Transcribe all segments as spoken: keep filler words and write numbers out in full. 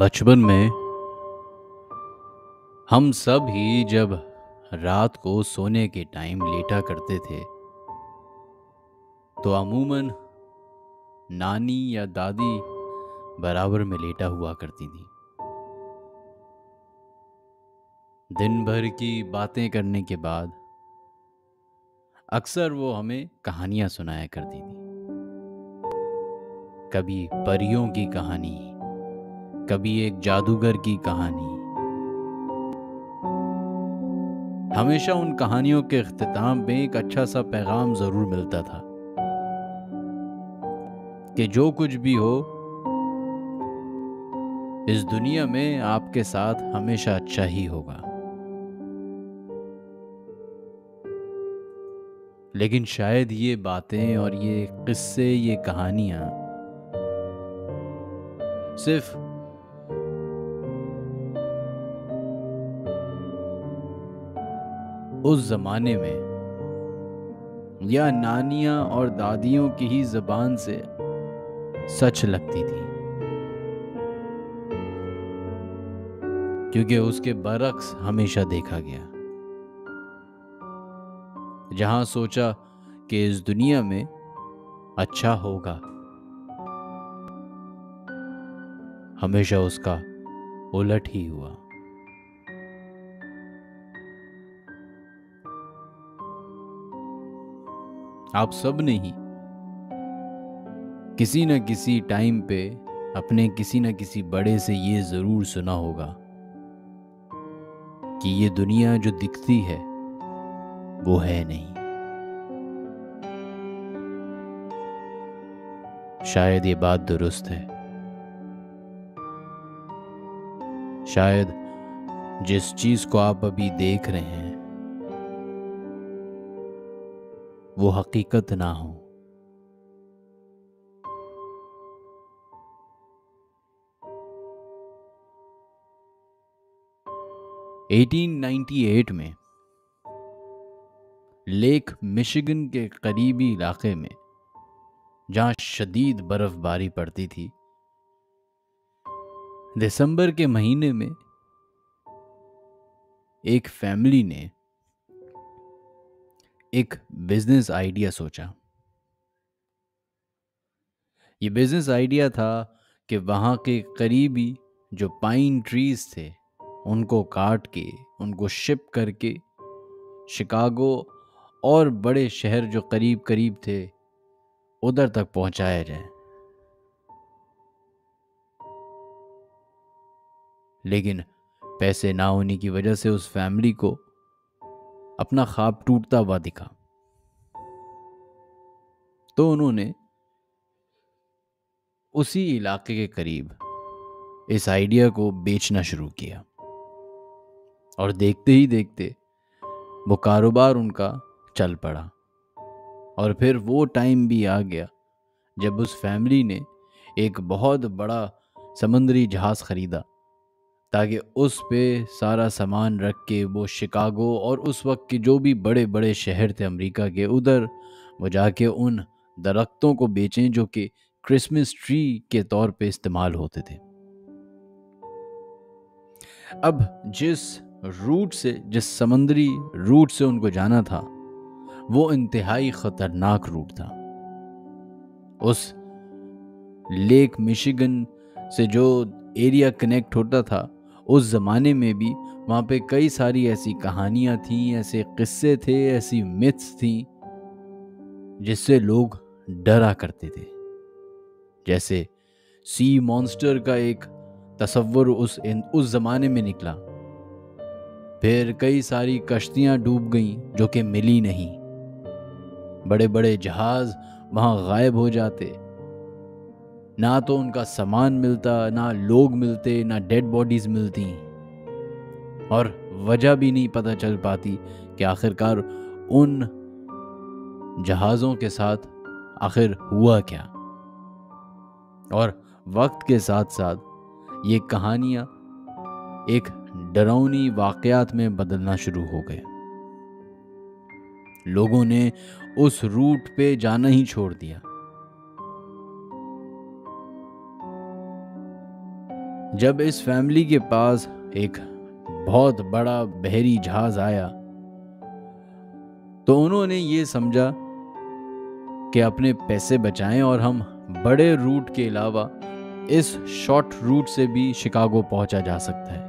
बचपन में हम सब ही जब रात को सोने के टाइम लेटा करते थे तो अमूमन नानी या दादी बराबर में लेटा हुआ करती थी। दिन भर की बातें करने के बाद अक्सर वो हमें कहानियां सुनाया करती थी। कभी परियों की कहानी, कभी एक जादूगर की कहानी। हमेशा उन कहानियों के इख्तिताम में एक अच्छा सा पैगाम जरूर मिलता था कि जो कुछ भी हो इस दुनिया में आपके साथ हमेशा अच्छा ही होगा। लेकिन शायद ये बातें और ये किस्से, ये कहानियां सिर्फ उस ज़माने में या नानियाँ और दादियों की ही ज़बान से सच लगती थी, क्योंकि उसके बरक्स हमेशा देखा गया। जहाँ सोचा कि इस दुनिया में अच्छा होगा, हमेशा उसका उलट ही हुआ। आप सब ने ही किसी न किसी टाइम पे अपने किसी न किसी बड़े से ये ज़रूर सुना होगा कि ये दुनिया जो दिखती है वो है नहीं। शायद ये बात दुरुस्त है। शायद जिस चीज़ को आप अभी देख रहे हैं वो हकीकत ना हो। अठारह सौ अट्ठानवे में लेक मिशिगन के करीबी इलाके में, जहां शदीद बर्फबारी पड़ती थी, दिसंबर के महीने में एक फैमिली ने एक बिजनेस आइडिया सोचा। ये बिजनेस आइडिया था कि वहाँ के करीबी जो पाइन ट्रीज थे उनको काट के, उनको शिप करके शिकागो और बड़े शहर जो करीब करीब थे उधर तक पहुँचाया जाए। लेकिन पैसे ना होने की वजह से उस फैमिली को अपना ख्वाब टूटता हुआ दिखा, तो उन्होंने उसी इलाके के करीब इस आइडिया को बेचना शुरू किया और देखते ही देखते वो कारोबार उनका चल पड़ा। और फिर वो टाइम भी आ गया जब उस फैमिली ने एक बहुत बड़ा समुद्री जहाज़ ख़रीदा ताकि उस पे सारा सामान रख के वो शिकागो और उस वक्त के जो भी बड़े बड़े शहर थे अमेरिका के, उधर वो जाके उन दरख्तों को बेचें जो कि क्रिसमस ट्री के तौर पे इस्तेमाल होते थे। अब जिस रूट से, जिस समंदरी रूट से उनको जाना था, वो इंतहाई ख़तरनाक रूट था। उस लेक मिशिगन से जो एरिया कनेक्ट होता था, उस ज़माने में भी वहाँ पे कई सारी ऐसी कहानियाँ थीं, ऐसे किस्से थे, ऐसी मिथ्स थीं जिससे लोग डरा करते थे। जैसे सी मॉन्स्टर का एक तस्वर उस उस ज़माने में निकला। फिर कई सारी कश्तियाँ डूब गईं जो कि मिली नहीं, बड़े बड़े जहाज़ वहाँ गायब हो जाते, ना तो उनका सामान मिलता, ना लोग मिलते, ना डेड बॉडीज मिलती, और वजह भी नहीं पता चल पाती कि आखिरकार उन जहाज़ों के साथ आखिर हुआ क्या। और वक्त के साथ साथ ये कहानियाँ एक डरावनी वाक़यात में बदलना शुरू हो गए। लोगों ने उस रूट पे जाना ही छोड़ दिया। जब इस फैमिली के पास एक बहुत बड़ा बहरी जहाज आया तो उन्होंने ये समझा कि अपने पैसे बचाएं और हम बड़े रूट के अलावा इस शॉर्ट रूट से भी शिकागो पहुंचा जा सकता है।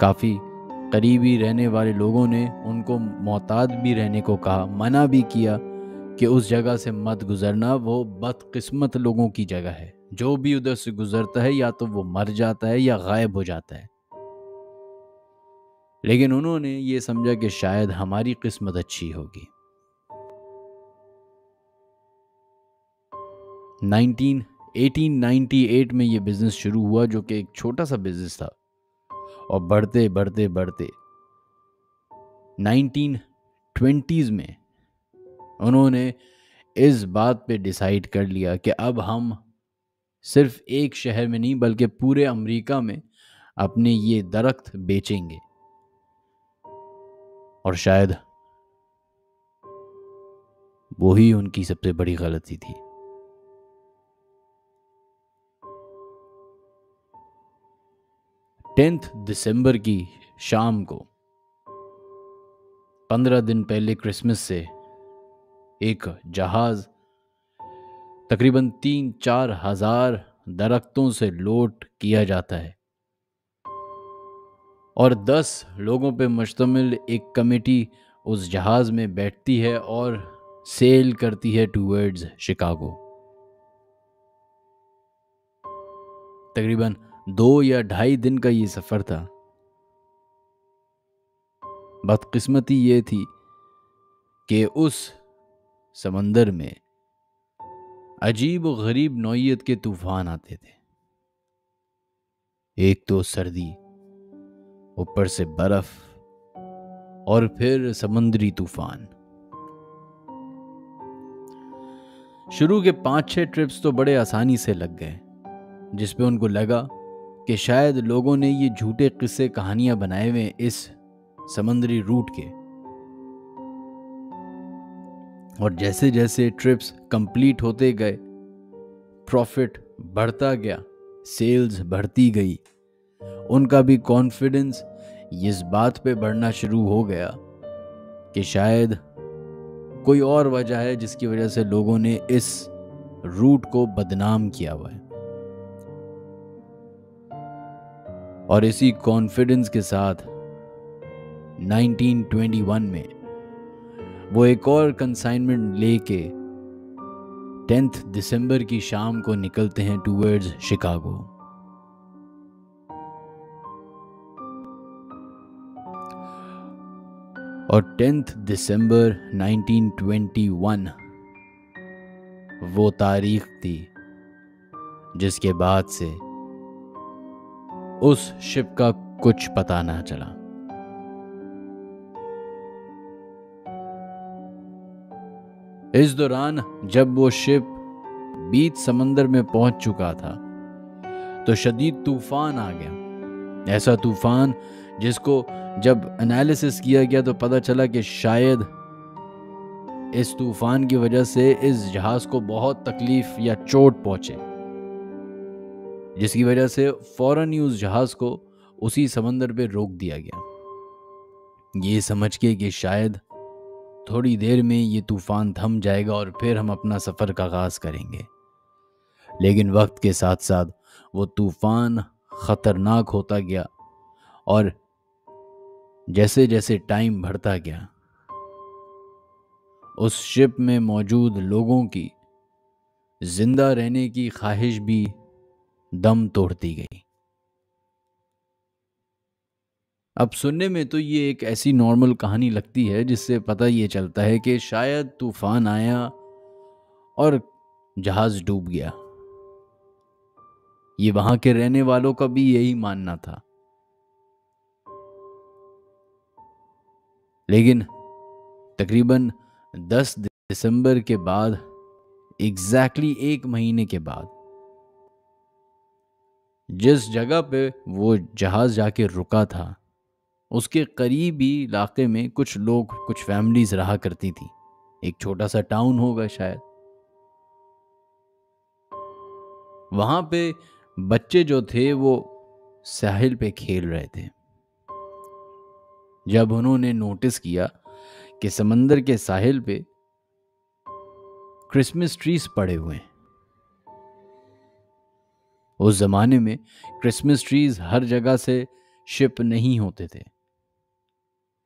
काफ़ी करीबी रहने वाले लोगों ने उनको मोहताज भी रहने को कहा, मना भी किया कि उस जगह से मत गुज़रना, वो बदकिस्मत लोगों की जगह है, जो भी उधर से गुजरता है या तो वो मर जाता है या गायब हो जाता है। लेकिन उन्होंने ये समझा कि शायद हमारी किस्मत अच्छी होगी। अठारह सौ अट्ठानवे में ये बिज़नेस शुरू हुआ जो कि एक छोटा सा बिज़नेस था, और बढ़ते बढ़ते बढ़ते नाइनटीन ट्वेंटीज़ में उन्होंने इस बात पे डिसाइड कर लिया कि अब हम सिर्फ एक शहर में नहीं बल्कि पूरे अमेरिका में अपने ये दरख्त बेचेंगे, और शायद वो ही उनकी सबसे बड़ी गलती थी। टेंथ दिसंबर की शाम को, पंद्रह दिन पहले क्रिसमस से, एक जहाज़ तकरीबन तीन चार हजार दरख्तों से लोड किया जाता है और दस लोगों पे मुश्तमिल एक कमेटी उस जहाज़ में बैठती है और सेल करती है टूवर्ड्स शिकागो। तकरीबन दो या ढाई दिन का ये सफ़र था। बदकिस्मती ये थी कि उस समंदर में अजीब व गरीब नौइयत के तूफान आते थे। एक तो सर्दी, ऊपर से बर्फ, और फिर समंदरी तूफान। शुरू के पांच छह ट्रिप्स तो बड़े आसानी से लग गए, जिसपे उनको लगा कि शायद लोगों ने ये झूठे किस्से कहानियां बनाए हुए इस समंदरी रूट के। और जैसे जैसे ट्रिप्स कंप्लीट होते गए, प्रॉफिट बढ़ता गया, सेल्स बढ़ती गई, उनका भी कॉन्फिडेंस इस बात पे बढ़ना शुरू हो गया कि शायद कोई और वजह है जिसकी वजह से लोगों ने इस रूट को बदनाम किया हुआ है। और इसी कॉन्फिडेंस के साथ नाइनटीन ट्वेंटी वन में वो एक और कंसाइनमेंट लेके टेंथ दिसंबर की शाम को निकलते हैं टूवर्ड्स शिकागो। और tenth December nineteen twenty one वो तारीख थी जिसके बाद से उस शिप का कुछ पता ना चला। इस दौरान जब वो शिप बीच समंदर में पहुंच चुका था तो शदीद तूफ़ान आ गया, ऐसा तूफ़ान जिसको जब एनालिसिस किया गया तो पता चला कि शायद इस तूफ़ान की वजह से इस जहाज़ को बहुत तकलीफ़ या चोट पहुँचे, जिसकी वजह से फ़ौरन ही उस जहाज़ को उसी समंदर पे रोक दिया गया, ये समझ के कि शायद थोड़ी देर में ये तूफ़ान थम जाएगा और फिर हम अपना सफ़र का आगाज़ करेंगे। लेकिन वक्त के साथ साथ वो तूफ़ान ख़तरनाक होता गया और जैसे जैसे टाइम बढ़ता गया उस शिप में मौजूद लोगों की ज़िंदा रहने की ख्वाहिश भी दम तोड़ती गई। अब सुनने में तो ये एक ऐसी नॉर्मल कहानी लगती है जिससे पता ये चलता है कि शायद तूफ़ान आया और जहाज़ डूब गया, ये वहाँ के रहने वालों का भी यही मानना था। लेकिन तकरीबन दस दिसंबर के बाद एग्जैक्टली एक महीने के बाद जिस जगह पे वो जहाज़ जाके रुका था उसके करीबी इलाके में कुछ लोग, कुछ फैमिलीज़ रहा करती थी, एक छोटा सा टाउन होगा शायद। वहाँ पे बच्चे जो थे वो साहिल पे खेल रहे थे। जब उन्होंने नोटिस किया कि समंदर के साहिल पे क्रिसमस ट्रीज पड़े हुए हैं, उस ज़माने में क्रिसमस ट्रीज हर जगह से शिप नहीं होते थे,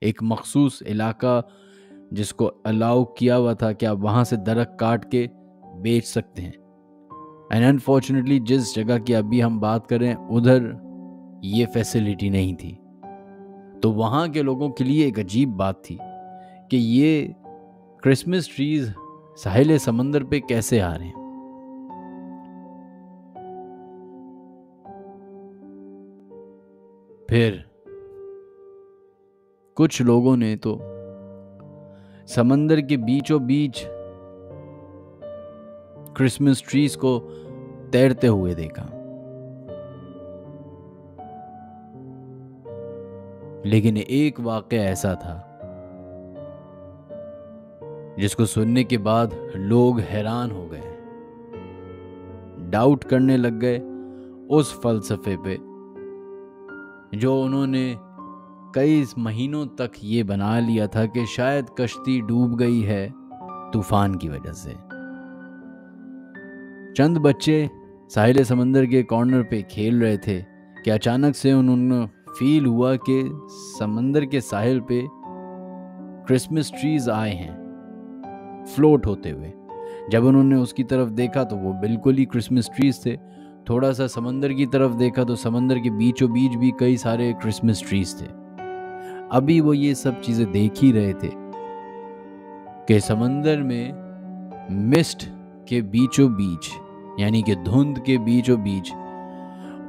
एक मखसूस इलाका जिसको अलाउ किया हुआ था कि आप वहाँ से दरख्त काट के बेच सकते हैं। एंड अनफॉर्चुनेटली जिस जगह की अभी हम बात करें उधर ये फैसिलिटी नहीं थी, तो वहाँ के लोगों के लिए एक अजीब बात थी कि ये क्रिसमस ट्रीज साहिल समंदर पे कैसे आ रहे हैं। फिर कुछ लोगों ने तो समंदर के बीचों बीच क्रिसमस ट्रीज को तैरते हुए देखा, लेकिन एक वाकया ऐसा था जिसको सुनने के बाद लोग हैरान हो गए, डाउट करने लग गए उस फलसफे पे जो उन्होंने कई महीनों तक ये बना लिया था कि शायद कश्ती डूब गई है तूफ़ान की वजह से। चंद बच्चे साहिल समंदर के कॉर्नर पे खेल रहे थे कि अचानक से उन्होंने फील हुआ कि समंदर के साहिल पे क्रिसमस ट्रीज आए हैं फ्लोट होते हुए। जब उन्होंने उसकी तरफ देखा तो वो बिल्कुल ही क्रिसमस ट्रीज थे, थोड़ा सा समंदर की तरफ देखा तो समंदर के बीचों बीच भी कई सारे क्रिसमस ट्रीज थे। अभी वो ये सब चीज़ें देख ही रहे थे कि समंदर में मिस्ट के बीचों बीच, यानी कि धुंध के बीचों बीच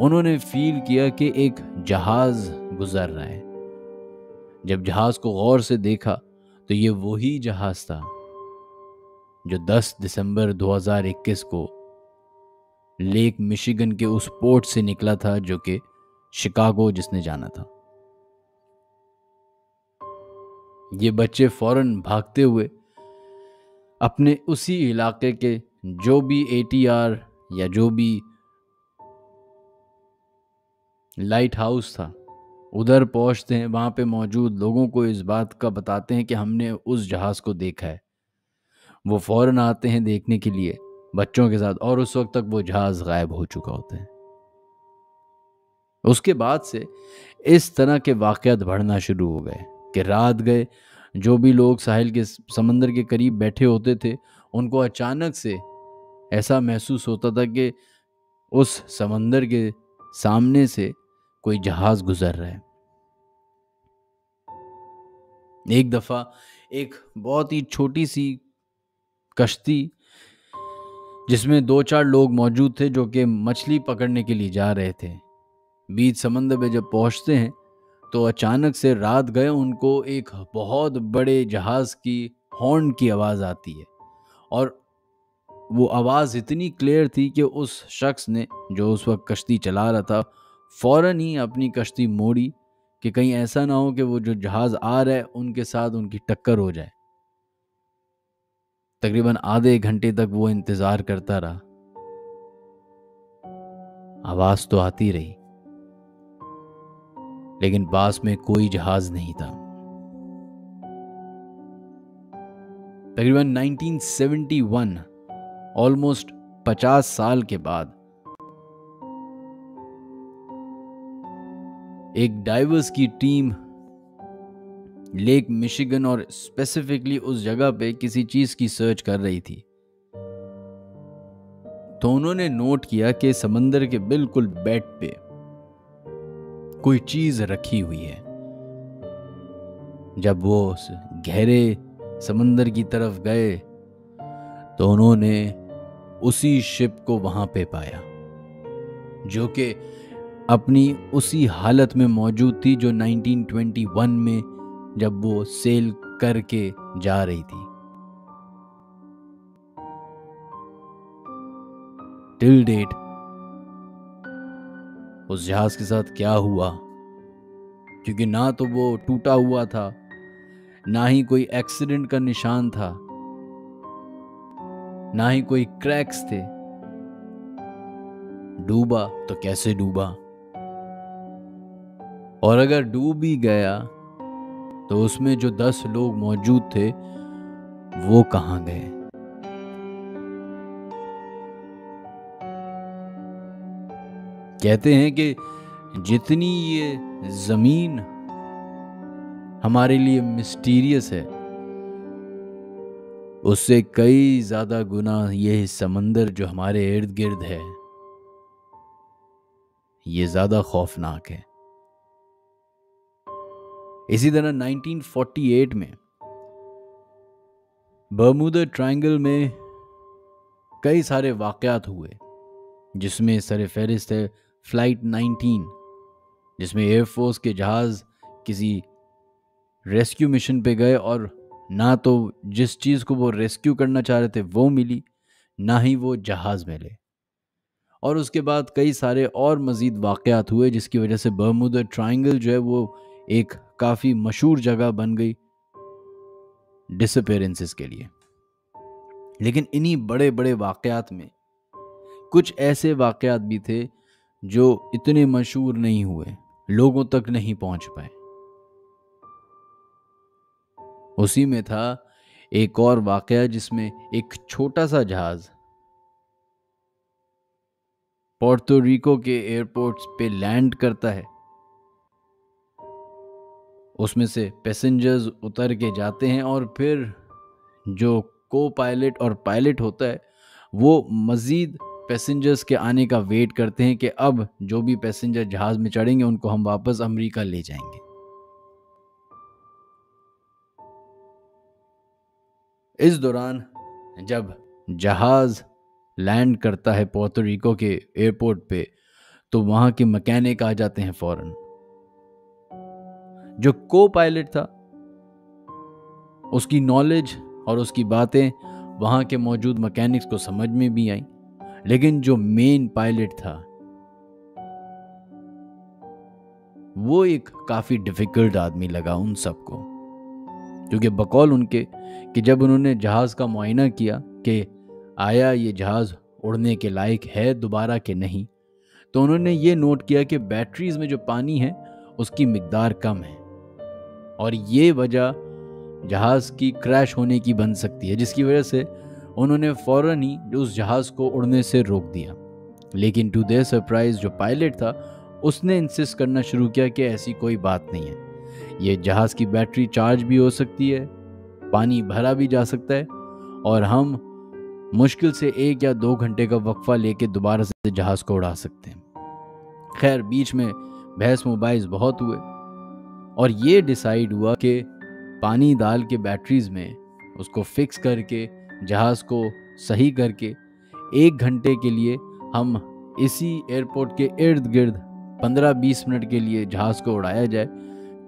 उन्होंने फील किया कि एक जहाज़ गुजर रहा है। जब जहाज़ को गौर से देखा तो ये वही जहाज़ था जो दस दिसंबर दो हज़ार इक्कीस को लेक मिशिगन के उस पोर्ट से निकला था जो कि शिकागो जिसने जाना था। ये बच्चे फौरन भागते हुए अपने उसी इलाके के जो भी ए टी आर या जो भी लाइट हाउस था उधर पहुंचते हैं, वहाँ पे मौजूद लोगों को इस बात का बताते हैं कि हमने उस जहाज़ को देखा है। वो फौरन आते हैं देखने के लिए बच्चों के साथ और उस वक्त तक वो जहाज़ गायब हो चुका होता है। उसके बाद से इस तरह के वाक़यात बढ़ना शुरू हो गए कि रात गए जो भी लोग साहिल के समंदर के करीब बैठे होते थे उनको अचानक से ऐसा महसूस होता था कि उस समंदर के सामने से कोई जहाज़ गुज़र रहा है। एक दफ़ा एक बहुत ही छोटी सी कश्ती जिसमें दो चार लोग मौजूद थे जो कि मछली पकड़ने के लिए जा रहे थे, बीच समंदर में जब पहुंचते हैं तो अचानक से रात गए उनको एक बहुत बड़े जहाज़ की हॉर्न की आवाज़ आती है और वो आवाज़ इतनी क्लियर थी कि उस शख्स ने, जो उस वक्त कश्ती चला रहा था, फ़ौरन ही अपनी कश्ती मोड़ी कि कहीं ऐसा ना हो कि वो जो जहाज़ आ रहा है उनके साथ उनकी टक्कर हो जाए। तकरीबन आधे घंटे तक वो इंतज़ार करता रहा। आवाज़ तो आती रही लेकिन पास में कोई जहाज़ नहीं था। तकरीबन उन्नीस सौ इकहत्तर, ऑलमोस्ट पचास साल के बाद, एक डाइवर्स की टीम लेक मिशिगन और स्पेसिफिकली उस जगह पे किसी चीज़ की सर्च कर रही थी, तो उन्होंने नोट किया कि समंदर के बिल्कुल बेड पे कोई चीज़ रखी हुई है। जब वो उस गहरे समंदर की तरफ गए तो उन्होंने उसी शिप को वहाँ पे पाया जो कि अपनी उसी हालत में मौजूद थी जो उन्नीस सौ इक्कीस में जब वो सेल करके जा रही थी। टिल डेट उस जहाज के साथ क्या हुआ, क्योंकि ना तो वो टूटा हुआ था, ना ही कोई एक्सीडेंट का निशान था, ना ही कोई क्रैक्स थे। डूबा तो कैसे डूबा, और अगर डूब भी गया तो उसमें जो दस लोग मौजूद थे वो कहां गए। कहते हैं कि जितनी ये जमीन हमारे लिए मिस्टीरियस है, उससे कई ज्यादा गुना ये समंदर जो हमारे इर्द गिर्द है ये ज्यादा खौफनाक है। इसी तरह उन्नीस सौ अड़तालीस में बरमूडा ट्रायंगल में कई सारे वाक़यात हुए, जिसमें सर फहरिस्त है फ्लाइट नाइनटीन, जिसमें एयरफोर्स के जहाज़ किसी रेस्क्यू मिशन पे गए और ना तो जिस चीज़ को वो रेस्क्यू करना चाह रहे थे वो मिली, ना ही वो जहाज़ मिले। और उसके बाद कई सारे और मज़ीद वाक़यात हुए जिसकी वजह से बरमूडा ट्रायंगल जो है वो एक काफ़ी मशहूर जगह बन गई डिसअपीयरेंसेस के लिए। लेकिन इन्हीं बड़े बड़े वाक़यात में कुछ ऐसे वाक़यात भी थे जो इतने मशहूर नहीं हुए, लोगों तक नहीं पहुंच पाए। उसी में था एक और वाक़या जिसमें एक छोटा सा जहाज़ पोर्टो रिको के एयरपोर्ट पे लैंड करता है, उसमें से पैसेंजर्स उतर के जाते हैं और फिर जो को पायलट और पायलट होता है वो मज़ीद पैसेंजर्स के आने का वेट करते हैं कि अब जो भी पैसेंजर जहाज़ में चढ़ेंगे उनको हम वापस अमेरिका ले जाएंगे। इस दौरान जब जहाज़ लैंड करता है पोर्टो रिको के एयरपोर्ट पे तो वहाँ के मैकेनिक आ जाते हैं फ़ौरन। जो को पायलट था उसकी नॉलेज और उसकी बातें वहाँ के मौजूद मैकेनिक्स को समझ में भी आई, लेकिन जो मेन पायलट था वो एक काफ़ी डिफ़िकल्ट आदमी लगा उन सबको, क्योंकि बकौल उनके कि जब उन्होंने जहाज़ का मुआयना किया कि आया ये जहाज़ उड़ने के लायक है दोबारा के नहीं, तो उन्होंने ये नोट किया कि बैटरीज़ में जो पानी है उसकी मिकदार कम है और ये वजह जहाज़ की क्रैश होने की बन सकती है, जिसकी वजह से उन्होंने फ़ौरन ही उस जहाज़ को उड़ने से रोक दिया। लेकिन टू देयर सरप्राइज़ जो पायलट था उसने इंसिस्ट करना शुरू किया कि ऐसी कोई बात नहीं है, ये जहाज़ की बैटरी चार्ज भी हो सकती है, पानी भरा भी जा सकता है और हम मुश्किल से एक या दो घंटे का वक्फा लेके दोबारा से जहाज़ को उड़ा सकते हैं। खैर बीच में बहस मुबाइज़ बहुत हुए और ये डिसाइड हुआ कि पानी डाल के बैटरीज़ में उसको फिक्स करके जहाज़ को सही करके एक घंटे के लिए हम इसी एयरपोर्ट के इर्द गिर्द पंद्रह बीस मिनट के लिए जहाज़ को उड़ाया जाए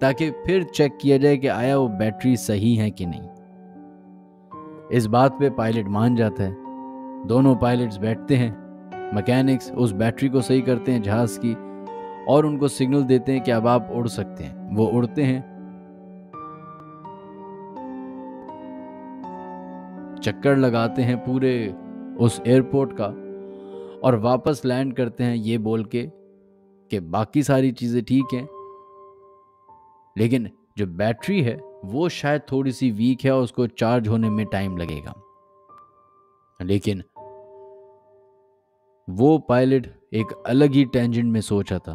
ताकि फिर चेक किया जाए कि आया वो बैटरी सही है कि नहीं। इस बात पे पायलट मान जाता है, दोनों पायलट्स बैठते हैं, मैकेनिक्स उस बैटरी को सही करते हैं जहाज़ की और उनको सिग्नल देते हैं कि अब आप उड़ सकते हैं। वो उड़ते हैं, चक्कर लगाते हैं पूरे उस एयरपोर्ट का और वापस लैंड करते हैं ये बोल के कि बाकी सारी चीज़ें ठीक हैं, लेकिन जो बैटरी है वो शायद थोड़ी सी वीक है और उसको चार्ज होने में टाइम लगेगा। लेकिन वो पायलट एक अलग ही टेंजेंट में सोचा था।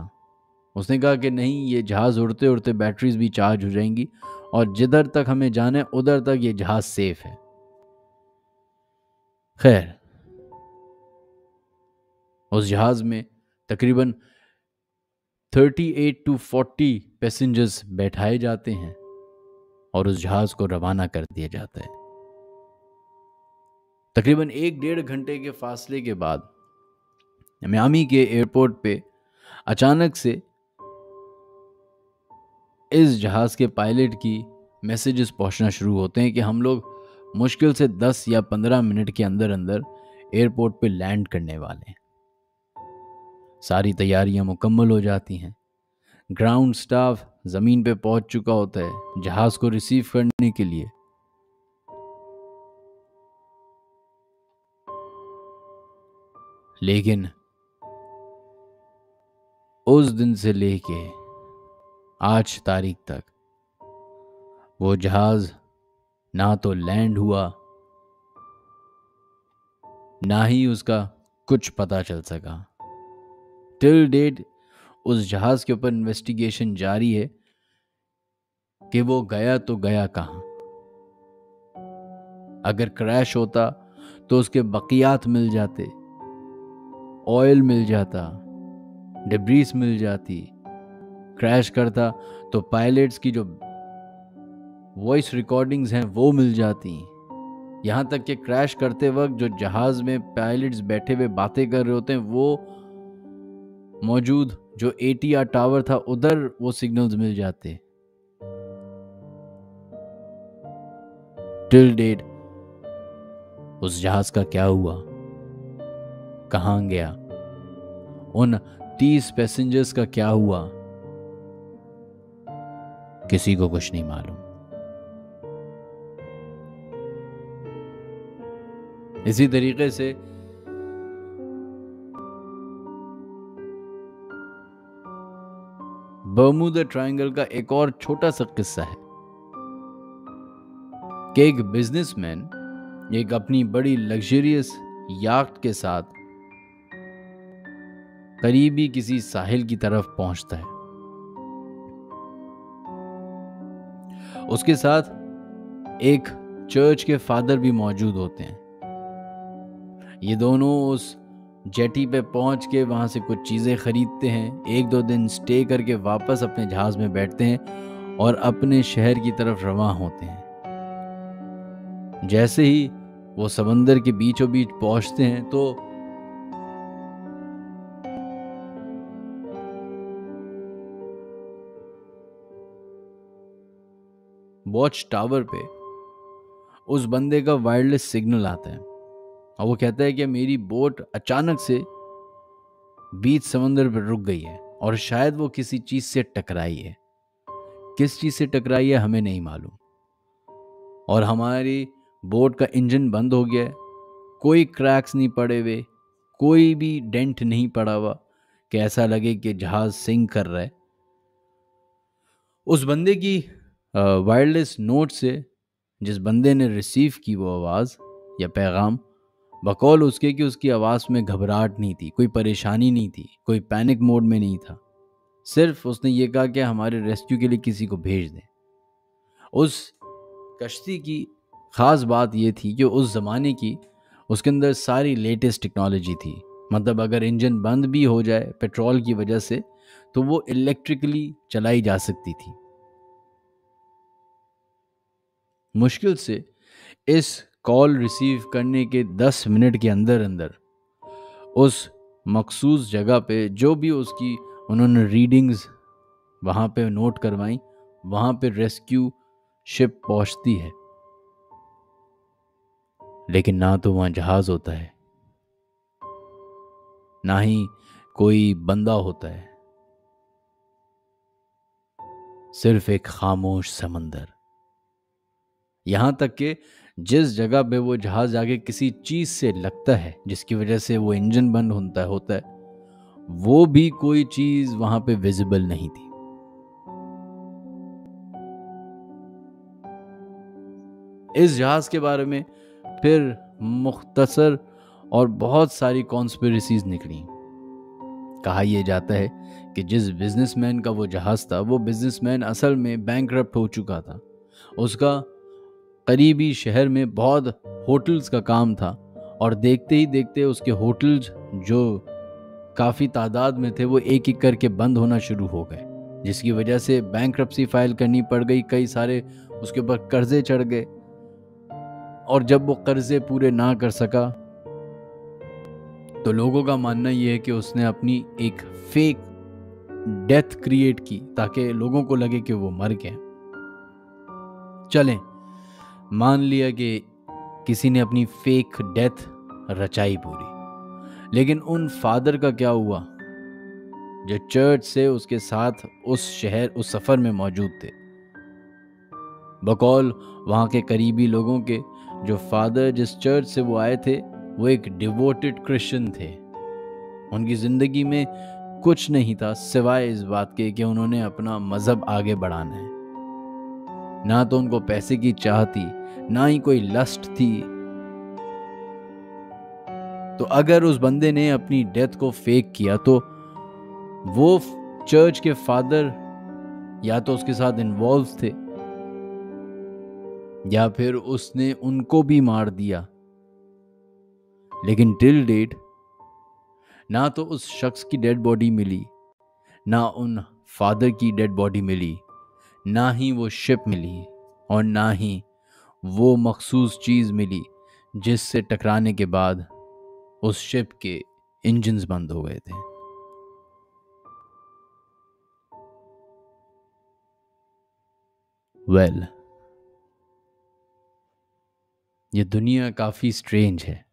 उसने कहा कि नहीं, ये जहाज़ उड़ते उड़ते बैटरीज भी चार्ज हो जाएंगी और जिधर तक हमें जाना है उधर तक ये जहाज़ सेफ है। खैर, उस जहाज़ में तकरीबन अड़तीस टू चालीस पैसेंजर्स बैठाए जाते हैं और उस जहाज़ को रवाना कर दिया जाता है। तकरीबन एक डेढ़ घंटे के फासले के बाद मियामी के एयरपोर्ट पे अचानक से इस जहाज़ के पायलट की मैसेजेस पहुंचना शुरू होते हैं कि हम लोग मुश्किल से दस या पंद्रह मिनट के अंदर अंदर एयरपोर्ट पे लैंड करने वाले हैं। सारी तैयारियां मुकम्मल हो जाती हैं, ग्राउंड स्टाफ ज़मीन पे पहुंच चुका होता है जहाज़ को रिसीव करने के लिए। लेकिन उस दिन से लेके आज तारीख तक वो जहाज़ ना तो लैंड हुआ, ना ही उसका कुछ पता चल सका। टिल डेट उस जहाज़ के ऊपर इन्वेस्टिगेशन जारी है कि वो गया तो गया कहाँ। अगर क्रैश होता तो उसके बकियात मिल जाते, ऑयल मिल जाता, डिब्रीस मिल जाती। क्रैश करता तो पायलट्स की जो वॉइस रिकॉर्डिंग्स हैं वो मिल जाती। यहाँ तक कि क्रैश करते वक्त जो जहाज़ में पायलट्स बैठे हुए बातें कर रहे होते हैं वो मौजूद जो एटीआर टावर था उधर वो सिग्नल्स मिल जाते। टिल डेट उस जहाज का क्या हुआ, कहाँ गया, उन तीस पैसेंजर्स का क्या हुआ, किसी को कुछ नहीं मालूम। इसी तरीके से बर्मुदा ट्रायंगल का एक और छोटा सा किस्सा है कि एक बिजनेसमैन एक अपनी बड़ी लग्जरियस याक्ट के साथ करीबी किसी साहिल की तरफ पहुंचता है। उसके साथ एक चर्च के फादर भी मौजूद होते हैं। ये दोनों उस जेटी पे पहुंच के वहाँ से कुछ चीज़ें खरीदते हैं, एक दो दिन स्टे करके वापस अपने जहाज़ में बैठते हैं और अपने शहर की तरफ रवाना होते हैं। जैसे ही वो समंदर के बीचों बीच पहुँचते हैं तो वॉच टावर पे उस बंदे का वायरलेस सिग्नल आता है और वो कहता है कि मेरी बोट अचानक से बीच समंदर पर रुक गई है और शायद वो किसी चीज़ से टकराई है। किस चीज़ से टकराई है हमें नहीं मालूम और हमारी बोट का इंजन बंद हो गया है। कोई क्रैक्स नहीं पड़े हुए, कोई भी डेंट नहीं पड़ा हुआ कि ऐसा लगे कि जहाज़ सिंक कर रहा है। उस बंदे की वायरलेस नोट से जिस बंदे ने रिसीव की वो आवाज़ या पैगाम, बकौल उसके कि उसकी आवाज़ में घबराहट नहीं थी, कोई परेशानी नहीं थी, कोई पैनिक मोड में नहीं था। सिर्फ उसने ये कहा कि हमारे रेस्क्यू के लिए किसी को भेज दें। उस कश्ती की ख़ास बात ये थी कि उस ज़माने की उसके अंदर सारी लेटेस्ट टेक्नोलॉजी थी। मतलब अगर इंजन बंद भी हो जाए पेट्रोल की वजह से तो वो इलेक्ट्रिकली चलाई जा सकती थी। मुश्किल से इस कॉल रिसीव करने के दस मिनट के अंदर अंदर उस मखसूस जगह पे जो भी उसकी उन्होंने रीडिंग्स वहाँ पे नोट करवाई, वहाँ पे रेस्क्यू शिप पहुँचती है। लेकिन ना तो वहाँ जहाज़ होता है ना ही कोई बंदा होता है, सिर्फ एक खामोश समंदर। यहां तक कि जिस जगह पे वो जहाज आगे किसी चीज से लगता है जिसकी वजह से वो इंजन बंद होता होता है, वो भी कोई चीज वहां पे विजिबल नहीं थी। इस जहाज के बारे में फिर मुख्तसर और बहुत सारी कॉन्स्पिरेसीज निकली। कहा यह जाता है कि जिस बिजनेसमैन का वो जहाज था, वो बिजनेसमैन असल में बैंकक्रप्ट हो चुका था। उसका करीबी शहर में बहुत होटल्स का काम था और देखते ही देखते उसके होटल्स जो काफ़ी तादाद में थे वो एक एक करके बंद होना शुरू हो गए, जिसकी वजह से बैंकक्रप्सी फाइल करनी पड़ गई। कई सारे उसके ऊपर कर्जे चढ़ गए और जब वो कर्जे पूरे ना कर सका तो लोगों का मानना यह है कि उसने अपनी एक फेक डेथ क्रिएट की ताकि लोगों को लगे कि वो मर गए। चलें, मान लिया कि किसी ने अपनी फेक डेथ रचाई पूरी, लेकिन उन फादर का क्या हुआ जो चर्च से उसके साथ उस शहर उस सफ़र में मौजूद थे? बकौल वहाँ के करीबी लोगों के, जो फादर जिस चर्च से वो आए थे वो एक डिवोटेड क्रिश्चियन थे। उनकी ज़िंदगी में कुछ नहीं था सिवाय इस बात के कि उन्होंने अपना मज़हब आगे बढ़ाना है। ना तो उनको पैसे की चाह थी, ना ही कोई लस्ट थी। तो अगर उस बंदे ने अपनी डेथ को फेक किया तो वो चर्च के फादर या तो उसके साथ इन्वॉल्व थे या फिर उसने उनको भी मार दिया। लेकिन टिल डेट ना तो उस शख्स की डेड बॉडी मिली, ना उन फादर की डेड बॉडी मिली, ना ही वो शिप मिली और ना ही वो मखसूस चीज़ मिली जिससे टकराने के बाद उस शिप के इंजन्स बंद हो गए थे। वेल well, ये दुनिया काफ़ी स्ट्रेंज है।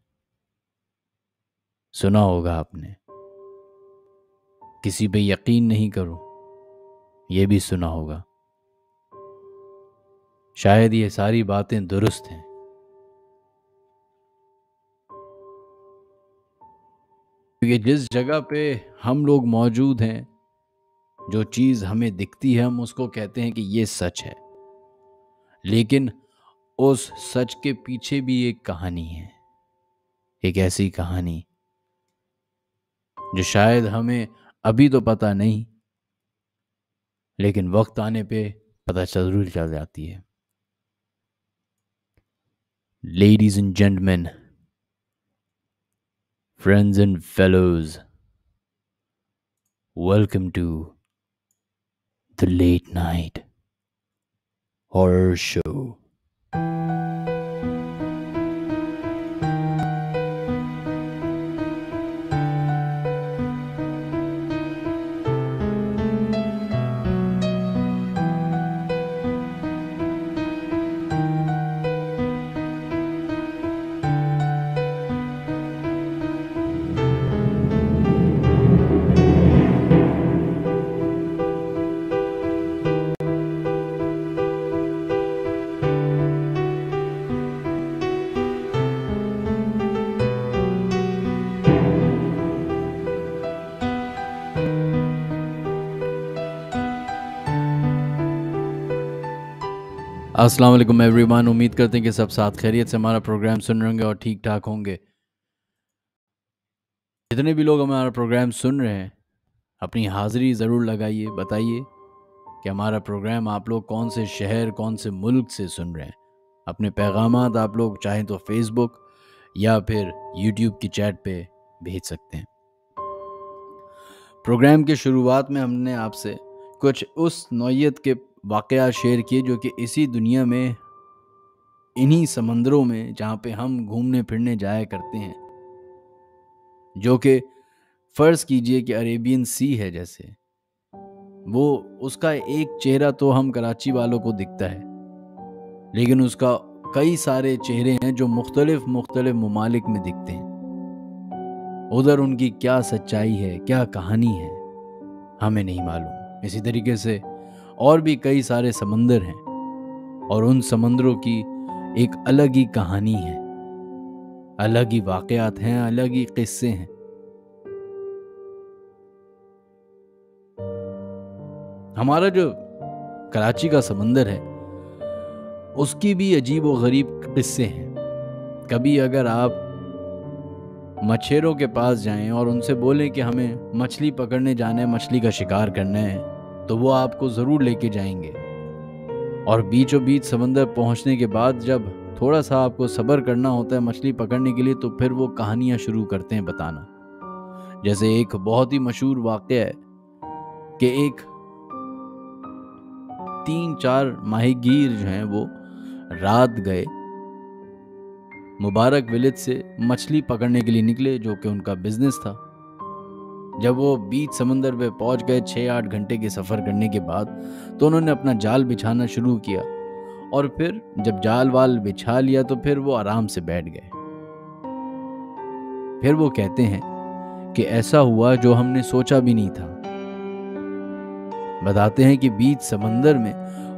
सुना होगा आपने, किसी पे यकीन नहीं करो, ये भी सुना होगा। शायद ये सारी बातें दुरुस्त हैं, क्योंकि जिस जगह पे हम लोग मौजूद हैं, जो चीज़ हमें दिखती है हम उसको कहते हैं कि ये सच है, लेकिन उस सच के पीछे भी एक कहानी है, एक ऐसी कहानी जो शायद हमें अभी तो पता नहीं लेकिन वक्त आने पे पता जरूर चल जाती है। Ladies and gentlemen, friends and fellows, welcome to the Late Night Horror Show. अस्सलाम वालेकुम एवरीवन। उम्मीद करते हैं कि सब साथ खैरियत से हमारा प्रोग्राम सुन रहे होंगे और ठीक ठाक होंगे। जितने भी लोग हमारा प्रोग्राम सुन रहे हैं, अपनी हाज़िरी ज़रूर लगाइए, बताइए कि हमारा प्रोग्राम आप लोग कौन से शहर कौन से मुल्क से सुन रहे हैं। अपने पैगामात आप लोग चाहें तो फेसबुक या फिर यूट्यूब की चैट पे भेज सकते हैं। प्रोग्राम के शुरुआत में हमने आपसे कुछ उस नौयत के वाक़या शेयर किए जो कि इसी दुनिया में, इन्हीं समंदरों में जहाँ पे हम घूमने फिरने जाया करते हैं, जो कि फ़र्ज़ कीजिए कि अरेबियन सी है, जैसे वो उसका एक चेहरा तो हम कराची वालों को दिखता है, लेकिन उसका कई सारे चेहरे हैं जो मुख्तलिफ़ मुख्तलिफ़ ममालिक में दिखते हैं। उधर उनकी क्या सच्चाई है, क्या कहानी है, हमें नहीं मालूम। इसी तरीके से और भी कई सारे समंदर हैं और उन समंदरों की एक अलग ही कहानी है, अलग ही वाकयात हैं, अलग ही किस्से हैं। हमारा जो कराची का समंदर है उसकी भी अजीब व गरीब किस्से हैं। कभी अगर आप मछेरों के पास जाएं और उनसे बोलें कि हमें मछली पकड़ने जाना है, मछली का शिकार करना है, तो वो आपको ज़रूर लेके जाएंगे। और बीचों बीच समंदर पहुंचने के बाद जब थोड़ा सा आपको सब्र करना होता है मछली पकड़ने के लिए, तो फिर वो कहानियां शुरू करते हैं बताना। जैसे एक बहुत ही मशहूर वाक़या है कि एक तीन चार माहीगीर जो हैं वो रात गए मुबारक विलेज से मछली पकड़ने के लिए निकले, जो कि उनका बिजनेस था। जब वो बीच समंदर पे पहुंच गए छः आठ घंटे के सफ़र करने के बाद, तो उन्होंने अपना जाल बिछाना शुरू किया और फिर जब जाल वाल बिछा लिया तो फिर वो आराम से बैठ गए। फिर वो कहते हैं कि ऐसा हुआ जो हमने सोचा भी नहीं था। बताते हैं कि बीच समंदर में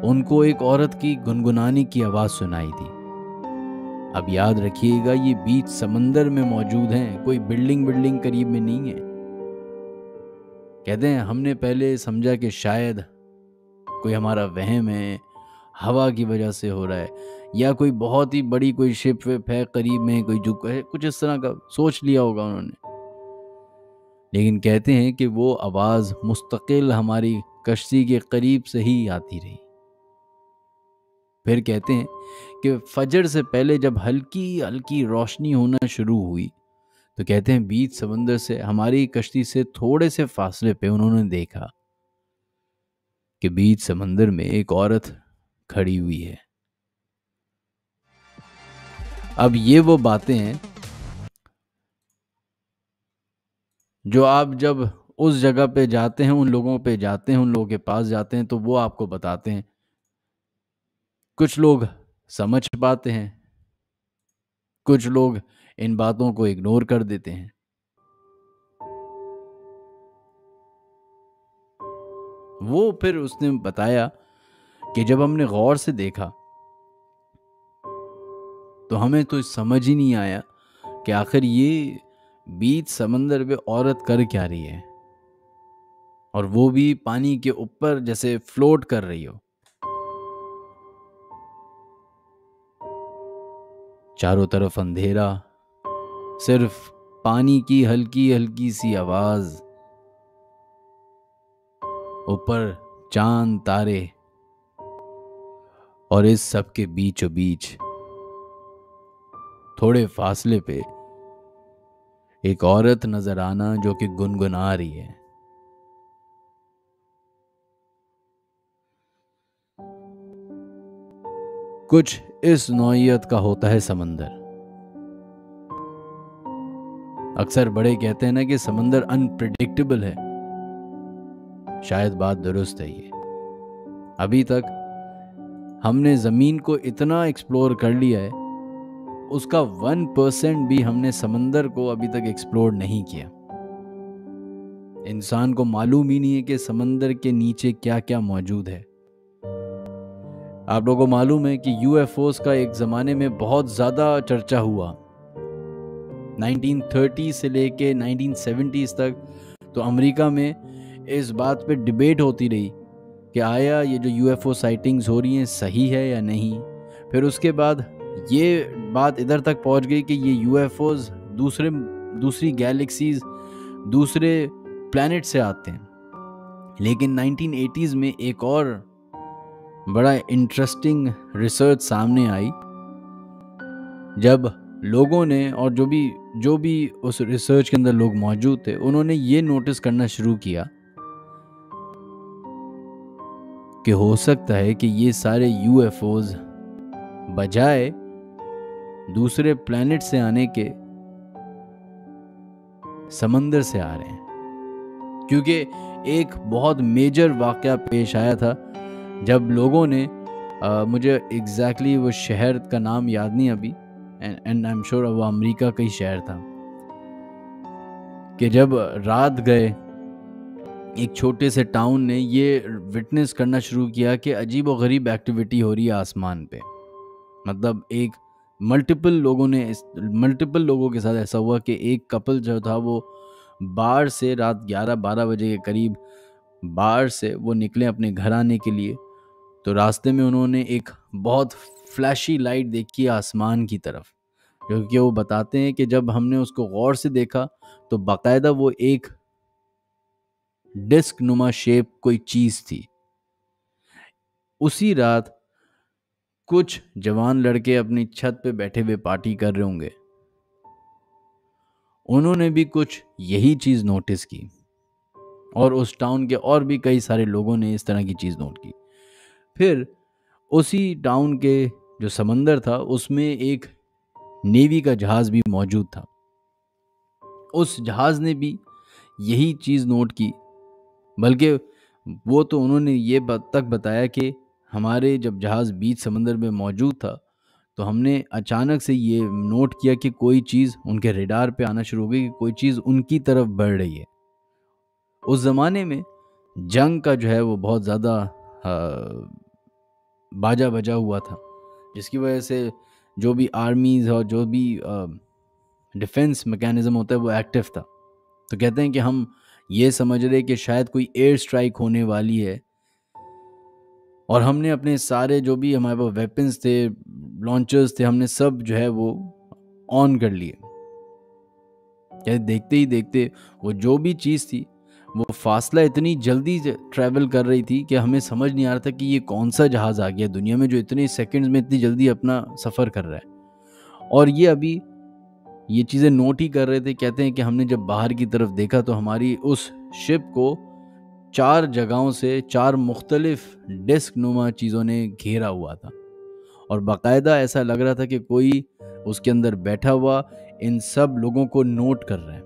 उनको एक औरत की गुनगुनाने की आवाज़ सुनाई थी। अब याद रखिएगा, ये बीच समंदर में मौजूद हैं, कोई बिल्डिंग बिल्डिंग करीब में नहीं है। कहते हैं हमने पहले समझा कि शायद कोई हमारा वहम है, हवा की वजह से हो रहा है, या कोई बहुत ही बड़ी कोई शिप विप है करीब में, कोई जो है कुछ इस तरह का सोच लिया होगा उन्होंने। लेकिन कहते हैं कि वो आवाज़ मुस्तकिल हमारी कश्ती के करीब से ही आती रही। फिर कहते हैं कि फजर से पहले जब हल्की हल्की रोशनी होना शुरू हुई, तो कहते हैं बीच समंदर से हमारी कश्ती से थोड़े से फासले पे उन्होंने देखा कि बीच समंदर में एक औरत खड़ी हुई है। अब ये वो बातें हैं जो आप जब उस जगह पे जाते हैं, उन लोगों पे जाते हैं, उन लोगों के पास जाते हैं, तो वो आपको बताते हैं। कुछ लोग समझ पाते हैं, कुछ लोग इन बातों को इग्नोर कर देते हैं। वो फिर उसने बताया कि जब हमने गौर से देखा तो हमें तो समझ ही नहीं आया कि आखिर ये बीच समंदर पे औरत कर क्या रही है, और वो भी पानी के ऊपर जैसे फ्लोट कर रही हो। चारों तरफ अंधेरा, सिर्फ पानी की हल्की हल्की सी आवाज, ऊपर चांद तारे, और इस सब के बीचों बीच थोड़े फासले पे एक औरत नजर आना जो कि गुनगुना रही है। कुछ इस नौइयत का होता है समंदर। अक्सर बड़े कहते हैं ना कि समंदर अनप्रेडिक्टेबल है, शायद बात दुरुस्त है ये। अभी तक हमने ज़मीन को इतना एक्सप्लोर कर लिया है, उसका वन परसेंट भी हमने समंदर को अभी तक एक्सप्लोर नहीं किया। इंसान को मालूम ही नहीं है कि समंदर के नीचे क्या क्या मौजूद है। आप लोगों को मालूम है कि यूएफओस का एक ज़माने में बहुत ज़्यादा चर्चा हुआ, नाइनटीन थर्टी से लेके नाइनटीन सेवेंटीज़ तक। तो अमेरिका में इस बात पे डिबेट होती रही कि आया ये जो यूएफओ साइटिंग्स हो रही हैं सही है या नहीं। फिर उसके बाद ये बात इधर तक पहुंच गई कि ये यूएफओस दूसरे दूसरी गैलेक्सीज़, दूसरे प्लैनेट से आते हैं। लेकिन नाइनटीन एटीज़ में एक और बड़ा इंटरेस्टिंग रिसर्च सामने आई, जब लोगों ने और जो भी जो भी उस रिसर्च के अंदर लोग मौजूद थे, उन्होंने ये नोटिस करना शुरू किया कि हो सकता है कि ये सारे यूएफओज बजाय दूसरे प्लैनेट से आने के समंदर से आ रहे हैं। क्योंकि एक बहुत मेजर वाकया पेश आया था जब लोगों ने आ, मुझे एग्जैक्टली exactly वो शहर का नाम याद नहीं अभी, एंड आई एम श्योर वो अमेरिका का ही शहर था। कि जब रात गए एक छोटे से टाउन ने ये विटनेस करना शुरू किया कि अजीब और गरीब एक्टिविटी हो रही है आसमान पे। मतलब एक मल्टीपल लोगों ने इस मल्टीपल लोगों के साथ ऐसा हुआ कि एक कपल जो था वो बाहर से रात ग्यारह बारह बजे के करीब बाहर से वो निकले अपने घर आने के लिए, तो रास्ते में उन्होंने एक बहुत फ्लैशी लाइट देखी आसमान की तरफ, क्योंकि वो बताते हैं कि जब हमने उसको गौर से देखा तो बाकायदा वो एक डिस्क नुमा शेप कोई चीज़ थी। उसी रात कुछ जवान लड़के अपनी छत पे बैठे हुए पार्टी कर रहे होंगे, उन्होंने भी कुछ यही चीज़ नोटिस की और उस टाउन के और भी कई सारे लोगों ने इस तरह की चीज़ नोट की। फिर उसी टाउन के जो समंदर था उसमें एक नेवी का जहाज़ भी मौजूद था, उस जहाज़ ने भी यही चीज़ नोट की। बल्कि वो तो उन्होंने ये तक बताया कि हमारे जब जहाज़ बीच समंदर में मौजूद था तो हमने अचानक से ये नोट किया कि कोई चीज़ उनके रेडार पे आना शुरू हो गई, कि कोई चीज़ उनकी तरफ बढ़ रही है। उस ज़माने में जंग का जो है वो बहुत ज़्यादा बाजा बजा हुआ था, जिसकी वजह से जो भी आर्मीज़ और जो भी डिफेंस मैकेनिज़्म होता है वो एक्टिव था। तो कहते हैं कि हम ये समझ रहे कि शायद कोई एयर स्ट्राइक होने वाली है, और हमने अपने सारे जो भी हमारे पास वेपन्स थे, लॉन्चर्स थे, हमने सब जो है वो ऑन कर लिए। यानी देखते ही देखते वो जो भी चीज़ थी वो फासला इतनी जल्दी ट्रैवल कर रही थी कि हमें समझ नहीं आ रहा था कि ये कौन सा जहाज़ आ गया दुनिया में जो इतने सेकंड्स में इतनी जल्दी अपना सफ़र कर रहा है। और ये अभी ये चीज़ें नोट ही कर रहे थे। कहते हैं कि हमने जब बाहर की तरफ देखा तो हमारी उस शिप को चार जगहों से चार मुख्तलिफ डिस्क नुमा चीज़ों ने घेरा हुआ था, और बाकायदा ऐसा लग रहा था कि कोई उसके अंदर बैठा हुआ इन सब लोगों को नोट कर रहा है।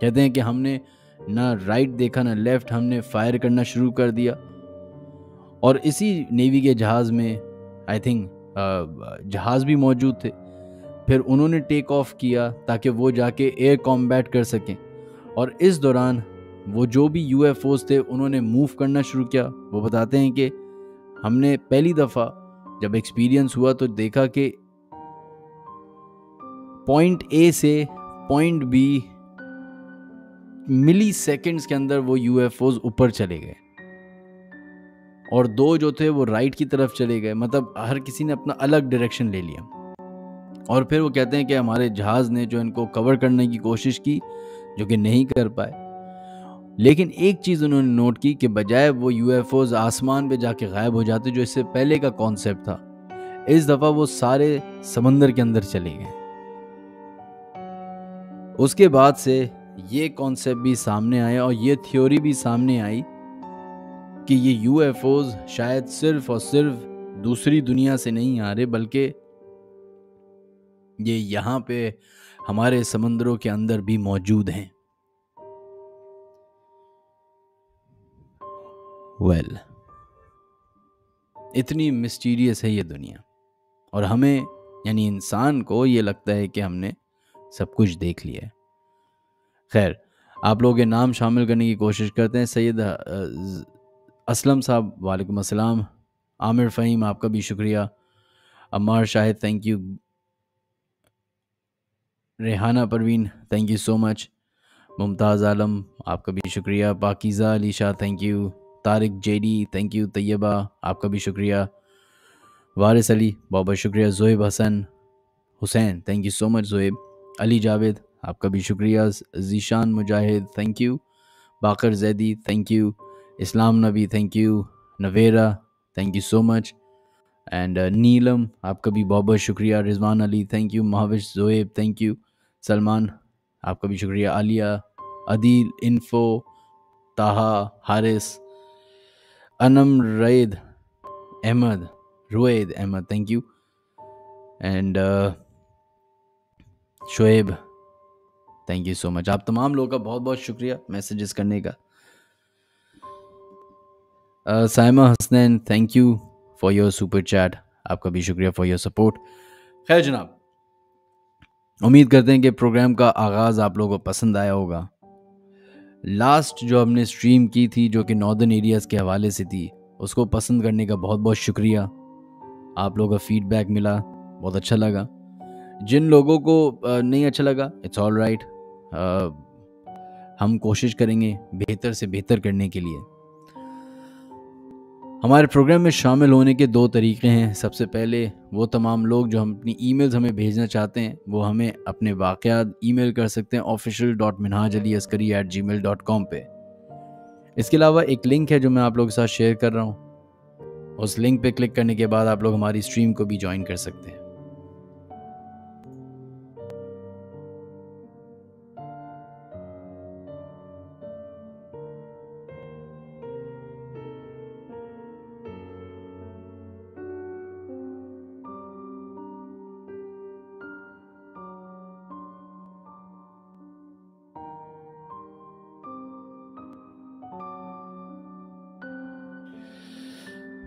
कहते हैं कि हमने ना राइट देखा ना लेफ़्ट, हमने फायर करना शुरू कर दिया। और इसी नेवी के जहाज़ में आई थिंक जहाज़ भी मौजूद थे। फिर उन्होंने टेक ऑफ किया ताकि वो जाके एयर कॉम्बैट कर सकें, और इस दौरान वो जो भी यूएफओज़ थे उन्होंने मूव करना शुरू किया। वो बताते हैं कि हमने पहली दफ़ा जब एक्सपीरियंस हुआ तो देखा कि पॉइंट ए से पॉइंट बी मिली सेकेंड्स के अंदर वो यूएफओज़ ऊपर चले गए, और दो जो थे वो राइट की तरफ चले गए। मतलब हर किसी ने अपना अलग डायरेक्शन ले लिया। और फिर वो कहते हैं कि हमारे जहाज़ ने जो इनको कवर करने की कोशिश की जो कि नहीं कर पाए, लेकिन एक चीज़ उन्होंने नोट की कि बजाय वो यूएफओज़ आसमान पे जाके गायब हो जाते जो इससे पहले का कॉन्सेप्ट था, इस दफ़ा वो सारे समंदर के अंदर चले गए। उसके बाद से ये कॉन्सेप्ट भी सामने आया और ये थ्योरी भी सामने आई कि ये यूएफओज़ शायद सिर्फ़ और सिर्फ दूसरी दुनिया से नहीं आ रहे, बल्कि ये यहाँ पे हमारे समंदरों के अंदर भी मौजूद हैं। वेल well, इतनी मिस्टीरियस है ये दुनिया, और हमें यानी इंसान को ये लगता है कि हमने सब कुछ देख लिया है। खैर, आप लोगों के नाम शामिल करने की कोशिश करते हैं। सैयद असलम साहब, वालेकुम अस्सलाम। आमिर फ़हीम, आपका भी शुक्रिया। Ammar Shahid, thank you. Rehana Parveen, thank you so much. Mumtaz Alam, आपका भी शुक्रिया। Pakiza Ali Shah, thank you. Tariq JD, thank you. Taiba, आपका भी शुक्रिया। वारिस अली, बहुत बहुत शुक्रिया। Zoeb Hasan Hussain, thank you so much. Zoeb Ali Javed, आपका भी शुक्रिया। Zeeshan Mujahid, thank you. Baqar Zaidi, thank you. Islam Nabi, thank you. Navera, thank you so much. And Neelam, आपका भी बहुत बहुत शुक्रिया। Rizwan Ali, thank you. Mahavish Zoeb, thank you. Salman, आपका भी शुक्रिया। Alia, Adeel, info, Taha, Haris, Anam, Raeed Ahmed, Rued Ahmed, thank you. And Shoaib, thank you so much. आप तमाम लोगों का बहुत बहुत शुक्रिया मैसेजेस करने का। uh, Saima Hasnain, thank you for your super chat. आपका भी शुक्रिया फॉर योर सपोर्ट। खैर जनाब, उम्मीद करते हैं कि प्रोग्राम का आगाज़ आप लोगों को पसंद आया होगा। लास्ट जो हमने स्ट्रीम की थी जो कि नॉर्दर्न एरियाज़ के हवाले से थी, उसको पसंद करने का बहुत बहुत शुक्रिया। आप लोगों का फीडबैक मिला, बहुत अच्छा लगा। जिन लोगों को नहीं अच्छा लगा, इट्स ऑल राइट, हम कोशिश करेंगे बेहतर से बेहतर करने के लिए। हमारे प्रोग्राम में शामिल होने के दो तरीके हैं। सबसे पहले वो तमाम लोग जो हम अपनी ईमेल्स हमें भेजना चाहते हैं, वो हमें अपने वाक़यात ईमेल कर सकते हैं official dot Minhaj Ali Askari at gmail dot com पे। इसके अलावा एक लिंक है जो मैं आप लोगों के साथ शेयर कर रहा हूँ, उस लिंक पे क्लिक करने के बाद आप लोग हमारी स्ट्रीम को भी ज्वाइन कर सकते हैं।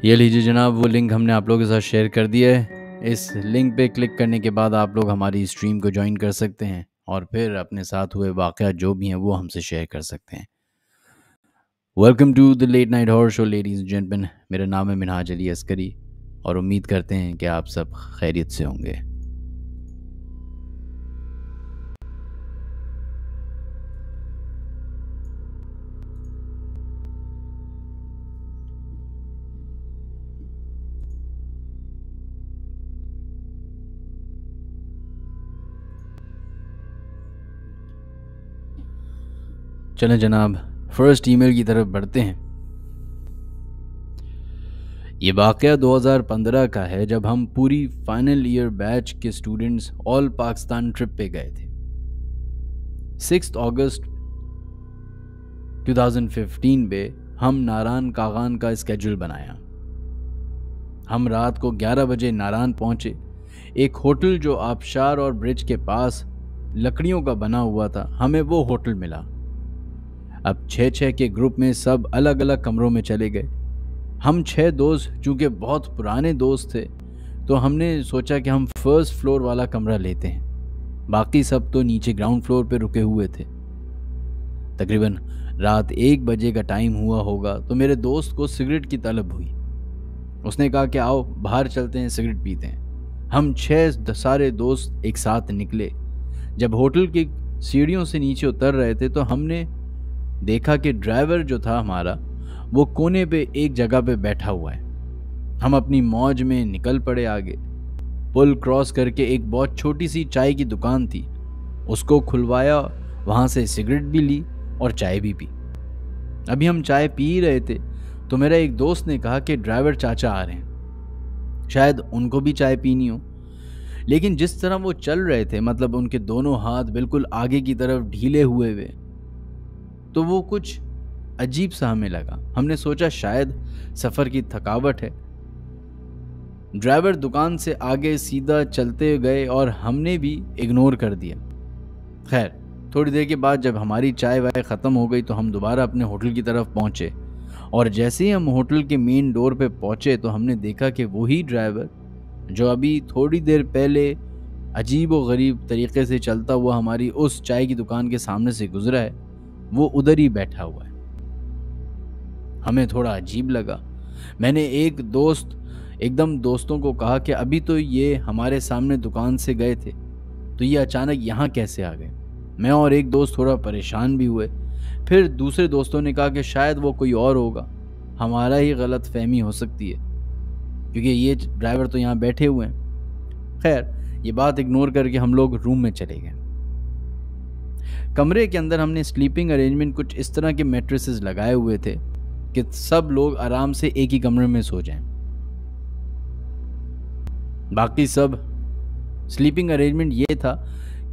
ये लीजिए जनाब, वो लिंक हमने आप लोगों के साथ शेयर कर दिया है। इस लिंक पे क्लिक करने के बाद आप लोग हमारी स्ट्रीम को ज्वाइन कर सकते हैं और फिर अपने साथ हुए वाक़या जो भी हैं वो हमसे शेयर कर सकते हैं। Welcome to the late night horror show ladies and gentleman. मेरा नाम है मिनहाज अली अस्करी और उम्मीद करते हैं कि आप सब खैरियत से होंगे। चलें जनाब, फर्स्ट ईमेल की तरफ बढ़ते हैं। ये वाक़या दो हज़ार पंद्रह का है जब हम पूरी फाइनल ईयर बैच के स्टूडेंट्स ऑल पाकिस्तान ट्रिप पे गए थे। सिक्स्थ अगस्त दो हज़ार पंद्रह पे हम नारान कागान का स्केड्यूल बनाया। हम रात को ग्यारह बजे नारान पहुंचे। एक होटल जो आबशार और ब्रिज के पास लकड़ियों का बना हुआ था, हमें वो होटल मिला। अब छः छः के ग्रुप में सब अलग अलग कमरों में चले गए। हम छः दोस्त चूँकि बहुत पुराने दोस्त थे, तो हमने सोचा कि हम फर्स्ट फ्लोर वाला कमरा लेते हैं, बाकी सब तो नीचे ग्राउंड फ्लोर पे रुके हुए थे। तकरीबन रात एक बजे का टाइम हुआ होगा तो मेरे दोस्त को सिगरेट की तलब हुई। उसने कहा कि आओ बाहर चलते हैं, सिगरेट पीते हैं। हम छः सारे दोस्त एक साथ निकले। जब होटल की सीढ़ियों से नीचे उतर रहे थे तो हमने देखा कि ड्राइवर जो था हमारा, वो कोने पे एक जगह पे बैठा हुआ है। हम अपनी मौज में निकल पड़े आगे। पुल क्रॉस करके एक बहुत छोटी सी चाय की दुकान थी, उसको खुलवाया, वहाँ से सिगरेट भी ली और चाय भी पी। अभी हम चाय पी रहे थे तो मेरा एक दोस्त ने कहा कि ड्राइवर चाचा आ रहे हैं, शायद उनको भी चाय पीनी हो। लेकिन जिस तरह वो चल रहे थे, मतलब उनके दोनों हाथ बिल्कुल आगे की तरफ ढीले हुए हुए, तो वो कुछ अजीब सा हमें लगा। हमने सोचा शायद सफ़र की थकावट है। ड्राइवर दुकान से आगे सीधा चलते गए और हमने भी इग्नोर कर दिया। खैर, थोड़ी देर के बाद जब हमारी चाय वाय ख़त्म हो गई तो हम दोबारा अपने होटल की तरफ पहुँचे और जैसे ही हम होटल के मेन डोर पे पहुँचे तो हमने देखा कि वही ड्राइवर जो अभी थोड़ी देर पहले अजीब व गरीब तरीके से चलता हुआ हमारी उस चाय की दुकान के सामने से गुजरा है, वो उधर ही बैठा हुआ है। हमें थोड़ा अजीब लगा। मैंने एक दोस्त एकदम दोस्तों को कहा कि अभी तो ये हमारे सामने दुकान से गए थे, तो ये अचानक यहाँ कैसे आ गए। मैं और एक दोस्त थोड़ा परेशान भी हुए। फिर दूसरे दोस्तों ने कहा कि शायद वो कोई और होगा, हमारा ही गलत फहमी हो सकती है, क्योंकि ये ड्राइवर तो यहाँ बैठे हुए हैं। खैर, ये बात इग्नोर करके हम लोग रूम में चले गए। कमरे के अंदर हमने स्लीपिंग अरेंजमेंट कुछ इस तरह के मैट्रेसेस लगाए हुए थे कि सब लोग आराम से एक ही कमरे में सो जाएं। बाकी सब स्लीपिंग अरेंजमेंट ये था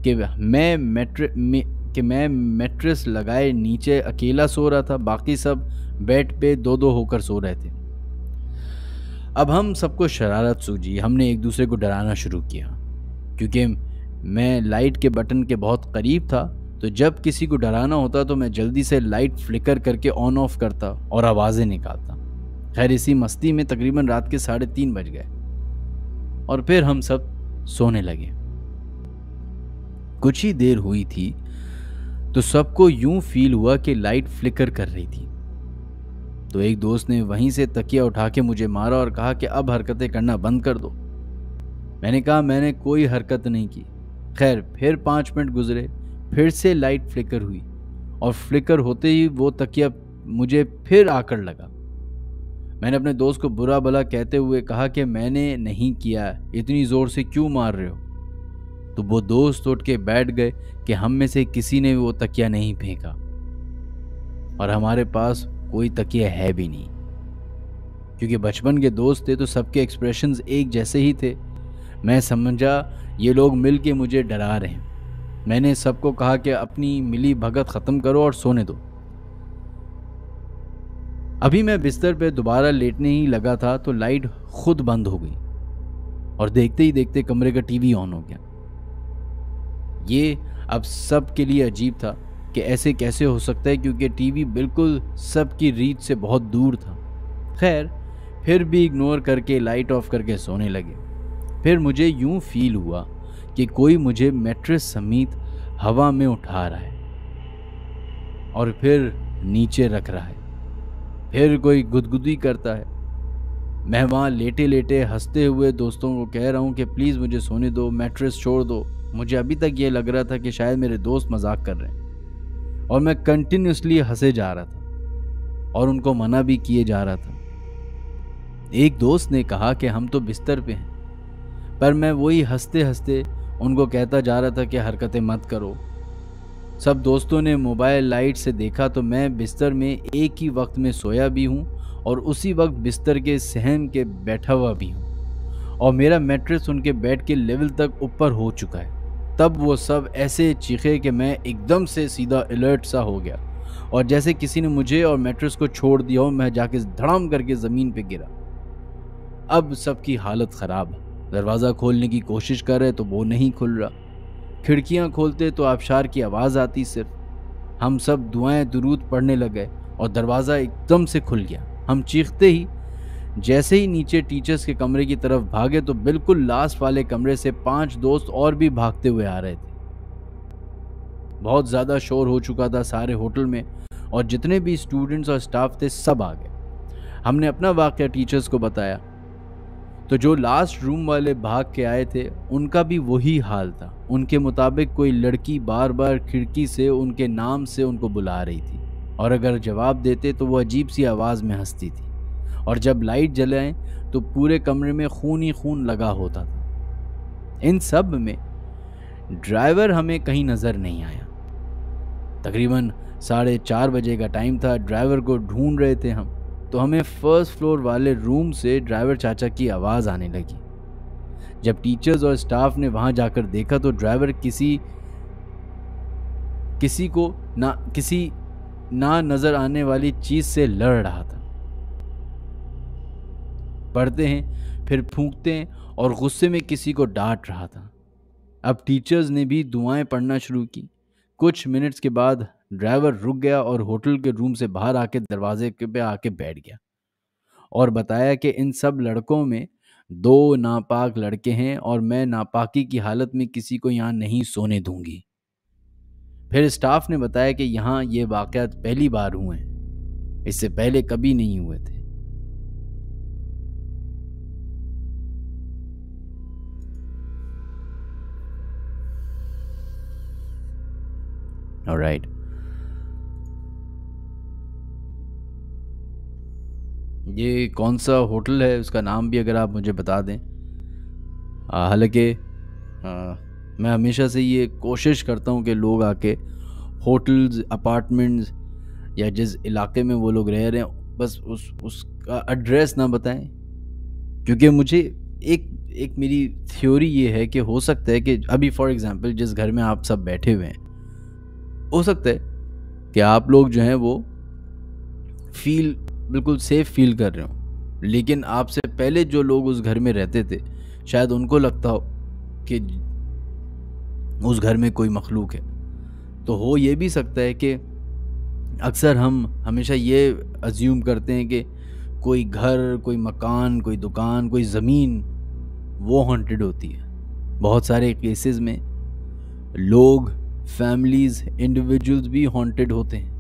कि मैं मैट्रे मे, कि मैं मैट्रेस लगाए नीचे अकेला सो रहा था, बाकी सब बेड पे दो दो होकर सो रहे थे। अब हम सबको शरारत सूझी। हमने एक दूसरे को डराना शुरू किया। क्योंकि मैं लाइट के बटन के बहुत करीब था, तो जब किसी को डराना होता तो मैं जल्दी से लाइट फ्लिकर करके ऑन ऑफ करता और आवाज़ें निकालता। खैर, इसी मस्ती में तकरीबन रात के साढ़े तीन बज गए और फिर हम सब सोने लगे। कुछ ही देर हुई थी तो सबको यूं फील हुआ कि लाइट फ्लिकर कर रही थी। तो एक दोस्त ने वहीं से तकिया उठा के मुझे मारा और कहा कि अब हरकतें करना बंद कर दो। मैंने कहा मैंने कोई हरकत नहीं की। खैर फिर पाँच मिनट गुजरे, फिर से लाइट फ्लिकर हुई और फ्लिकर होते ही वो तकिया मुझे फिर आकर लगा। मैंने अपने दोस्त को बुरा भला कहते हुए कहा कि मैंने नहीं किया, इतनी ज़ोर से क्यों मार रहे हो। तो वो दोस्त उठ के बैठ गए कि हम में से किसी ने वो तकिया नहीं फेंका और हमारे पास कोई तकिया है भी नहीं, क्योंकि बचपन के दोस्त थे तो सबके एक्सप्रेशंस एक जैसे ही थे। मैं समझा ये लोग मिल के मुझे डरा रहे हैं। मैंने सबको कहा कि अपनी मिली भगत ख़त्म करो और सोने दो। अभी मैं बिस्तर पे दोबारा लेटने ही लगा था तो लाइट खुद बंद हो गई और देखते ही देखते कमरे का टीवी ऑन हो गया। ये अब सब के लिए अजीब था कि ऐसे कैसे हो सकता है, क्योंकि टीवी बिल्कुल सबकी रीच से बहुत दूर था। खैर फिर भी इग्नोर करके लाइट ऑफ करके सोने लगे। फिर मुझे यूं फील हुआ कि कोई मुझे मैट्रेस समेत हवा में उठा रहा है और फिर नीचे रख रहा है। फिर कोई गुदगुदी करता है। मैं वहाँ लेटे लेटे हंसते हुए दोस्तों को कह रहा हूँ कि प्लीज़ मुझे सोने दो, मैट्रेस छोड़ दो। मुझे अभी तक ये लग रहा था कि शायद मेरे दोस्त मजाक कर रहे हैं और मैं कंटिन्यूसली हंसे जा रहा था और उनको मना भी किए जा रहा था। एक दोस्त ने कहा कि हम तो बिस्तर पे हैं, पर मैं वही हंसते हंसते उनको कहता जा रहा था कि हरकतें मत करो। सब दोस्तों ने मोबाइल लाइट से देखा तो मैं बिस्तर में एक ही वक्त में सोया भी हूँ और उसी वक्त बिस्तर के सहम के बैठा हुआ भी हूँ और मेरा मैट्रेस उनके बेड के लेवल तक ऊपर हो चुका है। तब वो सब ऐसे चीखे कि मैं एकदम से सीधा अलर्ट सा हो गया और जैसे किसी ने मुझे और मैट्रेस को छोड़ दिया हो, मैं जाके धड़ाम करके ज़मीन पे गिरा। अब सबकी हालत ख़राब। दरवाज़ा खोलने की कोशिश कर रहे तो वो नहीं खुल रहा। खिड़कियां खोलते तो आबशार की आवाज़ आती। सिर्फ हम सब दुआएं दुरूद पढ़ने लगे और दरवाज़ा एकदम से खुल गया। हम चीखते ही जैसे ही नीचे टीचर्स के कमरे की तरफ भागे तो बिल्कुल लास्ट वाले कमरे से पांच दोस्त और भी भागते हुए आ रहे थे। बहुत ज़्यादा शोर हो चुका था सारे होटल में और जितने भी स्टूडेंट्स और स्टाफ थे सब आ गए। हमने अपना वाक़या टीचर्स को बताया तो जो लास्ट रूम वाले भाग के आए थे उनका भी वही हाल था। उनके मुताबिक कोई लड़की बार बार खिड़की से उनके नाम से उनको बुला रही थी और अगर जवाब देते तो वो अजीब सी आवाज़ में हंसती थी और जब लाइट जलाएं तो पूरे कमरे में खून ही खून लगा होता था। इन सब में ड्राइवर हमें कहीं नज़र नहीं आया। तकरीबन साढ़े चार बजे का टाइम था। ड्राइवर को ढूंढ रहे थे हम तो हमें फर्स्ट फ्लोर वाले रूम से ड्राइवर चाचा की आवाज़ आने लगी। जब टीचर्स और स्टाफ ने वहां जाकर देखा तो ड्राइवर किसी किसी को ना किसी ना नज़र आने वाली चीज़ से लड़ रहा था। पढ़ते हैं फिर फूंकते हैं और गुस्से में किसी को डांट रहा था। अब टीचर्स ने भी दुआएं पढ़ना शुरू की। कुछ मिनट्स के बाद ड्राइवर रुक गया और होटल के रूम से बाहर आके दरवाजे पे आके बैठ गया और बताया कि इन सब लड़कों में दो नापाक लड़के हैं और मैं नापाकी की हालत में किसी को यहाँ नहीं सोने दूंगी। फिर स्टाफ ने बताया कि यहाँ ये वाक़यात पहली बार हुए हैं, इससे पहले कभी नहीं हुए थे। ऑलराइट, ये कौन सा होटल है उसका नाम भी अगर आप मुझे बता दें। हालांकि मैं हमेशा से ये कोशिश करता हूँ कि लोग आके होटल्स, अपार्टमेंट्स या जिस इलाके में वो लोग रह रहे हैं बस उस उसका एड्रेस ना बताएं, क्योंकि मुझे एक एक मेरी थ्योरी ये है कि हो सकता है कि अभी फॉर एग्ज़ाम्पल जिस घर में आप सब बैठे हुए हैं, हो सकता है कि आप लोग जो हैं वो फील बिल्कुल सेफ़ फील कर रहे हो, लेकिन आपसे पहले जो लोग उस घर में रहते थे शायद उनको लगता हो कि उस घर में कोई मखलूक है। तो हो ये भी सकता है कि अक्सर हम हमेशा ये अज्यूम करते हैं कि कोई घर, कोई मकान, कोई दुकान, कोई ज़मीन वो हॉन्टेड होती है। बहुत सारे केसेस में लोग, फैमिलीज, इंडिविजुअल्स भी हॉन्टेड होते हैं।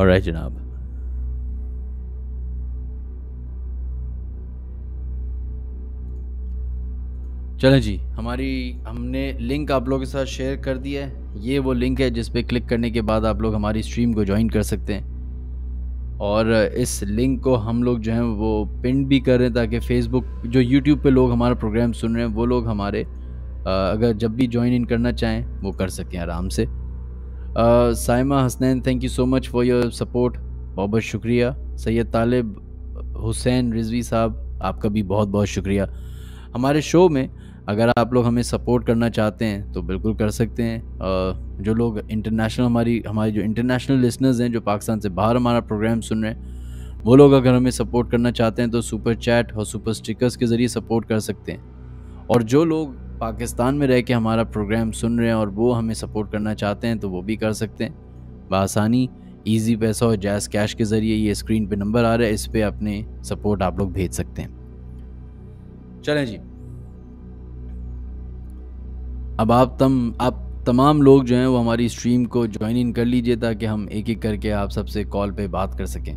ऑलराइट जनाब, चलें जी, हमारी हमने लिंक आप लोगों के साथ शेयर कर दी है। ये वो लिंक है जिस पे क्लिक करने के बाद आप लोग हमारी स्ट्रीम को ज्वाइन कर सकते हैं, और इस लिंक को हम लोग जो हैं वो पिन भी कर रहे हैं ताकि फेसबुक जो यूट्यूब पे लोग हमारा प्रोग्राम सुन रहे हैं वो लोग हमारे अगर जब भी ज्वाइन इन करना चाहें वो कर सकें आराम से। Saima Hasnain, thank you so much for your support, बहुत बहुत शुक्रिया। सैयद तालिब हुसैन रिजवी साहब, आपका भी बहुत बहुत शुक्रिया। हमारे शो में अगर आप लोग हमें सपोर्ट करना चाहते हैं तो बिल्कुल कर सकते हैं। जो लोग इंटरनेशनल हमारी हमारे जो इंटरनेशनल लिसनर्स हैं जो पाकिस्तान से बाहर हमारा प्रोग्राम सुन रहे हैं वो लोग अगर हमें सपोर्ट करना चाहते हैं तो सुपर चैट और सुपर स्टिकर्स के ज़रिए सपोर्ट कर सकते हैं। और जो लोग पाकिस्तान में रह के हमारा प्रोग्राम सुन रहे हैं और वो हमें सपोर्ट करना चाहते हैं तो वो भी कर सकते हैं बआसानी, ईजी पैसा और जैज़ कैश के ज़रिए। ये स्क्रीन पर नंबर आ रहा है, इस पर अपने सपोर्ट आप लोग भेज सकते हैं। चलें जी, अब आप तम आप तमाम लोग जो हैं वो हमारी स्ट्रीम को ज्वाइन इन कर लीजिए ताकि हम एक एक करके आप सबसे कॉल पे बात कर सकें।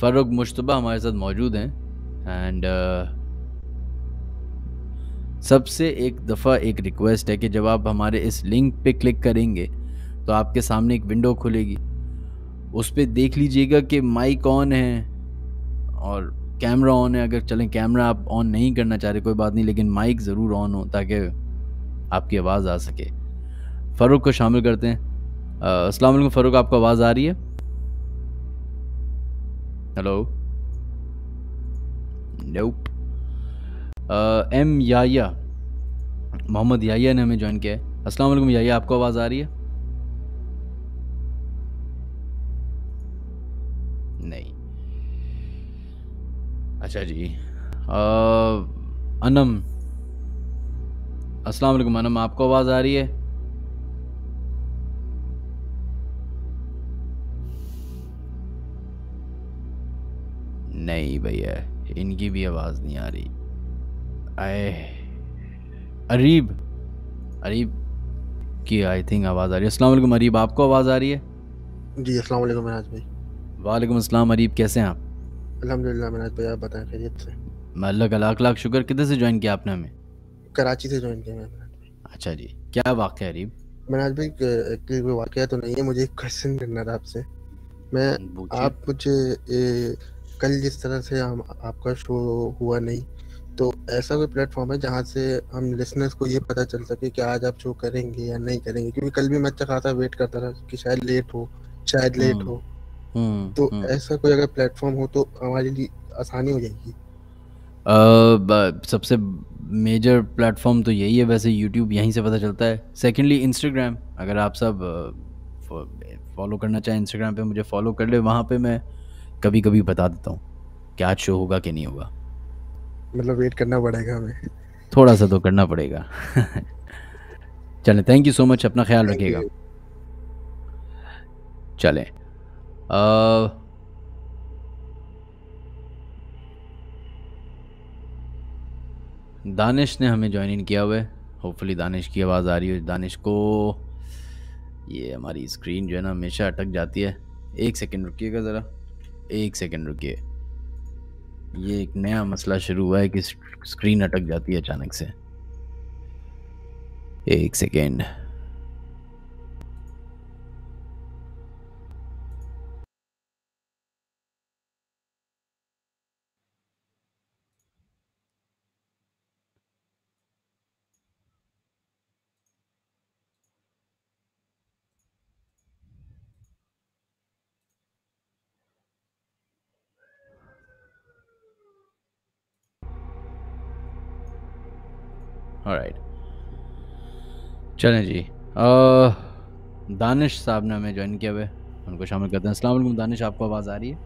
फ़ारूक मुश्तबा हमारे साथ मौजूद हैं। एंड uh, सबसे एक दफ़ा एक रिक्वेस्ट है कि जब आप हमारे इस लिंक पे क्लिक करेंगे तो आपके सामने एक विंडो खुलेगी, उस पर देख लीजिएगा कि माइक ऑन है और कैमरा ऑन है। अगर चलें कैमरा आप ऑन नहीं करना चाह रहे कोई बात नहीं, लेकिन माइक ज़रूर ऑन हो ताकि आपकी आवाज़ आ सके। फ़ारूक को शामिल करते हैं। अस्सलाम वालेकुम फ़ारूक, आपको आवाज़ आ रही है? Hello, nope. M Yaya, Mohammed Yaya ने हमें ज्वाइन किया है। अस्सलाम वालेकुम याया, आपको आवाज़ आ रही है? नहीं, अच्छा जी। आ, अनम, अस्सलाम वालेकुम अनम, आपको आवाज़ आ रही है? नहीं भैया, इनकी भी आवाज़ नहीं आ रही। आए अरीब, अरीब की आई थिंक आवाज़ आ रही है। अस्सलाम वालेकुम अरीब, आपको आवाज़ आ रही है? जी अस्सलाम वालेकुम मिराज भाई। वालेकुम अस्सलाम अरीब, कैसे हैं आप? अल्हम्दुलिल्लाह मिराज भाई, आप बताएं खैरियत से? अल्लाह का लाख लाख शुक्र। किधर से ज्वाइन किया आपने हमें? कराची से ज्वाइन किया मैंने। अच्छा जी, क्या वाकया अरीब? मिराज भाई कोई वाकया तो नहीं है, मुझे एक क्वेश्चन करना था आपसे। मैं आप मुझे ए, कल जिस तरह से हम आपका शो हुआ नहीं, तो ऐसा कोई प्लेटफॉर्म है जहाँ से हम लिसनर्स को ये पता चल सके कि आज आप शो करेंगे या नहीं करेंगे? क्योंकि कल भी मैं अच्छा खासा वेट करता था कि शायद लेट हो, शायद लेट हो, तो ऐसा कोई अगर प्लेटफॉर्म हो तो हमारे लिए आसानी हो जाएगी। uh, सबसे मेजर प्लेटफॉर्म तो यही है, वैसे यूट्यूब यहीं से पता चलता है। सेकेंडली इंस्टाग्राम, अगर आप सब फॉलो करना चाहें इंस्टाग्राम पे मुझे फॉलो कर ले, वहाँ पे मैं कभी कभी बता देता हूँ कि आज शो होगा कि नहीं होगा। मतलब वेट करना पड़ेगा हमें, थोड़ा सा तो करना पड़ेगा। चलें, थैंक यू सो मच, अपना ख्याल रखिएगा। चलें, Uh, दानिश ने हमें ज्वाइन इन किया हुआ है। होपफुली दानिश की आवाज़ आ रही हो। दानिश को ये हमारी स्क्रीन जो है ना हमेशा अटक जाती है। एक सेकंड रुकिएगा ज़रा, एक सेकंड रुकिए। ये एक नया मसला शुरू हुआ है कि स्क्रीन अटक जाती है अचानक से। एक सेकंड, ऑलराइट चलें जी। आ, दानिश साहब ने हमें ज्वाइन किया हुआ है, उनको शामिल करते हैं। अस्सलाम वालेकुम दानिश, आपको आवाज़ आ रही है?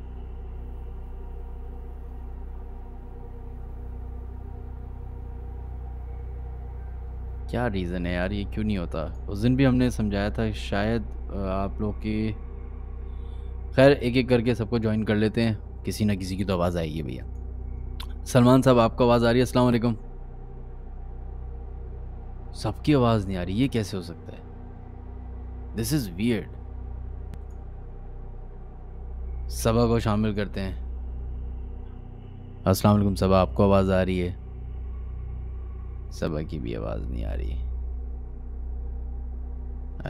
क्या रीज़न है यार ये क्यों नहीं होता? उस दिन भी हमने समझाया था, शायद आप लोग की। खैर, एक एक करके सबको ज्वाइन कर लेते हैं किसी ना किसी की तो आवाज़ आएगी भैया। सलमान साहब आपको आवाज़ आ रही है? अस्सलाम वालेकुम। सबकी आवाज़ नहीं आ रही, ये कैसे हो सकता है? This is weird. सबा को शामिल करते हैं। अस्सलाम वालेकुम सबा, आपको आवाज़ आ रही है? सबा की भी आवाज़ नहीं आ रही।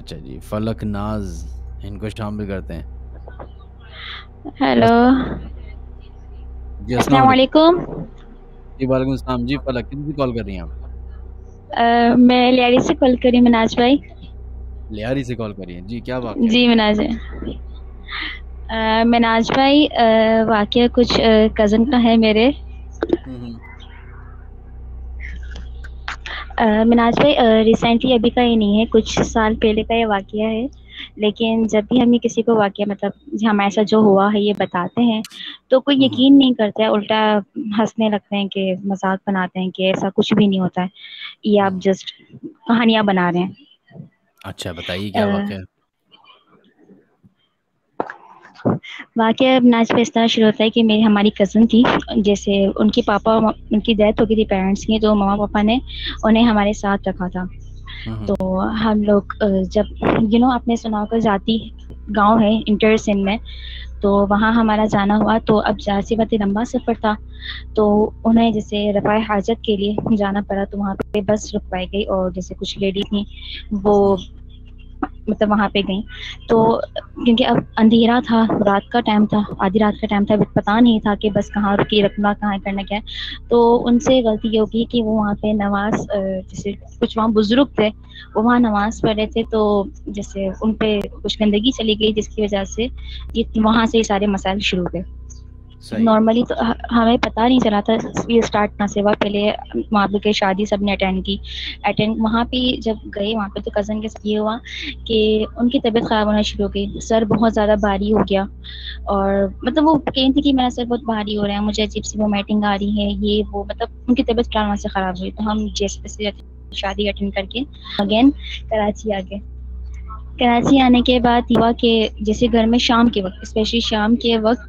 अच्छा जी, फलक नाज, इनको शामिल करते हैं। हेलो जी, अस्सलाम वालेकुम। जी वालेकुम सलाम। जी फलक, किससे कॉल कर रही हैं आप? मैं लियारी से कॉल कर रही हूँ मनाज भाई। लियारी से कॉल कर रही हैं जी, क्या बात? जी मनाज मनाज भाई वाकया कुछ कज़न का है मेरे। मनाज भाई रिसेंटली अभी का ये नहीं है, कुछ साल पहले का ये वाकया है, लेकिन जब भी हम ये किसी को वाकया मतलब हमारे साथ जो हुआ है ये बताते हैं तो कोई यकीन नहीं करता है, उल्टा हंसने लगते हैं कि मजाक बनाते हैं कि ऐसा कुछ भी नहीं होता है, ये आप जस्ट कहानियाँ बना रहे हैं। अच्छा बताइए क्या वाकया? वाकया नाच पे इस तरह शुरू होता है कि मेरी हमारी कज़न थी, जैसे उनके पापा उनकी डेथ हो गई थी पेरेंट्स की, तो ममा पापा ने उन्हें हमारे साथ रखा था। तो हम लोग जब यू नो आपने सुना होगा जाती गांव है इंटर सिंध में, तो वहाँ हमारा जाना हुआ। तो अब जासी बात लंबा सफ़र था, तो उन्हें जैसे रफाए हाजत के लिए जाना पड़ा, तो वहाँ पे बस रुकवाई गई और जैसे कुछ लेडीज थी वो मतलब वहाँ पे गई। तो क्योंकि अब अंधेरा था, रात का टाइम था, आधी रात का टाइम था, पता नहीं था कि बस कहाँ रुकी, रखना कहाँ, करना क्या है। तो उनसे गलती ये होगी कि वो वहाँ पे नमाज जैसे कुछ वहाँ बुजुर्ग थे वो वहाँ नमाज पढ़ रहे थे, तो जैसे उन पे कुछ गंदगी चली गई, जिसकी वजह से ये वहाँ से सारे मसाइल शुरू हो गए। नॉर्मली तो हमें पता नहीं चला था ये स्टार्ट ना सेवा पहले वहाँ पे के शादी सब ने अटेंड की। अटेंड वहाँ पे जब गए वहाँ पे तो कज़न के साथ ये हुआ कि उनकी तबीयत ख़राब होना शुरू हो गई, सर बहुत ज़्यादा भारी हो गया, और मतलब वो कहती थी कि मेरा सर बहुत भारी हो रहा है, मुझे अजीब सी वोमिटिंग आ रही है, ये वो मतलब उनकी तबीयत ख़राब होने से ख़राब हुई। तो हम जैसे तैसे शादी अटेंड करके अगेन कराची आ गए। कराची आने के बाद हुआ कि जैसे घर में शाम के वक्त, स्पेशली शाम के वक्त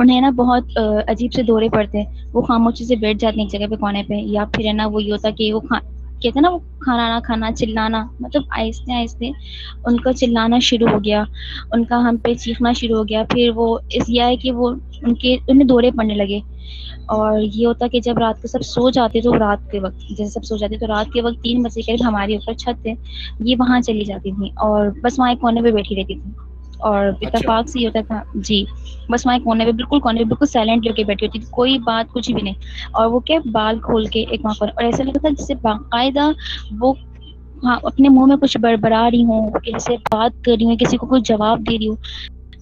उन्हें ना बहुत अजीब से दौरे पड़ते हैं, वो खामोशी से बैठ जाते हैं एक जगह पे कोने पे, या फिर है ना वो ये होता कि वो खा कहते हैं ना वो खाना ना खाना चिल्लाना, मतलब आहिस्ते आहिस्ते उनका चिल्लाना शुरू हो गया, उनका हम पे चीखना शुरू हो गया। फिर वो इस यह है कि वो उनके उन्हें दौरे पड़ने लगे। और ये होता कि जब रात को सब सो जाते तो रात के वक्त जैसे सब सो जाते तो रात के वक्त तीन बजे करीब हमारे ऊपर छत थे, ये वहाँ चली जाती थी और बस वहाँ एक कोने पर बैठी रहती थी। और इतफाक से ये होता था जी, बस वहाँ कोने पे बिल्कुल कोने पे बिल्कुल साइलेंट होकर बैठी होती थी, कोई बात कुछ भी नहीं। और वो क्या बाल खोल के एक वहाँ पर, और ऐसा लगता था जैसे बाकायदा वो हाँ अपने मुंह में कुछ बड़बड़ा रही हूँ, किसी बात कर रही हूँ, किसी को कुछ जवाब दे रही हूँ।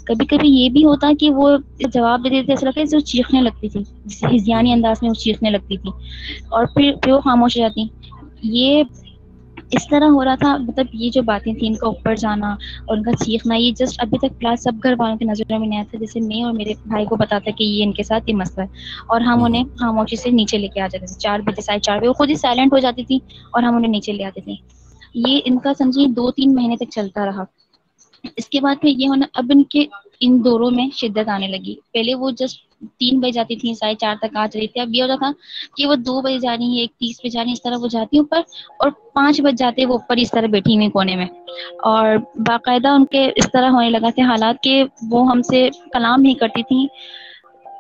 कभी कभी ये भी होता कि वो जवाब दे देते, ऐसा लगता है जैसे वो चीखने लगती थी, जैसे हिजियानी अंदाज में वो चीखने लगती थी, और फिर फिर वो खामोश हो जाती। ये इस तरह हो रहा था, मतलब ये जो बातें थी इनका ऊपर जाना और उनका चीखना, ये जस्ट अभी तक क्लास सब घर वालों की नज़रों में नहीं आया था। जैसे मैं और मेरे भाई को पता था कि ये इनके साथ ये मसला है, और हम उन्हें खामोशी से नीचे लेके आ जाते थे। चार बजे साढ़े चार बजे वो खुद ही साइलेंट हो जाती थी और हम उन्हें नीचे ले आते थे। ये इनका समझिए दो तीन महीने तक चलता रहा। इसके बाद में ये होना, अब इनके इन दौरों में शिद्दत आने लगी। पहले वो जस्ट तीन बजे जाती थी, साढ़े चार तक आ रही थी, अब ये होता था कि वो दो बजे जा रही है, एक तीस पे जा रही है, इस तरह वो जाती ऊपर, और पाँच बज जाते वो ऊपर इस तरह बैठी हुई कोने में। और बाकायदा उनके इस तरह होने लगा थे हालात के वो हमसे कलाम नहीं करती थी।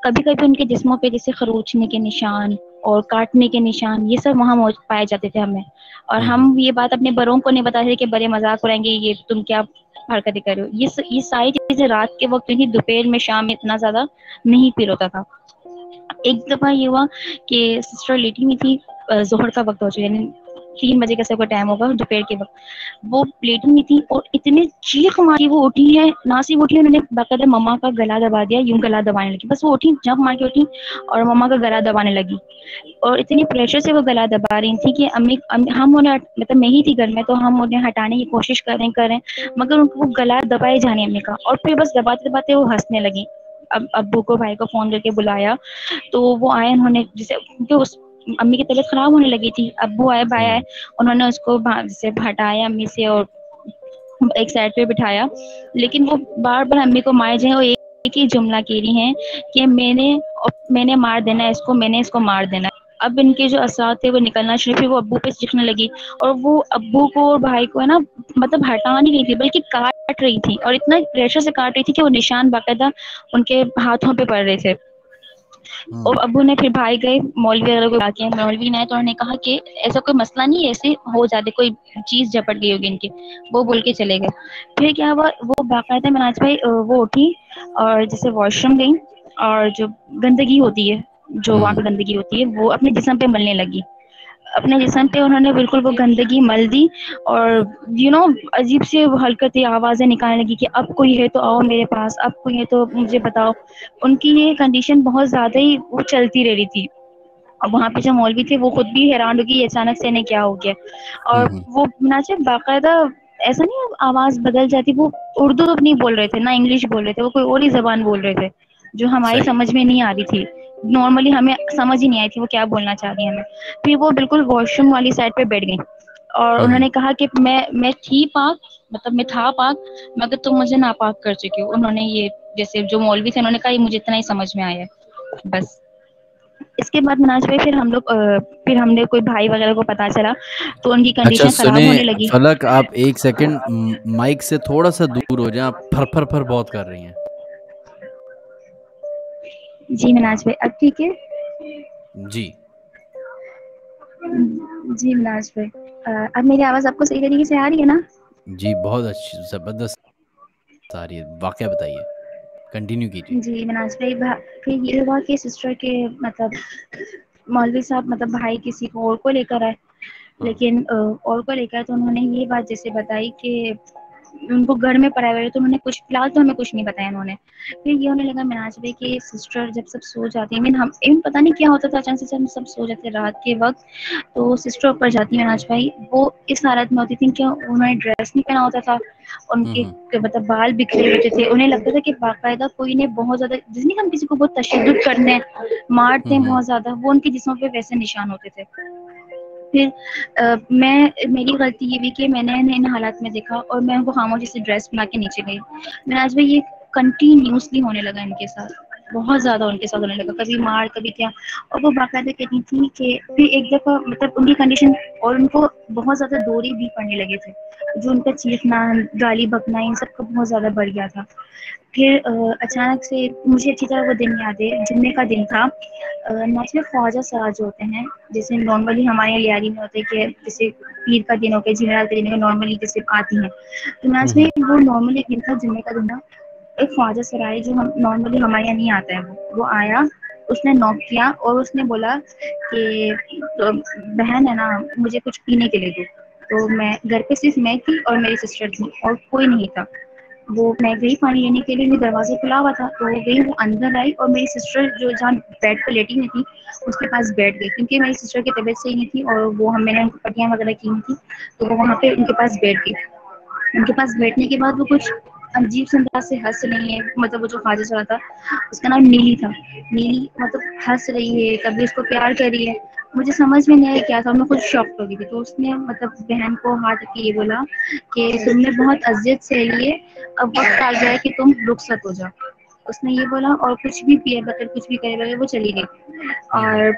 कभी कभी उनके जिस्मों पे जैसे खरोचने के निशान और काटने के निशान ये सब वहाँ पाए जाते थे हमें, और हम ये बात अपने बड़ों को नहीं बताते थे कि बड़े मजाक उड़ाएंगे, ये तुम क्या हरकतें कर रहे हो। ये ये सारी चीज़ें रात के वक्त नहीं, दोपहर में शाम में इतना ज़्यादा नहीं पी रोता था। एक दफ़ा ये हुआ कि सिस्टर लेटी हुई थी, जोहर का वक्त हो चुका, यानी तीन बजे का सबका टाइम होगा दोपहर के वक्त, वो लेटी हुई थी और इतने चीख मारी वो उठी है, ना सिर्फ उठी उन्होंने बाकायदा मम्मा का गला दबा दिया, यूँ गला दबाने लगी, बस वो उठी जंप मार के उठी और मम्मा का गला दबाने लगी, और इतने प्रेशर से वो गला दबा रही थी कि अम्मी हम उन्हें मतलब मैं ही थी घर में, तो हम उन्हें हटाने की कोशिश कर रहे कर रहे हैं मगर उनको गला दबाए जाने अम्मी का। और फिर बस दबाते दबाते वो हंसने लगी। अब अब्बू को भाई को फ़ोन करके बुलाया तो वो आए, उन्होंने जैसे उस अम्मी की तबीयत खराब होने लगी थी, अब्बू आए भाई आए, उन्होंने उसको जैसे हटाया अम्मी से और एक साइड पे बिठाया, लेकिन वो बार बार अम्मी को मारे जाए और एक एक ही जुमला कह रही हैं कि मैंने मैंने मार देना इसको, मैंने इसको मार देना। अब इनके जो असर थे वो निकलना शुरू, फिर वो अब्बू पे चिखने लगी और वो अब्बू को और भाई को है ना मतलब हटा नहीं रही थी बल्कि काट रही थी, और इतना प्रेशर से काट रही थी कि वो निशान बाकायदा उनके हाथों पे पड़ रहे थे। और अब्बू ने फिर भाई गए मौलवी वगैरह को बाकी मौलवी ने, तो उन्होंने कहा कि ऐसा कोई मसला नहीं, ऐसे हो जाते, कोई चीज झपट गई होगी इनकी, वो बोल के चले गए। फिर क्या हुआ, वो बाकायदा मिनाज भाई वो उठी और जैसे वॉशरूम गई और जो गंदगी होती है, जो वहाँ पे गंदगी होती है वो अपने जिस्म पे मलने लगी, अपने जिस्म पे उन्होंने बिल्कुल वो गंदगी मल दी। और यू नो अजीब से हरकतें, आवाज़ें निकालने लगी कि अब कोई है तो आओ मेरे पास, अब कोई है तो मुझे बताओ। उनकी ये कंडीशन बहुत ज़्यादा ही वो चलती रह रही थी। और वहाँ पे जो मौलवी थे वो खुद भी हैरान हो गई अचानक से इन्हें क्या हो गया। और वो नाचे बाकायदा ऐसा नहीं आवाज़ बदल जाती, वो उर्दू अपनी बोल रहे थे ना इंग्लिश बोल रहे थे, वो कोई और ही जबान बोल रहे थे जो हमारी समझ में नहीं आ रही थी, नॉर्मली हमें समझ ही नहीं आई थी वो क्या बोलना चाह रही है हमें। फिर वो बिल्कुल वॉशरूम वाली साइड पे बैठ गई और उन्होंने कहा कि मैं मैं थी पाक, मतलब मैं था पाक, मगर तुम मुझे नापाक कर चुके हो। उन्होंने ये जैसे जो मौलवी थे उन्होंने कहा ये मुझे इतना ही समझ में आया बस। इसके बाद मनाज भाई फिर हम लोग फिर हमने कोई भाई वगैरह को पता चला तो उनकी कंडीशन खराब होने लगी। फलक आप एक सेकेंड माइक से थोड़ा सा दूर हो जाए, आप फर फर फर बहुत कर रही है। जी मिनाज भाई अब ठीक है जी? जी मिनाज भाई अब मेरी आवाज आपको सही तरीके से आ रही है ना? जी बहुत अच्छी, जबरदस्त आ रही है। वाकया बताइए, कंटिन्यू कीजिए। जी मिनाज भाई फिर ये हुआ कि सिस्टर के मतलब मौलवी साहब मतलब भाई किसी को और को लेकर आए, लेकिन और को लेकर तो उन्होंने ये बात जैसे बताई कि उनको घर में पढ़ाया हुआ, तो उन्होंने कुछ फिलहाल तो हमें कुछ नहीं बताया उन्होंने। फिर ये होने लगा मिनाज भाई कि सिस्टर जब सब सो जाती है, मीन हम इन पता नहीं क्या होता था, अचानक से जब सब सो जाते रात के वक्त तो सिस्टर ऊपर जाती है, मिनाज भाई वो इस हालत में होती थी कि उन्होंने ड्रेस नहीं पहना होता था, उनके मतलब बाल बिखरे होते थे, उन्हें लगता था कि बाकायदा कोई ने बहुत ज्यादा जिसने हम किसी को बहुत तशद्दुद करते हैं मारते हैं बहुत ज्यादा, वो उनके जिस्मों पे वैसे निशान होते थे। फिर आ, मैं मेरी गलती ये भी कि मैंने इन हालात में देखा और मैं वो खामोशी से ड्रेस बना के नीचे गई। मिनाज भाई ये कंटिन्यूसली होने लगा इनके साथ, बहुत ज़्यादा उनके साथ होने लगा, कभी मार कभी क्या। और वो बाकायदा कहती थी कि फिर एक दफ़ा मतलब उनकी कंडीशन और उनको बहुत ज़्यादा दौरे भी पड़ने लगे थे, जो उनका चीखना गाली बकना इन सब का बहुत ज़्यादा बढ़ गया था। फिर अचानक से मुझे अच्छी तरह वो दिन याद है, जुम्मे का दिन था, नाच में ख्वाजा सराज होते हैं, जैसे नॉर्मली हमारे लियारी में होते हैं कि जैसे पीर का दिन हो गया, जुमेरात का दिन हो गया, नॉर्मली जैसे आती हैं। तो नाच में वो नॉर्मली एक दिन था, जुम्मे का दिन था, एक ख्वाजा सराय जो हम नॉर्मली हमारे यहाँ नहीं आता है, वो वो आया, उसने नॉक किया और उसने बोला कि तो बहन है ना मुझे कुछ पीने के लिए दो। तो मैं घर पे सिर्फ मैं थी और मेरी सिस्टर थी और कोई नहीं था। वो मैं गई पानी लेने के लिए, मेरे दरवाजा खुला हुआ था तो वो गई, वो अंदर आई और मेरी सिस्टर जो जहाँ बेड पर लेटी हुई थी उसके पास बैठ गई, क्योंकि मेरी सिस्टर की तबीयत सही नहीं थी और वो हम मैंने उनको पट्टियाँ वगैरह की हुई थी, तो वो वहाँ पर उनके पास बैठ गई। उनके पास बैठने के बाद वो कुछ अजीब से अंदाज से हंस रही है, मतलब वो जो ख्वाजा सराय था उसका नाम नीली था, नीली मतलब हंस रही है, कभी उसको प्यार कर रही है, मुझे समझ में नहीं आया क्या था, मैं खुद शॉक हो गई थी। तो उसने मतलब बहन को हाथ रखकर ये बोला कि तुमने बहुत अजियत से लिए, अब वक्त आ गया है कि तुम रुखसत हो जाओ, उसने ये बोला और कुछ भी पिए बगैर कुछ भी करे बगैर वो चली गई। और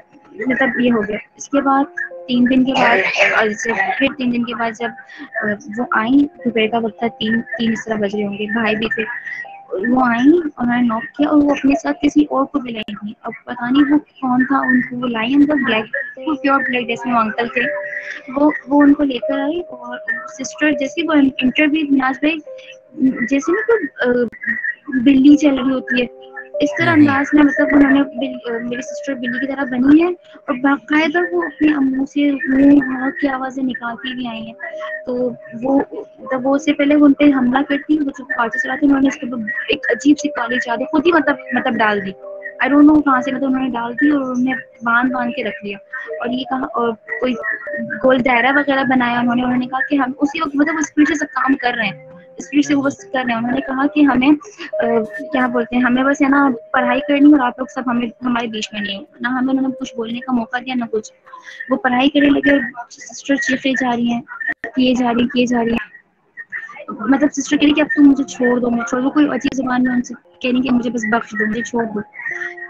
मतलब ये हो गया। इसके बाद तीन दिन के बाद और फिर तीन दिन के बाद जब वो आई, दोपहर का वक्त था, तीन तीन इस तरह बज रहे होंगे, भाई भी थे, वो आई, उन्होंने नॉक किया और वो अपने साथ किसी और को भी लाई थी, अब पता नहीं वो कौन था, उनको वो लाई अंदर ब्लैक प्योर ब्लैक ड्रेस में अंकल थे, वो वो उनको लेकर आई। और सिस्टर जैसे वो इंटरव्यू मिनाज भाई जैसे ना कोई बिल्ली चल रही होती है इस तरह अंदाज में, मतलब उन्होंने मेरी सिस्टर बिल्ली की तरह बनी है और बाकायदा वो अपने अम्मू से मुँह की आवाज़ें निकालती भी आई हैं। तो वो मतलब वो उससे पहले उन पर हमला करती, वो जो ख्वाजा सराय थे उन्होंने इसके ऊपर एक अजीब सी काली चादर खुद ही मतलब मतलब डाल दी, आई डोंट नो कहाँ से, मतलब उन्होंने डाल दी और उन्हें बांध बांध के रख लिया और ये कहा और कोई गोल दायरा वगैरह बनाया उन्होंने, उन्होंने कहा कि हम उसी वक्त मतलब उस पीछे से काम कर रहे हैं, स्पीड से वो बस कर रहे हैं। उन्होंने कहा कि हमें आ, क्या बोलते हैं, हमें बस है ना पढ़ाई करनी और आप लोग सब हमें हमारे बीच में नहीं हो ना, हमें उन्होंने कुछ बोलने का मौका दिया ना कुछ, वो पढ़ाई करने लगे और सिस्टर चीखे जा रही हैं, किए जा रही किए जा रही हैं। मतलब सिस्टर कह रही कि अब तुम मुझे छोड़ दो, मुझे छोड़ दो, कोई अच्छी जुबान में उनसे कह रही कि मुझे बस बख्श दो, मुझे छोड़ दो।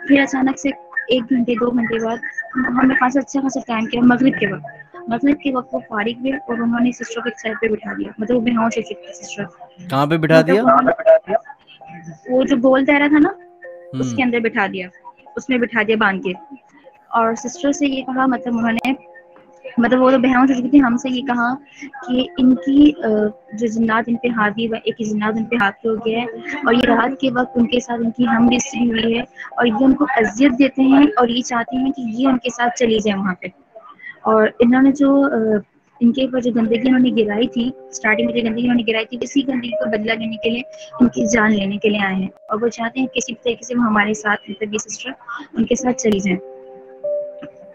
फिर अचानक से एक घंटे दो घंटे बाद हमने खासा अच्छा खासा टाइम किया, मगरिब के वक्त मगरिब के वक्त वो फारिग हुए और उन्होंने सिस्टर को एक साइड पे बिठा दिया, मतलब बेहाश हो चुकी सिस्टर। कहाँ पे बिठा दिया? वो जो गोल दायरा था ना उसके अंदर बिठा दिया, उसमें बिठा दिया बांध के। और सिस्टर से ये कहा, मतलब उन्होंने मतलब वो तो बेहोश हो चुकी थी, हमसे ये कहा कि इनकी जो जिन्नात इन पे हावी हुआ, एक जिन्नात इन पे हावी हो गया है और ये रात के वक्त उनके साथ उनकी हम बिस्तरी हुई है और ये उनको अजियत देते हैं और ये चाहते हैं कि ये उनके साथ चली जाए वहाँ पे। और इन्होंने जो इनके ऊपर जो गंदगी इन्होंने गिराई थी स्टार्टिंग में, जो गंदगी इन्होंने गिराई थी, इसी गंदगी को बदला लेने के लिए, उनकी जान लेने के लिए आए हैं और वो चाहते हैं किसी भी तरीके से वो हमारे साथ, मतलब ये सिस्टर उनके साथ चली जाए।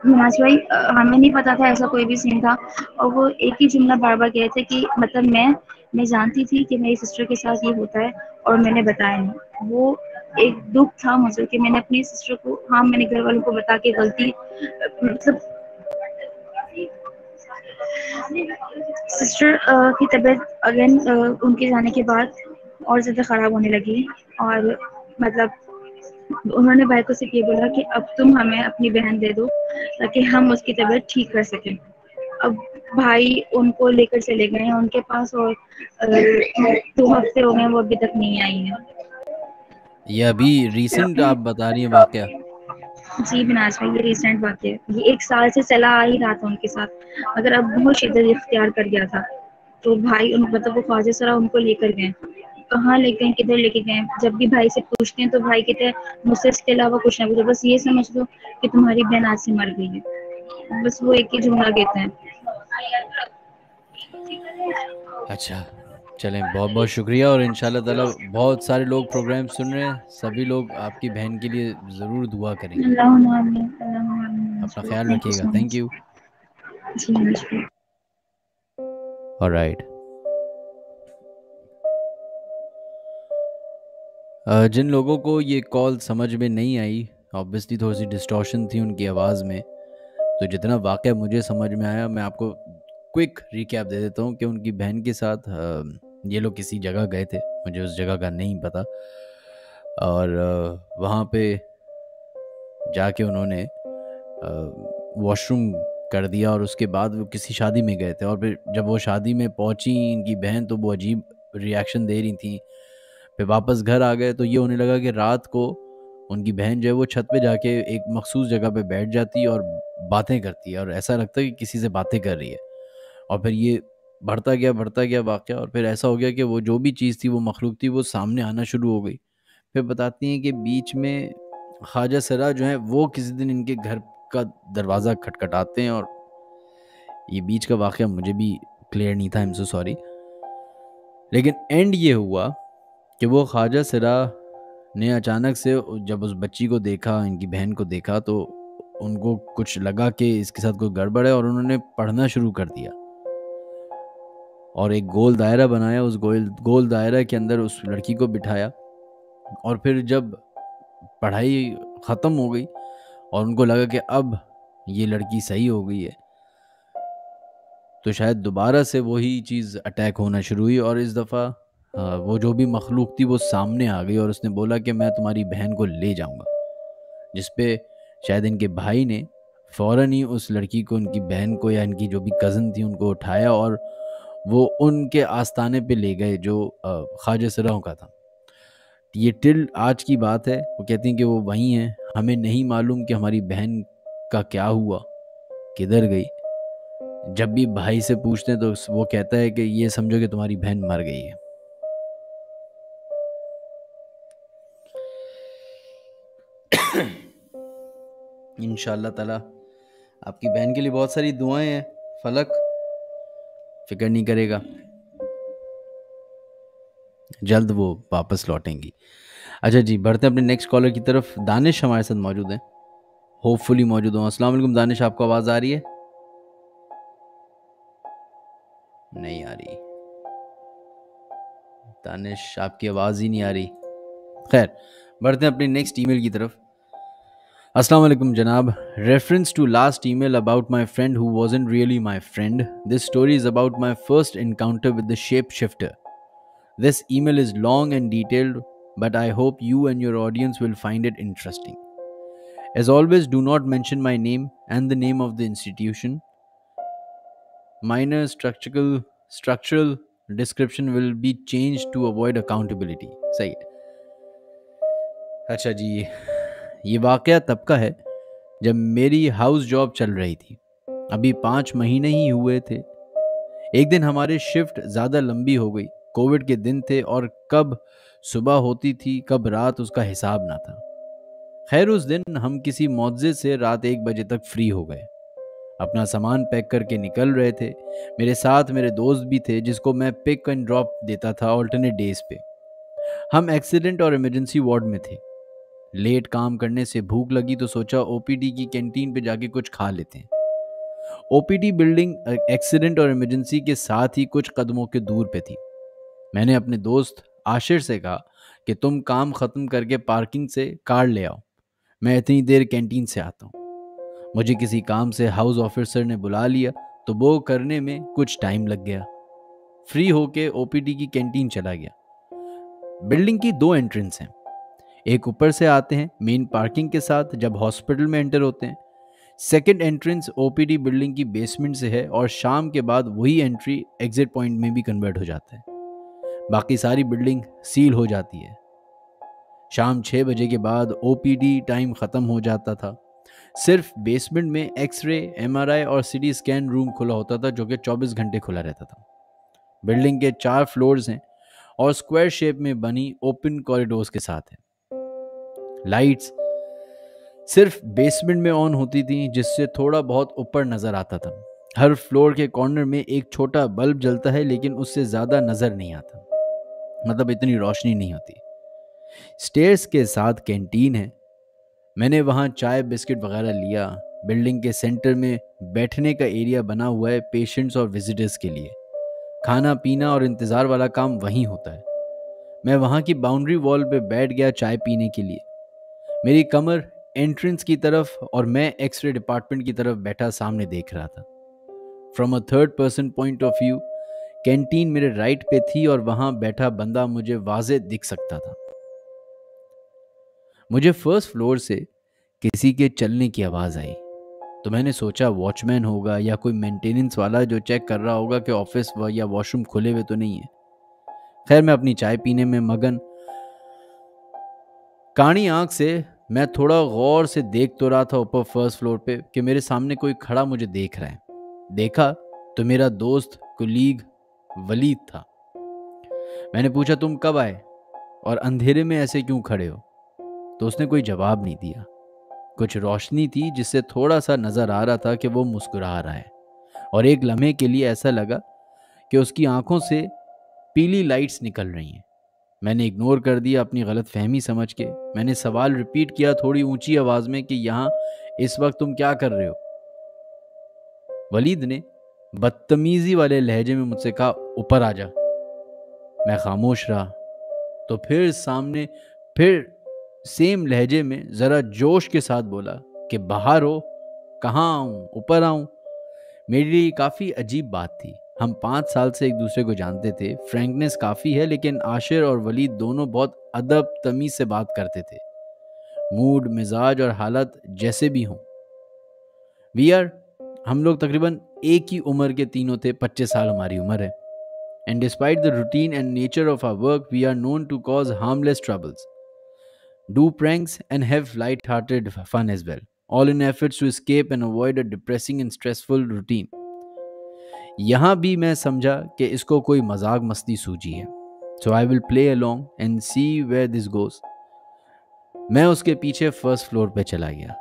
मुनाज भाई, हमें नहीं पता था ऐसा कोई भी सीन था और वो एक ही जुमला बार बार कहते थे कि मतलब मैं मैं जानती थी कि मेरी सिस्टर के साथ ये होता है और मैंने बताया नहीं। वो एक दुख था मुझे कि मैंने अपनी सिस्टर को, हाँ मैंने घर वालों को बता के गलती, मतलब सिस्टर की तबीयत अगेन उनके जाने के बाद और ज़्यादा ख़राब होने लगी और मतलब उन्होंने भाई को सिर्फ ये बोला कि अब तुम हमें अपनी बहन दे दो ताकि हम उसकी तबीयत ठीक कर सकें। अब भाई उनको लेकर चले गए हैं उनके पास और दो हफ्ते हो गए वो अभी तक नहीं आई है। ये अभी रिसेंट आप बता रही हैं वाकया? जी बिनाज भाई, ये रिसेंट वाकया, ये एक साल से चला आ ही रहा था उनके साथ, मगर अब बहुत शिद्दत इख्तियार कर गया था। तो भाई उन मतलब वो ख्वाजा सरा उनको लेकर गए, कहाँ लेके गए, किधर लेके गए। जब भी भाई से पूछते हैं तो भाई कहते हैं मुझसे इसके अलावा कुछ ना पूछो, बस ये समझ लो कि तुम्हारी बहन आज से मर गई है, बस वो एक ही जुमला कहते हैं। अच्छा चलें, बहुत बहुत शुक्रिया और इंशाल्लाह ताला बहुत सारे लोग प्रोग्राम सुन रहे हैं, सभी लोग आपकी बहन के लिए ज़रूर दुआ करेंगे। अपना ख्याल रखिएगा, थैंक यू। ऑलराइट, जिन लोगों को ये कॉल समझ में नहीं आई, ऑब्वियसली थोड़ी सी डिस्टॉर्शन थी उनकी आवाज़ में, तो जितना वाकया मुझे समझ में आया मैं आपको क्विक रिकैप दे देता हूँ कि उनकी बहन के साथ ये लोग किसी जगह गए थे, मुझे उस जगह का नहीं पता, और वहाँ पे जाके उन्होंने वॉशरूम कर दिया और उसके बाद वो किसी शादी में गए थे। और फिर जब वो शादी में पहुँची इनकी बहन तो वो अजीब रिएक्शन दे रही थी, फिर वापस घर आ गए तो ये होने लगा कि रात को उनकी बहन जो है वो छत पे जाके एक मखसूस जगह पे बैठ जाती है और बातें करती है और ऐसा लगता है कि किसी से बातें कर रही है। और फिर ये बढ़ता गया बढ़ता गया वाकया और फिर ऐसा हो गया कि वो जो भी चीज़ थी, वो मखलूक थी, वो सामने आना शुरू हो गई। फिर बताती हैं कि बीच में ख्वाजा सरा जो है वो किसी दिन इनके घर का दरवाज़ा खटखटाते हैं और ये बीच का वाकया मुझे भी क्लियर नहीं था, आई एम सो सॉरी। लेकिन एंड ये हुआ कि वो ख्वाजा सरा ने अचानक से जब उस बच्ची को देखा, इनकी बहन को देखा, तो उनको कुछ लगा कि इसके साथ कोई गड़बड़ है और उन्होंने पढ़ना शुरू कर दिया और एक गोल दायरा बनाया। उस गोल गोल दायरा के अंदर उस लड़की को बिठाया और फिर जब पढ़ाई ख़त्म हो गई और उनको लगा कि अब ये लड़की सही हो गई है, तो शायद दोबारा से वही चीज़ अटैक होना शुरू हुई और इस दफ़ा वो जो भी मखलूक थी वो सामने आ गई और उसने बोला कि मैं तुम्हारी बहन को ले जाऊंगा, जिस पे शायद इनके भाई ने फ़ौरन ही उस लड़की को, इनकी बहन को या इनकी जो भी कज़न थी उनको उठाया और वो उनके आस्ताने पे ले गए जो ख्वाजा सरा का था। ये टिल आज की बात है। वो कहती हैं कि वो वहीं हैं, हमें नहीं मालूम कि हमारी बहन का क्या हुआ, किधर गई। जब भी भाई से पूछते हैं तो वो कहता है कि ये समझो कि तुम्हारी बहन मर गई है। इंशाल्लाह ताला आपकी बहन के लिए बहुत सारी दुआएं हैं, फलक फिक्र नहीं करेगा, जल्द वो वापस लौटेंगी। अच्छा जी, बढ़ते हैं अपने नेक्स्ट कॉलर की तरफ। दानिश हमारे साथ मौजूद हैं, होपफुली मौजूद हों। अस्सलाम वालेकुम दानिश, आपको आवाज़ आ रही है? नहीं आ रही दानिश, आपकी आवाज़ ही नहीं आ रही। खैर, बढ़ते हैं अपने नेक्स्ट ईमेल की तरफ। अस्सलाम वालेकुम जनाब, reference to last email about my friend who wasn't really my friend, this story is about my first encounter with the shape shifter. This email is long and detailed, but I hope you and your audience will find it interesting. As always, do not mention my name and the name of the institution. Minor structural structural description will be changed to avoid accountability. सही है। अच्छा जी, ये वाकया तब का है जब मेरी हाउस जॉब चल रही थी। अभी पाँच महीने ही हुए थे। एक दिन हमारी शिफ्ट ज़्यादा लंबी हो गई। कोविड के दिन थे और कब सुबह होती थी कब रात उसका हिसाब ना था। खैर, उस दिन हम किसी मुआवजे से रात एक बजे तक फ्री हो गए। अपना सामान पैक करके निकल रहे थे। मेरे साथ मेरे दोस्त भी थे जिसको मैं पिक एंड ड्रॉप देता था ऑल्टरनेट डेज पे। हम एक्सीडेंट और इमरजेंसी वार्ड में थे। लेट काम करने से भूख लगी तो सोचा ओपीडी की कैंटीन पे जाके कुछ खा लेते हैं। ओपीडी बिल्डिंग एक्सीडेंट और इमरजेंसी के साथ ही कुछ कदमों के दूर पे थी। मैंने अपने दोस्त आशिर से कहा कि तुम काम ख़त्म करके पार्किंग से कार ले आओ, मैं इतनी देर कैंटीन से आता हूँ। मुझे किसी काम से हाउस ऑफिसर ने बुला लिया तो वो करने में कुछ टाइम लग गया। फ्री होके ओपीडी की कैंटीन चला गया। बिल्डिंग की दो एंट्रेंस हैं, एक ऊपर से आते हैं मेन पार्किंग के साथ जब हॉस्पिटल में एंटर होते हैं। सेकंड एंट्रेंस ओपीडी बिल्डिंग की बेसमेंट से है और शाम के बाद वही एंट्री एग्जिट पॉइंट में भी कन्वर्ट हो जाता है। बाकी सारी बिल्डिंग सील हो जाती है। शाम छः बजे के बाद ओपीडी टाइम ख़त्म हो जाता था। सिर्फ बेसमेंट में एक्सरे, एमआरआई और सीटी स्कैन रूम खुला होता था जो कि चौबीस घंटे खुला रहता था। बिल्डिंग के चार फ्लोर्स हैं और स्क्वायर शेप में बनी ओपन कॉरिडोर्स के साथ है। लाइट्स सिर्फ बेसमेंट में ऑन होती थी जिससे थोड़ा बहुत ऊपर नज़र आता था। हर फ्लोर के कॉर्नर में एक छोटा बल्ब जलता है लेकिन उससे ज़्यादा नज़र नहीं आता, मतलब इतनी रोशनी नहीं होती। स्टेयर्स के साथ कैंटीन है। मैंने वहाँ चाय बिस्किट वगैरह लिया। बिल्डिंग के सेंटर में बैठने का एरिया बना हुआ है पेशेंट्स और विजिटर्स के लिए। खाना पीना और इंतज़ार वाला काम वहीं होता है। मैं वहाँ की बाउंड्री वॉल पे बैठ गया चाय पीने के लिए। मेरी कमर एंट्रेंस की तरफ और मैं एक्सरे डिपार्टमेंट की तरफ बैठा सामने देख रहा था। From a third person point of view canteen मेरे राइट पे थी और वहाँ बैठा बंदा मुझे वाज़े दिख सकता था। मुझे फर्स्ट फ्लोर से किसी के चलने की आवाज़ आई तो मैंने सोचा वॉचमैन होगा या कोई मेंटेनेंस वाला जो चेक कर रहा होगा कि ऑफिस व या वॉशरूम खुले हुए तो नहीं है। खैर, मैं अपनी चाय पीने में मगन। काली आंख से मैं थोड़ा गौर से देख तो रहा था ऊपर फर्स्ट फ्लोर पे कि मेरे सामने कोई खड़ा मुझे देख रहा है। देखा तो मेरा दोस्त कुलीग वलीद था। मैंने पूछा तुम कब आए और अंधेरे में ऐसे क्यों खड़े हो, तो उसने कोई जवाब नहीं दिया। कुछ रोशनी थी जिससे थोड़ा सा नज़र आ रहा था कि वो मुस्कुरा रहा है और एक लम्हे के लिए ऐसा लगा कि उसकी आंखों से पीली लाइट्स निकल रही हैं। मैंने इग्नोर कर दिया अपनी गलतफहमी समझ के। मैंने सवाल रिपीट किया थोड़ी ऊंची आवाज़ में कि यहाँ इस वक्त तुम क्या कर रहे हो। वलीद ने बदतमीज़ी वाले लहजे में मुझसे कहा ऊपर आ जा। मैं खामोश रहा तो फिर सामने फिर सेम लहजे में ज़रा जोश के साथ बोला कि बाहर हो, कहाँ आऊँ, ऊपर आऊँ। मेरे लिए काफ़ी अजीब बात थी। हम पाँच साल से एक दूसरे को जानते थे, फ्रैंकनेस काफ़ी है, लेकिन आशिर और वलीद दोनों बहुत अदब तमीज़ से बात करते थे, मूड मिजाज और हालत जैसे भी हों। वी आर हम लोग तकरीबन एक ही उम्र के तीनों थे, पच्चीस साल हमारी उम्र है। And despite the routine and nature of our work we are known to cause harmless troubles, do pranks and have light-hearted fun as well, all in efforts to escape and avoid a depressing and stressful routine. यहाँ भी मैं समझा कि इसको कोई मजाक मस्ती सूझी है, so I will play along and see where this goes. मैं उसके पीछे फर्स्ट फ्लोर पे चला गया।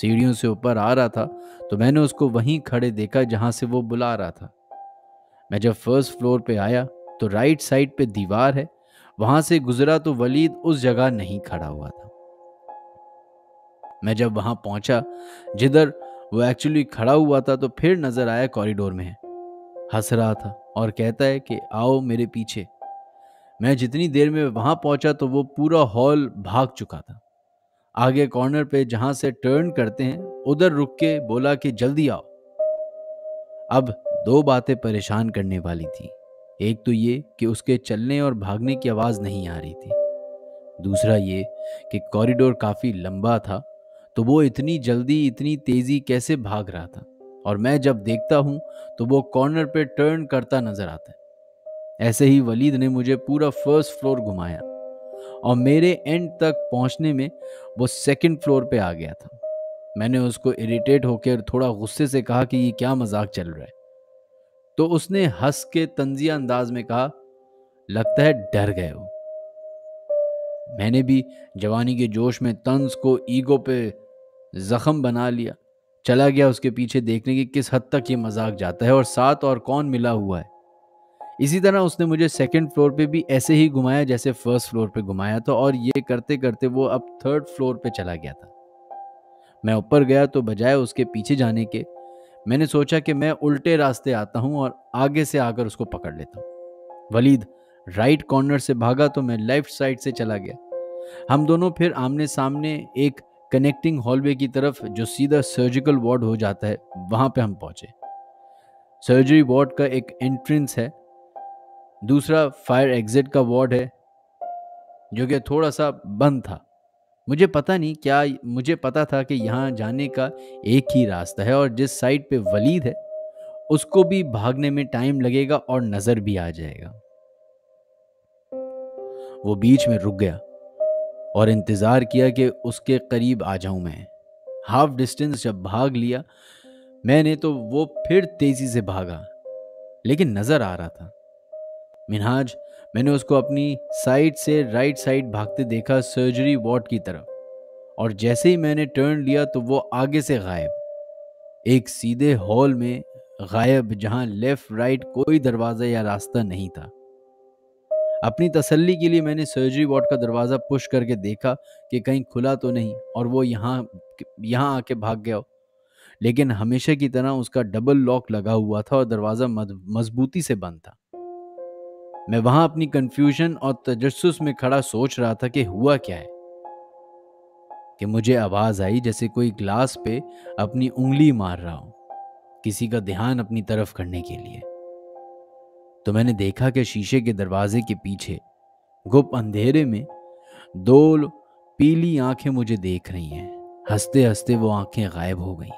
सीढ़ियों से ऊपर आ रहा था तो मैंने उसको वहीं खड़े देखा जहाँ से वो बुला रहा था। मैं जब फर्स्ट फ्लोर पे आया तो राइट साइड पे दीवार है, वहां से गुजरा तो वलीद उस जगह नहीं खड़ा हुआ था। मैं जब वहां पहुंचा जिधर वो एक्चुअली खड़ा हुआ था तो फिर नजर आया कॉरिडोर में है, हंस रहा था और कहता है कि आओ मेरे पीछे। मैं जितनी देर में वहां पहुंचा तो वो पूरा हॉल भाग चुका था। आगे कॉर्नर पे जहां से टर्न करते हैं उधर रुक के बोला कि जल्दी आओ। अब दो बातें परेशान करने वाली थी। एक तो ये कि उसके चलने और भागने की आवाज़ नहीं आ रही थी, दूसरा ये कि कॉरिडोर काफ़ी लंबा था तो वो इतनी जल्दी इतनी तेज़ी कैसे भाग रहा था, और मैं जब देखता हूँ तो वो कॉर्नर पे टर्न करता नज़र आता है। ऐसे ही वलीद ने मुझे पूरा फर्स्ट फ्लोर घुमाया और मेरे एंड तक पहुँचने में वो सेकेंड फ्लोर पे आ गया था। मैंने उसको इरिटेट होकर थोड़ा गुस्से से कहा कि ये क्या मजाक चल रहा है, तो उसने हंस के तंजिया अंदाज में कहा, लगता है डर गए हो। मैंने भी जवानी के जोश में तंज को ईगो पे जख्म बना लिया, चला गया उसके पीछे देखने की किस हद तक ये मजाक जाता है और साथ और कौन मिला हुआ है। इसी तरह उसने मुझे सेकंड फ्लोर पे भी ऐसे ही घुमाया जैसे फर्स्ट फ्लोर पे घुमाया था, और ये करते करते वो अब थर्ड फ्लोर पे चला गया था। मैं ऊपर गया तो बजाय उसके पीछे जाने के मैंने सोचा कि मैं उल्टे रास्ते आता हूँ और आगे से आकर उसको पकड़ लेता हूँ। वलीद राइट कॉर्नर से भागा तो मैं लेफ्ट साइड से चला गया। हम दोनों फिर आमने सामने एक कनेक्टिंग हॉलवे की तरफ जो सीधा सर्जिकल वार्ड हो जाता है वहाँ पे हम पहुँचे। सर्जरी वार्ड का एक एंट्रेंस है, दूसरा फायर एग्जिट का वार्ड है जो कि थोड़ा सा बंद था। मुझे पता नहीं क्या मुझे पता था कि यहाँ जाने का एक ही रास्ता है और जिस साइड पे वलीद है उसको भी भागने में टाइम लगेगा और नज़र भी आ जाएगा। वो बीच में रुक गया और इंतज़ार किया कि उसके करीब आ जाऊँ मैं। हाफ डिस्टेंस जब भाग लिया मैंने तो वो फिर तेज़ी से भागा, लेकिन नज़र आ रहा था मिन्हाज। मैंने उसको अपनी साइड से राइट साइड भागते देखा सर्जरी वार्ड की तरफ, और जैसे ही मैंने टर्न लिया तो वो आगे से गायब, एक सीधे हॉल में गायब जहां लेफ़्ट राइट कोई दरवाज़ा या रास्ता नहीं था। अपनी तसल्ली के लिए मैंने सर्जरी वार्ड का दरवाज़ा पुश करके देखा कि कहीं खुला तो नहीं और वो यहाँ यहाँ आके भाग गया हो, लेकिन हमेशा की तरह उसका डबल लॉक लगा हुआ था और दरवाज़ा मजबूती से बंद था। मैं वहां अपनी कंफ्यूजन और तजस्सुस में खड़ा सोच रहा था कि हुआ क्या है कि मुझे आवाज आई जैसे कोई ग्लास पे अपनी उंगली मार रहा हो, किसी का ध्यान अपनी तरफ करने के लिए। तो मैंने देखा कि शीशे के दरवाजे के पीछे गुप्त अंधेरे में दो पीली आंखें मुझे देख रही हैं। हंसते हंसते वो आंखें गायब हो गई।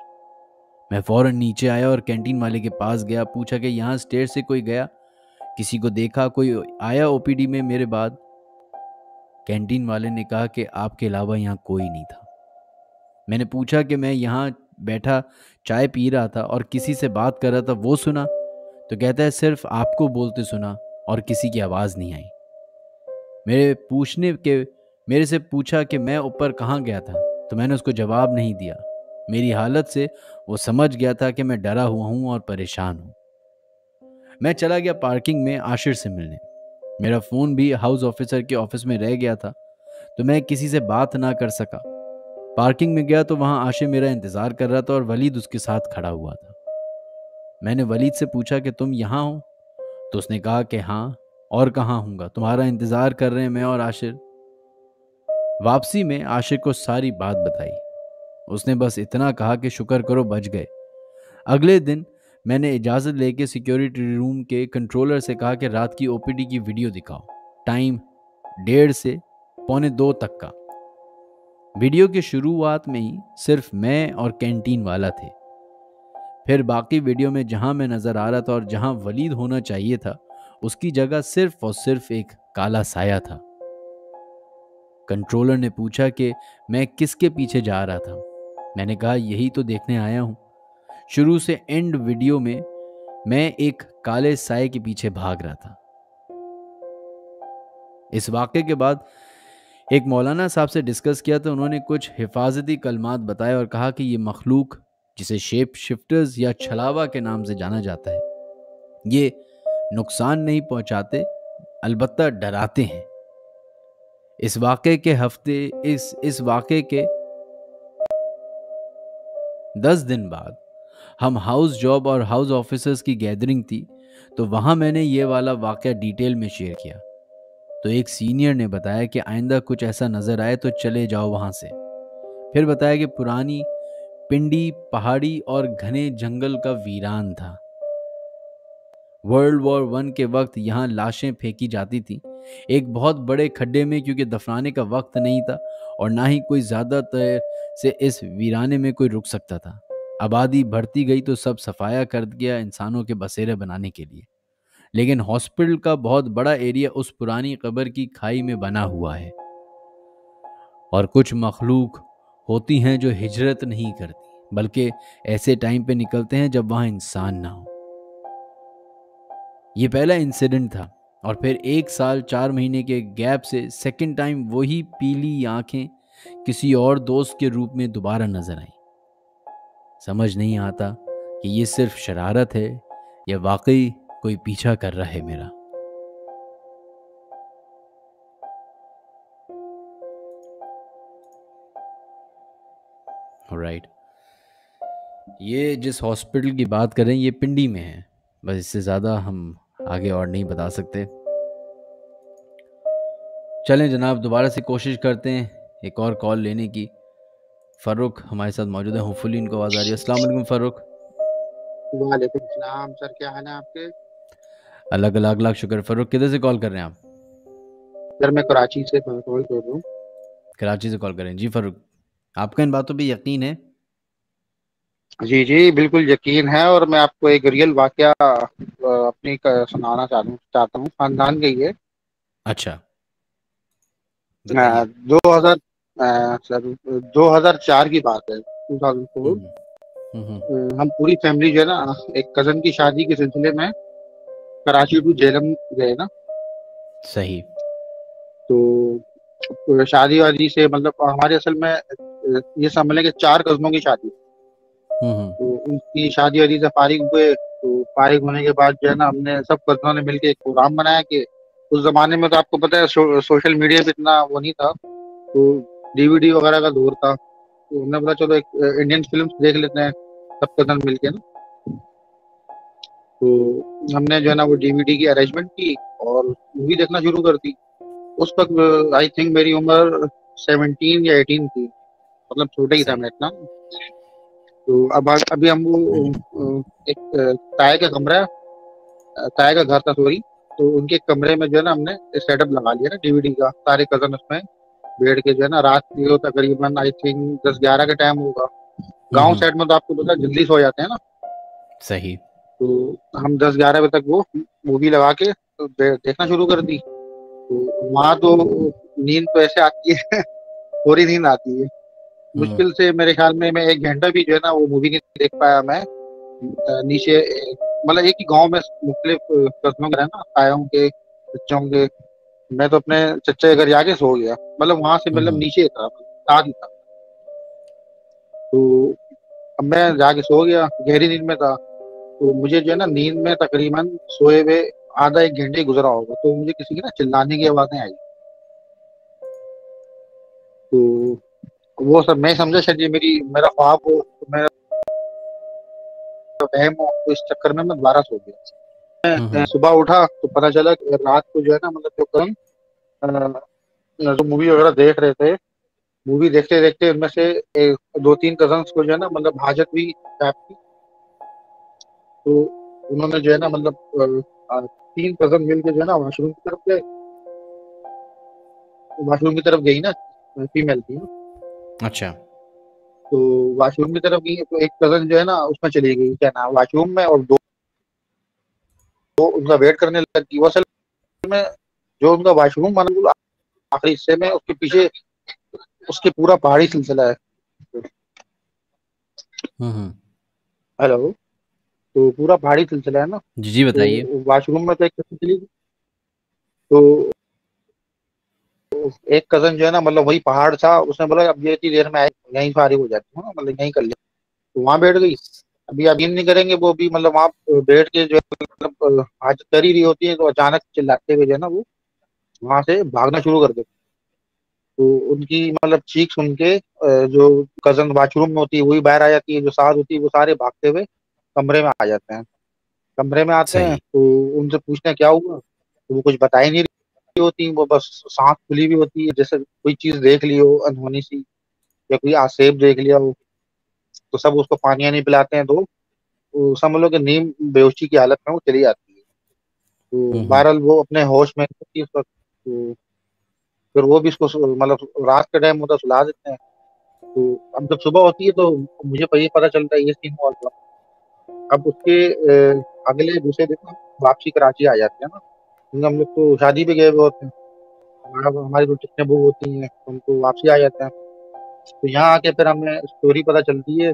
मैं फौरन नीचे आया और कैंटीन वाले के पास गया, पूछा कि यहाँ स्टेयर से कोई गया, किसी को देखा, कोई आया ओपीडी में मेरे बाद। कैंटीन वाले ने कहा कि आपके अलावा यहाँ कोई नहीं था। मैंने पूछा कि मैं यहाँ बैठा चाय पी रहा था और किसी से बात कर रहा था, वो सुना? तो कहता है सिर्फ आपको बोलते सुना और किसी की आवाज़ नहीं आई। मेरे पूछने के मेरे से पूछा कि मैं ऊपर कहाँ गया था, तो मैंने उसको जवाब नहीं दिया। मेरी हालत से वो समझ गया था कि मैं डरा हुआ हूँ और परेशान हूँ। मैं चला गया पार्किंग में आशिर से मिलने। मेरा फ़ोन भी हाउस ऑफिसर के ऑफिस में रह गया था तो मैं किसी से बात ना कर सका। पार्किंग में गया तो वहाँ आशिर मेरा इंतज़ार कर रहा था और वलीद उसके साथ खड़ा हुआ था। मैंने वलीद से पूछा कि तुम यहाँ हो, तो उसने कहा कि हाँ, और कहाँ हूँगा, तुम्हारा इंतज़ार कर रहे हैं मैं और आशिर। वापसी में आशिर को सारी बात बताई। उसने बस इतना कहा कि शुक्र करो बच गए। अगले दिन मैंने इजाज़त लेके सिक्योरिटी रूम के कंट्रोलर से कहा कि रात की ओपीडी की वीडियो दिखाओ, टाइम डेढ़ से पौने दो तक का। वीडियो के शुरुआत में ही सिर्फ मैं और कैंटीन वाला थे, फिर बाकी वीडियो में जहां मैं नज़र आ रहा था और जहां वलीद होना चाहिए था उसकी जगह सिर्फ और सिर्फ एक काला साया था। कंट्रोलर ने पूछा कि मैं किसके पीछे जा रहा था। मैंने कहा यही तो देखने आया हूँ। शुरू से एंड वीडियो में मैं एक काले साए के पीछे भाग रहा था। इस वाक़े के बाद एक मौलाना साहब से डिस्कस किया तो उन्होंने कुछ हिफाजती कलमात बताए और कहा कि ये मखलूक जिसे शेप शिफ्टर्स या छलावा के नाम से जाना जाता है, ये नुकसान नहीं पहुंचाते, अलबत्ता डराते हैं। इस वाक़े के हफ्ते इस इस वाक़े के दस दिन बाद हम हाउस जॉब और हाउस ऑफिसर्स की गैदरिंग थी तो वहाँ मैंने ये वाला वाक़या डिटेल में शेयर किया। तो एक सीनियर ने बताया कि आइंदा कुछ ऐसा नज़र आए तो चले जाओ वहाँ से। फिर बताया कि पुरानी पिंडी पहाड़ी और घने जंगल का वीरान था। वर्ल्ड वॉर वन के वक्त यहाँ लाशें फेंकी जाती थी, एक बहुत बड़े खड्डे में, क्योंकि दफनाने का वक्त नहीं था और ना ही कोई ज़्यादा देर से इस वीराने में कोई रुक सकता था। आबादी बढ़ती गई तो सब सफाया कर गया इंसानों के बसेरे बनाने के लिए, लेकिन हॉस्पिटल का बहुत बड़ा एरिया उस पुरानी कब्र की खाई में बना हुआ है। और कुछ मखलूक होती हैं जो हिजरत नहीं करती, बल्कि ऐसे टाइम पे निकलते हैं जब वहाँ इंसान ना हो। ये पहला इंसिडेंट था और फिर एक साल चार महीने के गैप से सेकंड टाइम वही पीली आंखें किसी और दोस्त के रूप में दोबारा नजर आई। समझ नहीं आता कि ये सिर्फ शरारत है या वाकई कोई पीछा कर रहा है मेरा। ऑलराइट, ये जिस हॉस्पिटल की बात कर रहे हैं ये पिंडी में है, बस इससे ज़्यादा हम आगे और नहीं बता सकते। चलें जनाब, दोबारा से कोशिश करते हैं एक और कॉल लेने की। फ़ारूक हमारे साथ मौजूद है, होपफुली इनको आवाज़ आ रही है। अस्सलाम वालेकुम फ़ारूक। वालेकुम सलाम सर, क्या हाल है आपके? अल्लाह का लाख लाख शुक्र। फ़ारूक किधर से कॉल कर रहे हैं आप? सर मैं कराची से कॉल कर रहा हूँ। कराची से कॉल कर रहे हैं जी फ़ारूक, आपका इन बातों पे यकीन है? जी जी बिल्कुल यकीन है, और मैं आपको एक रियल वाकया अपनी सुनाना चाहता हूँ। खानदान गई है। अच्छा। दो हजार दो हजार चार की बात है, टू थाउजेंड फोर। हम पूरी फैमिली जो है ना एक कजन की शादी के सिलसिले में कराची टू जेलम गए ना। सही। तो शादी वादी से मतलब हमारे असल में ये समझ लें कि चार कजनों की शादी, तो उनकी शादी वादी से फारिग हुए। तो फारिग होने के बाद जो है ना हमने सब कजनों ने मिलकर एक प्रोग्राम बनाया कि उस जमाने में तो आपको पता है सो, सोशल मीडिया पे इतना वो नहीं था, तो डीवीडी वगैरह का दौर था। तो हमने बोला चलो एक इंडियन फिल्म देख लेते हैं सब कजन मिलके ना। तो हमने जो है ना वो डीवीडी की अरेंजमेंट की और मूवी देखना शुरू कर दी। उस वक्त आई थिंक मेरी उम्र सेवनटीन या एटीन थी, मतलब छोटा ही था मैं इतना। तो अब अभी हम वो एक ताए का कमरा, ताए का घर था सॉरी, तो उनके कमरे में जो है ना हमने सेटअप लगा लिया ना डीवीडी का। सारे कजन उसमें बैठ के जो है ना रात की तकरीबन आई थिंक दस ग्यारह का टाइम होगा। गांव साइड में तो आपको पता जल्दी सो जाते हैं ना। सही। तो हम दस ग्यारह बजे तक वो मूवी लगा के तो देखना शुरू कर दी। तो वहाँ तो नींद तो ऐसे आती है पूरी नींद आती है मुश्किल से। मेरे ख्याल में मैं एक घंटा भी जो है ना वो मूवी नहीं देख पाया मैं। नीचे मतलब एक ही गाँव में मुख्तलिफ कस्बों के ना आयों के बच्चों के, मैं तो अपने चच्चा के घर जाके सो गया। मतलब वहां से मतलब नीचे था, साथ ही था। तो अब मैं जाके सो गया, गहरी नींद में था। तो मुझे जो है ना नींद में तकरीबन सोए हुए आधा एक घंटे गुजरा होगा, तो मुझे किसी की ना चिल्लाने की आवाजें आई। तो वो सब मैं समझा शायद ये मेरी मेरा ख्वाब हो, मेरा वहम हो, तो इस चक्कर में मैं दोबारा सो गया। सुबह उठा तो पता चला रात को जो है ना मतलब जो कजन जो मूवी वगैरह देख रहे थे, मूवी देखते देखते उनमें से एक दो तीन कजन्स को जो है ना मतलब हाजत भी टाइप की। तो उन्होंने जो है ना मतलब तीन कजन मिलकर जो है ना वॉशरूम की तरफ गए। वॉशरूम की तरफ गई ना फीमेल थी। अच्छा। तो वॉशरूम की तरफ गई तो एक कजन जो है ना उसमें चली गई क्या ना वॉशरूम में, और दो वो उनका वेट करने लगी। वो असल में जो उनका वॉशरूम बिल्कुल आखिरी हिस्से में, उसके पीछे उसके पूरा पहाड़ी सिलसिला है। हेलो। तो पूरा पहाड़ी सिलसिला है ना। जी जी बताइए। तो वॉशरूम में तो एक कजन चली गई, तो एक कजन जो है ना मतलब वही पहाड़ था, उसने बोला अब ये इतनी देर में आए यहीं सारी हो जाती है मतलब यहीं कर ले, तो वहां बैठ गई। अभी आप नहीं करेंगे वो भी मतलब आप बैठ के जो मतलब हाजत कर ही रही होती है, तो अचानक चिल्लाते हुए जो है ना वो वहां से भागना शुरू कर देते। तो उनकी मतलब चीख सुन के जो कजन बाथरूम में होती है वही बाहर आ जाती है, जो साथ होती है वो सारे भागते हुए कमरे में आ जाते हैं। कमरे में आते हैं तो उनसे पूछते हैं क्या हुआ, तो वो कुछ बता ही नहीं रही होती, वो बस सांस खुली भी होती है जैसे कोई चीज देख ली हो अनहोनी सी या कोई आसेब देख लिया हो। तो सब उसको पानियाँ नहीं पिलाते हैं, तो समझ लो कि नीम बेहोशी की हालत में वो चली जाती है। तो बहरहाल वो अपने होश में थी उस वक्त, तो फिर वो भी इसको मतलब रात का टाइम होता सुला देते हैं। तो अब जब सुबह होती है तो मुझे पता चलता है ये सीन हुआ था। अब उसके अगले दूसरे दिन वापसी कराची आ जाते हैं ना, क्योंकि हम लोग तो शादी पे गए हुए होते हैं, हमारा हमारी बुटीक में बुक होती हैं, उनको वापसी आ जाते हैं। तो यहाँ आके फिर हमें स्टोरी पता चलती है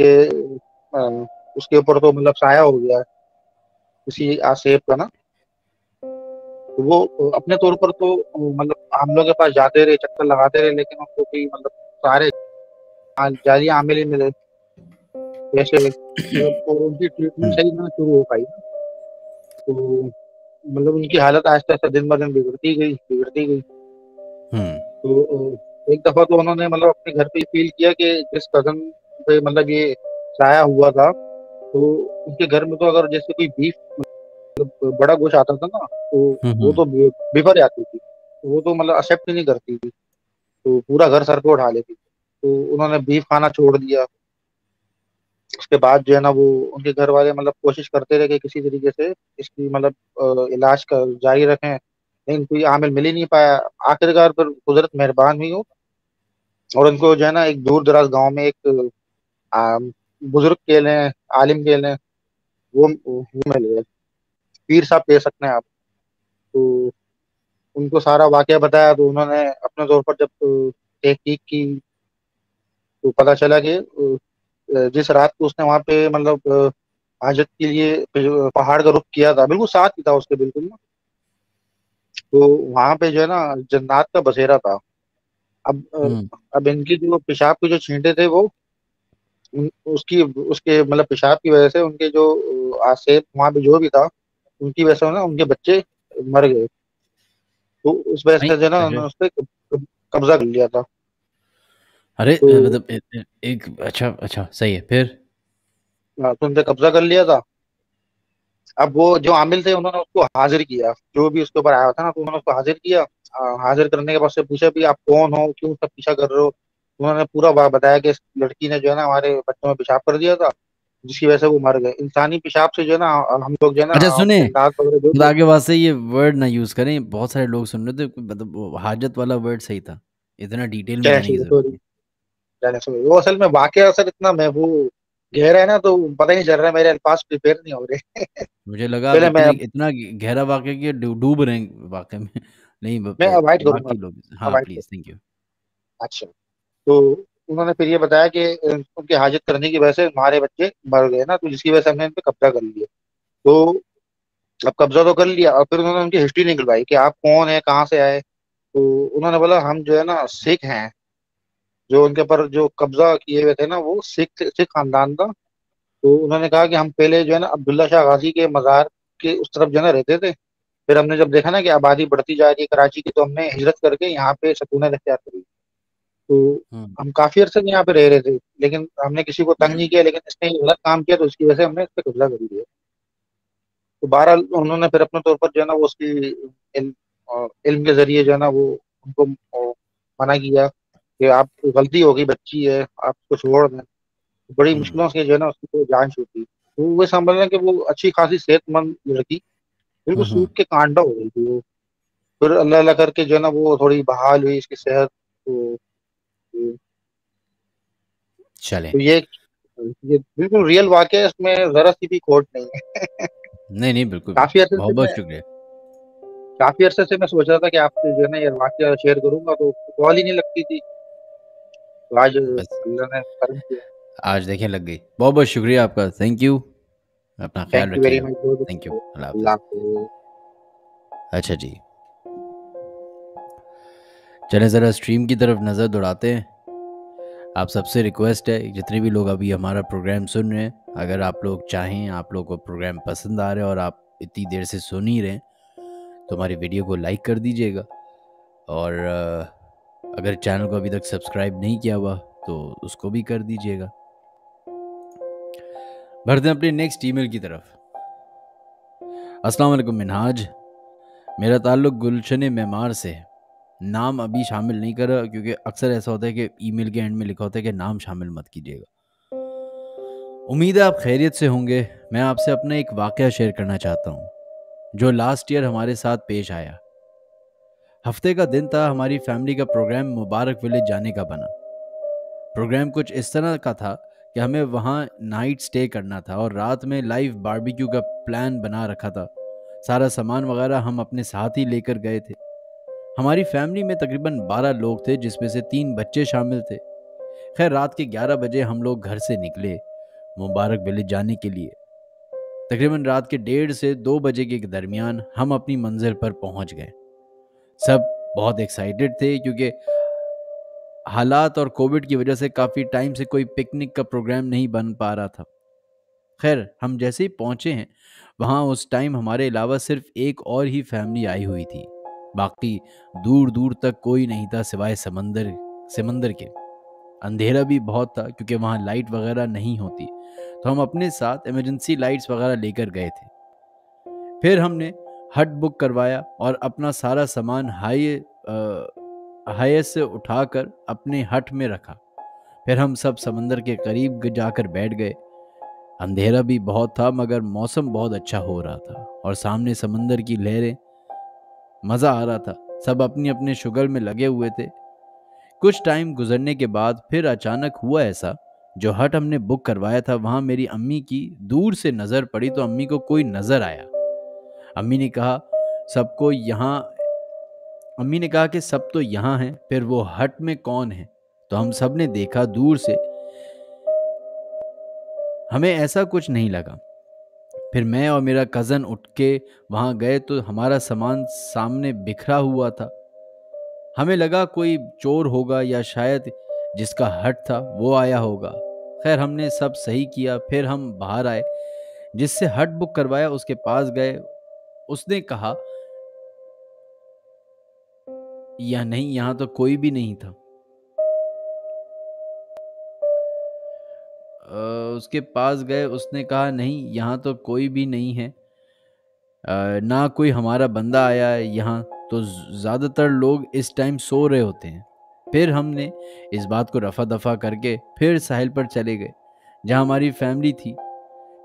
कि उसके ऊपर तो मतलब साया हो गया है किसी आसेब का ना। तो वो अपने तौर पर तो मतलब हम लोग के पास जाते रहे, चक्कर लगाते रहे, लेकिन उनको कोई मतलब सारे जाली आमिल ही मिले। जैसे उनकी ट्रीटमेंट सही ना शुरू हो पाई, तो मतलब उनकी हालत आहिस्ता आहिस्ता दिन ब दिन बिगड़ती गई बिगड़ती गई तो एक दफा तो उन्होंने मतलब अपने घर पे ही फील किया कि जिस कजन पे मतलब ये साया हुआ था, तो उनके घर में तो अगर जैसे कोई बीफ मतलब बड़ा गोश्त आता था ना, तो वो तो बिफर जाती थी, वो तो मतलब एक्सेप्ट ही नहीं करती थी, तो पूरा घर सर पे उठा लेती। तो उन्होंने बीफ खाना छोड़ दिया। उसके बाद जो है ना वो उनके घर वाले मतलब कोशिश करते रहे कि किसी तरीके से इसकी मतलब इलाज का जारी रखें, लेकिन कोई आमिल मिल ही नहीं पाया। आखिरकार पर कुदरत मेहरबान हुई हो और उनको जो है ना एक दूर दराज गांव में एक बुजुर्ग के लें, आलिम के लें, वो मिले, पीर साहब कह सकते हैं आप। तो उनको सारा वाकया बताया, तो उन्होंने अपने तौर पर जब तहकीक की तो पता चला कि जिस रात को उसने वहाँ पे मतलब हाजत के लिए पहाड़ का रुख किया था, बिल्कुल साथ ही था उसके बिल्कुल ना, तो वहाँ पे जो है ना जन्नात का बसेरा था। अब अब इनकी जो पेशाब के जो छींटे थे वो उसकी उसके मतलब पेशाब की वजह से उनके जो आसेब वहाँ पे जो भी था उनकी वजह से ना उनके बच्चे मर गए। तो उस वजह से जो है ना उन्होंने उस पर कब्जा कर लिया था। अरे तो, मतलब एक, एक अच्छा अच्छा सही है फिर तो उनसे कब्जा कर लिया था। अब वो जो आमिल थे उन्होंने उसको हाजिर किया, जो भी उसके ऊपर आया था ना, तो उन्होंने उसको हाजिर किया। हाजिर करने के बाद से पूछा भी आप कौन हो, क्यों सब पीछा कर रहे हो। उन्होंने पूरा बताया कि इस लड़की ने जो है ना हमारे बच्चों में पेशाब कर दिया था, जिसकी वजह से वो मर गए। इंसानी पेशाब से जो है ना हम लोग जो है ना अच्छा सुने खुदा के वास्ते ये वर्ड ना यूज करें, बहुत सारे लोग सुन रहे थे, मतलब हाजत वाला वर्ड सही था, इतना डिटेल में जाने की जरूरत नहीं। वो असल में वाकया असर इतना महबूब गहरा है ना, तो पता ही नहीं चल रहा है, मेरे अल्फाज प्रिपेयर नहीं हो रहे। मुझे लगा पहले मैं इतना गहरा वाकया कि डूब रहे हैं वाकया में। नहीं मैं अवॉइड करूंगा। हाँ प्लीज, थैंक यू। अच्छा, तो उन्होंने फिर ये बताया कि उनकी हाजत करने की वजह से हमारे बच्चे मर गए ना, तो जिसकी वजह से हमने इन पे कब्जा कर लिया। तो अब कब्जा तो कर लिया और फिर उन्होंने उनकी हिस्ट्री निकलवाई कि आप कौन है, कहाँ से आए। तो उन्होंने बोला हम जो है ना सिख हैं, जो उनके पर जो कब्जा किए हुए थे ना वो सिख सिख खानदान था। तो उन्होंने कहा कि हम पहले जो है ना अब्दुल्ला शाह गाजी के मज़ार के उस तरफ जो है ना रहते थे, फिर हमने जब देखा ना कि आबादी बढ़ती जा रही है कराची की, तो हमने हिजरत करके यहाँ पे सकूनत इख्तियार करी। तो हम काफी अरसे यहाँ पे रह रहे थे, लेकिन हमने किसी को तंग नहीं किया, लेकिन इसने गलत काम किया तो इसकी वजह से हमने इस पर कब्जा कर लिया। तो बहरहाल उन्होंने फिर अपने तौर पर जो है ना वो उसकी इल्म के जरिए जो है ना वो उनको मना किया कि आप गलती हो गई, बच्ची है, आपको छोड़ दें। बड़ी मुश्किलों से जो है ना उसकी जान छूटी। तो वो समझ रहे कि वो अच्छी खासी सेहतमंद लड़की बिल्कुल सूख के कांडा हो गई थी। वो फिर अल्लाह अल्लाह करके जो है ना वो थोड़ी बहाल हुई इसकी सेहत। तो, चले तो ये ये बिल्कुल रियल वाकया है, इसमें जरा सी भी खोट नहीं है। नहीं नहीं बिल्कुल। काफी अरसे बहुत बहुत शुक्रिया। काफी अरसे से मैं सोच रहा था कि आपसे जो है ना ये वाकया शेयर करूंगा, तो कॉल ही नहीं लगती थी, तो आज अल्लाह ने करम किया, आज देखिए लग गई। बहुत बहुत शुक्रिया आपका, थैंक यू, अपना ख्याल रखिए, थैंक यू, अल्लाह हाफिज़। अच्छा जी, चले ज़रा स्ट्रीम की तरफ नज़र दौड़ाते हैं। आप सबसे रिक्वेस्ट है, जितने भी लोग अभी हमारा प्रोग्राम सुन रहे हैं, अगर आप लोग चाहें, आप लोगों को प्रोग्राम पसंद आ रहा है और आप इतनी देर से सुन ही रहे हैं, तो हमारी वीडियो को लाइक कर दीजिएगा। और अगर चैनल को अभी तक सब्सक्राइब नहीं किया हुआ तो उसको भी कर दीजिएगा। बढ़ते हैं अपने नेक्स्ट ईमेल की तरफ। अस्सलाम वालेकुम मिनहाज, मेरा ताल्लुक़ गुलशन मेमार से है। नाम अभी शामिल नहीं कर रहा, क्योंकि अक्सर ऐसा होता है कि ईमेल के एंड में लिखा होता है कि नाम शामिल मत कीजिएगा। उम्मीद है आप खैरियत से होंगे। मैं आपसे अपना एक वाकया शेयर करना चाहता हूँ। जो लास्ट ईयर हमारे साथ पेश आया। हफ्ते का दिन था, हमारी फैमिली का प्रोग्राम मुबारक विलेज जाने का बना। प्रोग्राम कुछ इस तरह का था कि हमें वहाँ नाइट स्टे करना था और रात में लाइव बारबेक्यू का प्लान बना रखा था। सारा सामान वगैरह हम अपने साथ ही लेकर गए थे। हमारी फैमिली में तकरीबन बारह लोग थे, जिसमें से तीन बच्चे शामिल थे। खैर, रात के ग्यारह बजे हम लोग घर से निकले मुबारक विलेज जाने के लिए। तकरीबन रात के डेढ़ से दो बजे के दरमियान हम अपनी मंजिल पर पहुंच गए। सब बहुत एक्साइटेड थे क्योंकि हालात और कोविड की वजह से काफ़ी टाइम से कोई पिकनिक का प्रोग्राम नहीं बन पा रहा था। खैर, हम जैसे ही पहुंचे हैं वहाँ उस टाइम हमारे अलावा सिर्फ एक और ही फैमिली आई हुई थी। बाकी दूर दूर तक कोई नहीं था सिवाय समंदर समंदर के। अंधेरा भी बहुत था क्योंकि वहाँ लाइट वगैरह नहीं होती, तो हम अपने साथ इमरजेंसी लाइट्स वगैरह लेकर गए थे। फिर हमने हट बुक करवाया और अपना सारा सामान हाई हाई से उठाकर अपने हट में रखा। फिर हम सब समंदर के करीब जाकर बैठ गए। अंधेरा भी बहुत था मगर मौसम बहुत अच्छा हो रहा था और सामने समंदर की लहरें, मज़ा आ रहा था। सब अपनी अपने शुगर में लगे हुए थे। कुछ टाइम गुजरने के बाद फिर अचानक हुआ ऐसा, जो हट हमने बुक करवाया था वहाँ मेरी अम्मी की दूर से नज़र पड़ी तो अम्मी को कोई नज़र आया। अम्मी ने कहा सबको यहाँ अम्मी ने कहा कि सब तो यहाँ हैं, फिर वो हट में कौन है? तो हम सब ने देखा दूर से, हमें ऐसा कुछ नहीं लगा। फिर मैं और मेरा कज़न उठ के वहाँ गए तो हमारा सामान सामने बिखरा हुआ था। हमें लगा कोई चोर होगा या शायद जिसका हट था वो आया होगा। खैर, हमने सब सही किया। फिर हम बाहर आए, जिससे हट बुक करवाया उसके पास गए। उसने कहा या नहीं, यहाँ तो कोई भी नहीं था। उसके पास गए, उसने कहा नहीं, यहाँ तो कोई भी नहीं है, ना कोई हमारा बंदा आया है यहाँ, तो ज़्यादातर लोग इस टाइम सो रहे होते हैं। फिर हमने इस बात को रफा दफा करके फिर साहिल पर चले गए जहाँ हमारी फैमिली थी।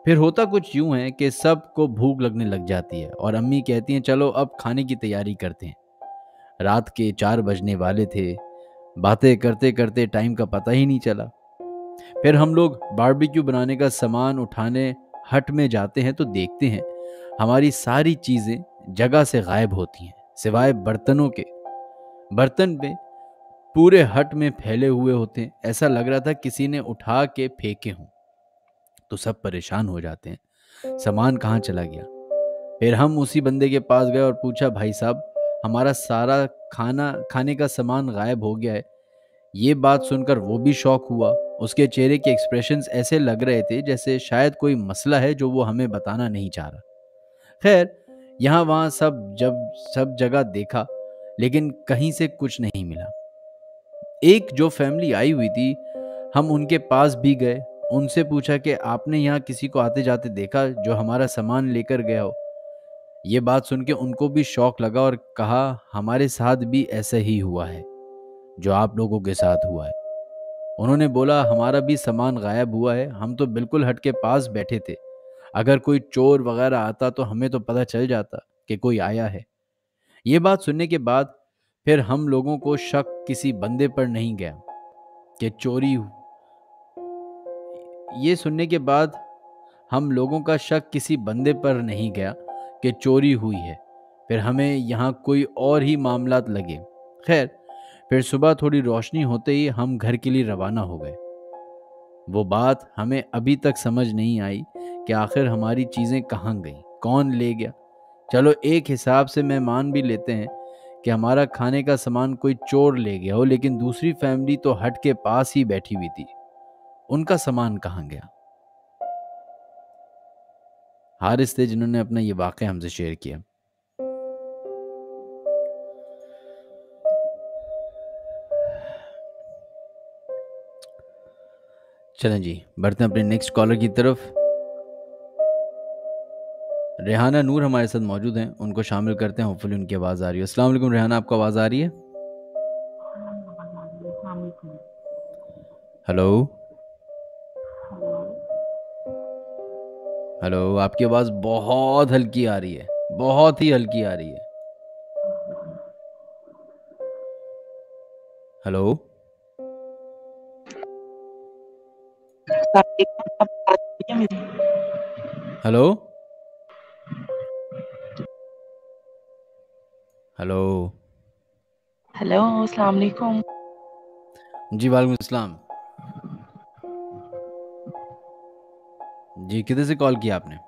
फिर होता कुछ यूँ है कि सबको भूख लगने लग जाती है और अम्मी कहती हैं चलो अब खाने की तैयारी करते हैं। रात के चार बजने वाले थे। बातें करते करते टाइम का पता ही नहीं चला। फिर हम लोग बारबेक्यू बनाने का सामान उठाने हट में जाते हैं तो देखते हैं हमारी सारी चीज़ें जगह से गायब होती हैं सिवाय बर्तनों के। बर्तन पे पूरे हट में फैले हुए होते हैं। ऐसा लग रहा था किसी ने उठा के फेंके हों। तो सब परेशान हो जाते हैं, सामान कहाँ चला गया। फिर हम उसी बंदे के पास गए और पूछा भाई साहब हमारा सारा खाना खाने का सामान गायब हो गया है। ये बात सुनकर वो भी शॉक हुआ। उसके चेहरे के एक्सप्रेशंस ऐसे लग रहे थे जैसे शायद कोई मसला है जो वो हमें बताना नहीं चाह रहा। खैर, यहाँ वहाँ सब जब सब जगह देखा लेकिन कहीं से कुछ नहीं मिला। एक जो फैमिली आई हुई थी हम उनके पास भी गए, उनसे पूछा कि आपने यहाँ किसी को आते जाते देखा जो हमारा सामान लेकर गया हो? ये बात सुन के उनको भी शौक लगा और कहा हमारे साथ भी ऐसा ही हुआ है जो आप लोगों के साथ हुआ है। उन्होंने बोला हमारा भी सामान गायब हुआ है, हम तो बिल्कुल हट के पास बैठे थे, अगर कोई चोर वगैरह आता तो हमें तो पता चल जाता कि कोई आया है। ये बात सुनने के बाद फिर हम लोगों को शक किसी बंदे पर नहीं गया कि चोरी हुई। ये सुनने के बाद हम लोगों का शक किसी बंदे पर नहीं गया कि चोरी हुई है। फिर हमें यहाँ कोई और ही मामलात लगे। खैर, फिर सुबह थोड़ी रोशनी होते ही हम घर के लिए रवाना हो गए। वो बात हमें अभी तक समझ नहीं आई कि आखिर हमारी चीज़ें कहाँ गईं, कौन ले गया। चलो एक हिसाब से मैं मान भी लेते हैं कि हमारा खाने का सामान कोई चोर ले गया हो, लेकिन दूसरी फैमिली तो हट के पास ही बैठी हुई थी, उनका सामान कहाँ गया? हारिस थे जिन्होंने अपना ये वाकया हमसे शेयर किया। चलें जी, बढ़ते हैं अपने नेक्स्ट कॉलर की तरफ। रेहाना नूर हमारे साथ मौजूद हैं, उनको शामिल करते हैं, होपफुली उनकी आवाज़ आ रही है। अस्सलाम वालेकुम रेहाना, आपको आवाज़ आ रही है? हेलो हेलो, आपकी आवाज़ बहुत हल्की आ रही है, बहुत ही हल्की आ रही है। हेलो, हेलो, हेलो, हेलो, अस्सलाम वालेकुम। जी वालेकुम अस्सलाम। जी किधर से कॉल किया आपने?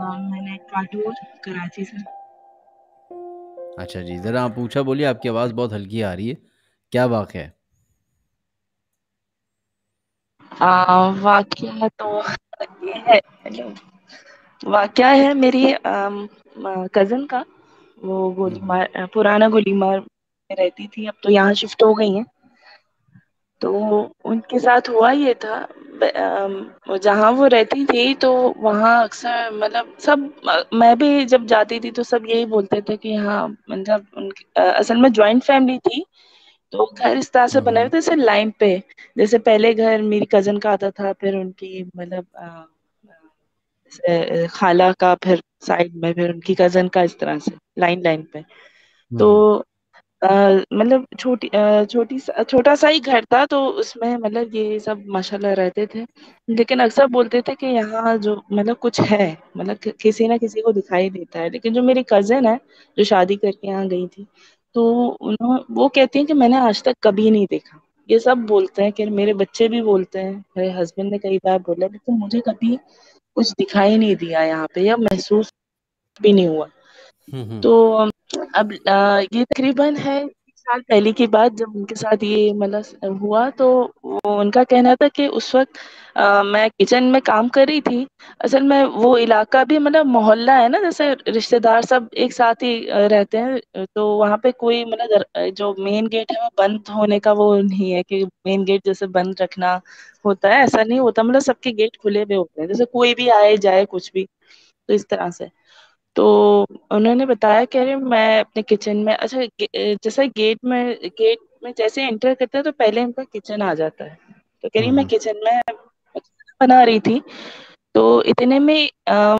मैंने काटूल, कराची से। अच्छा जी, जरा आप पूछा बोलिए, आपकी आवाज़ बहुत हल्की आ रही है, क्या वाक़या है? आ, वाक़या तो ये है, वाक़या है मेरी अम, अ, कज़न का, वो गोली हम्म, मार अ, पुराना गोली मार में रहती थी, अब तो यहाँ शिफ्ट हो गई है। तो उनके साथ हुआ ये था, ब- अम, वो जहाँ वो रहती थी तो वहाँ अक्सर मतलब सब अ, मैं भी जब जाती थी तो सब यही बोलते थे कि हाँ मतलब उनकी अ, असल में ज्वाइंट फैमिली थी, तो घर इस तरह से बने हुए हम्म, थे जैसे लाइन पे, जैसे पहले घर मेरी कजन का आता था, फिर उनकी मतलब अ, अ, अ, खाला का, फिर साइड में फिर उनकी कजन का, इस तरह से लाइन लाइन पे। तो हम्म, अ, मतलब छोटी अ, छोटी सा- छोटा सा ही घर था, तो उसमें मतलब ये सब माशाल्लाह रहते थे, लेकिन अक्सर बोलते थे कि यहाँ जो मतलब कुछ है, मतलब कि- किसी ना किसी को दिखाई देता है। लेकिन जो मेरी कजन है जो शादी करके यहाँ गई थी, तो उन्होंने वो कहती है कि मैंने आज तक कभी नहीं देखा। ये सब बोलते हैं कि मेरे बच्चे भी बोलते हैं, मेरे हस्बैंड ने कई बार बोला, लेकिन मुझे कभी कुछ दिखाई नहीं दिया यहाँ पे या महसूस भी नहीं हुआ। हम्म, हम्म, तो अम, अब आ, ये तकरीबन है एक साल पहले की बात, जब उनके साथ ये मतलब हुआ, तो वो उनका कहना था कि उस वक्त आ, मैं किचन में काम कर रही थी। असल में वो इलाका भी मतलब मोहल्ला है ना, जैसे रिश्तेदार सब एक साथ ही आ, रहते हैं, तो वहाँ पे कोई मतलब दर- जो मेन गेट है वो बंद होने का वो नहीं है कि मेन गेट जैसे बंद रखना होता है, ऐसा नहीं होता, मतलब सबके गेट खुले हुए होते हैं, जैसे कोई भी आए जाए कुछ भी। तो इस तरह से तो उन्होंने बताया कि अरे मैं अपने किचन में, अच्छा गे- अ, जैसे गेट में गेट में जैसे एंटर करते हैं तो पहले उनका किचन आ जाता है। तो कह रही मैं हम्म, किचन में बना रही थी, तो इतने में अ,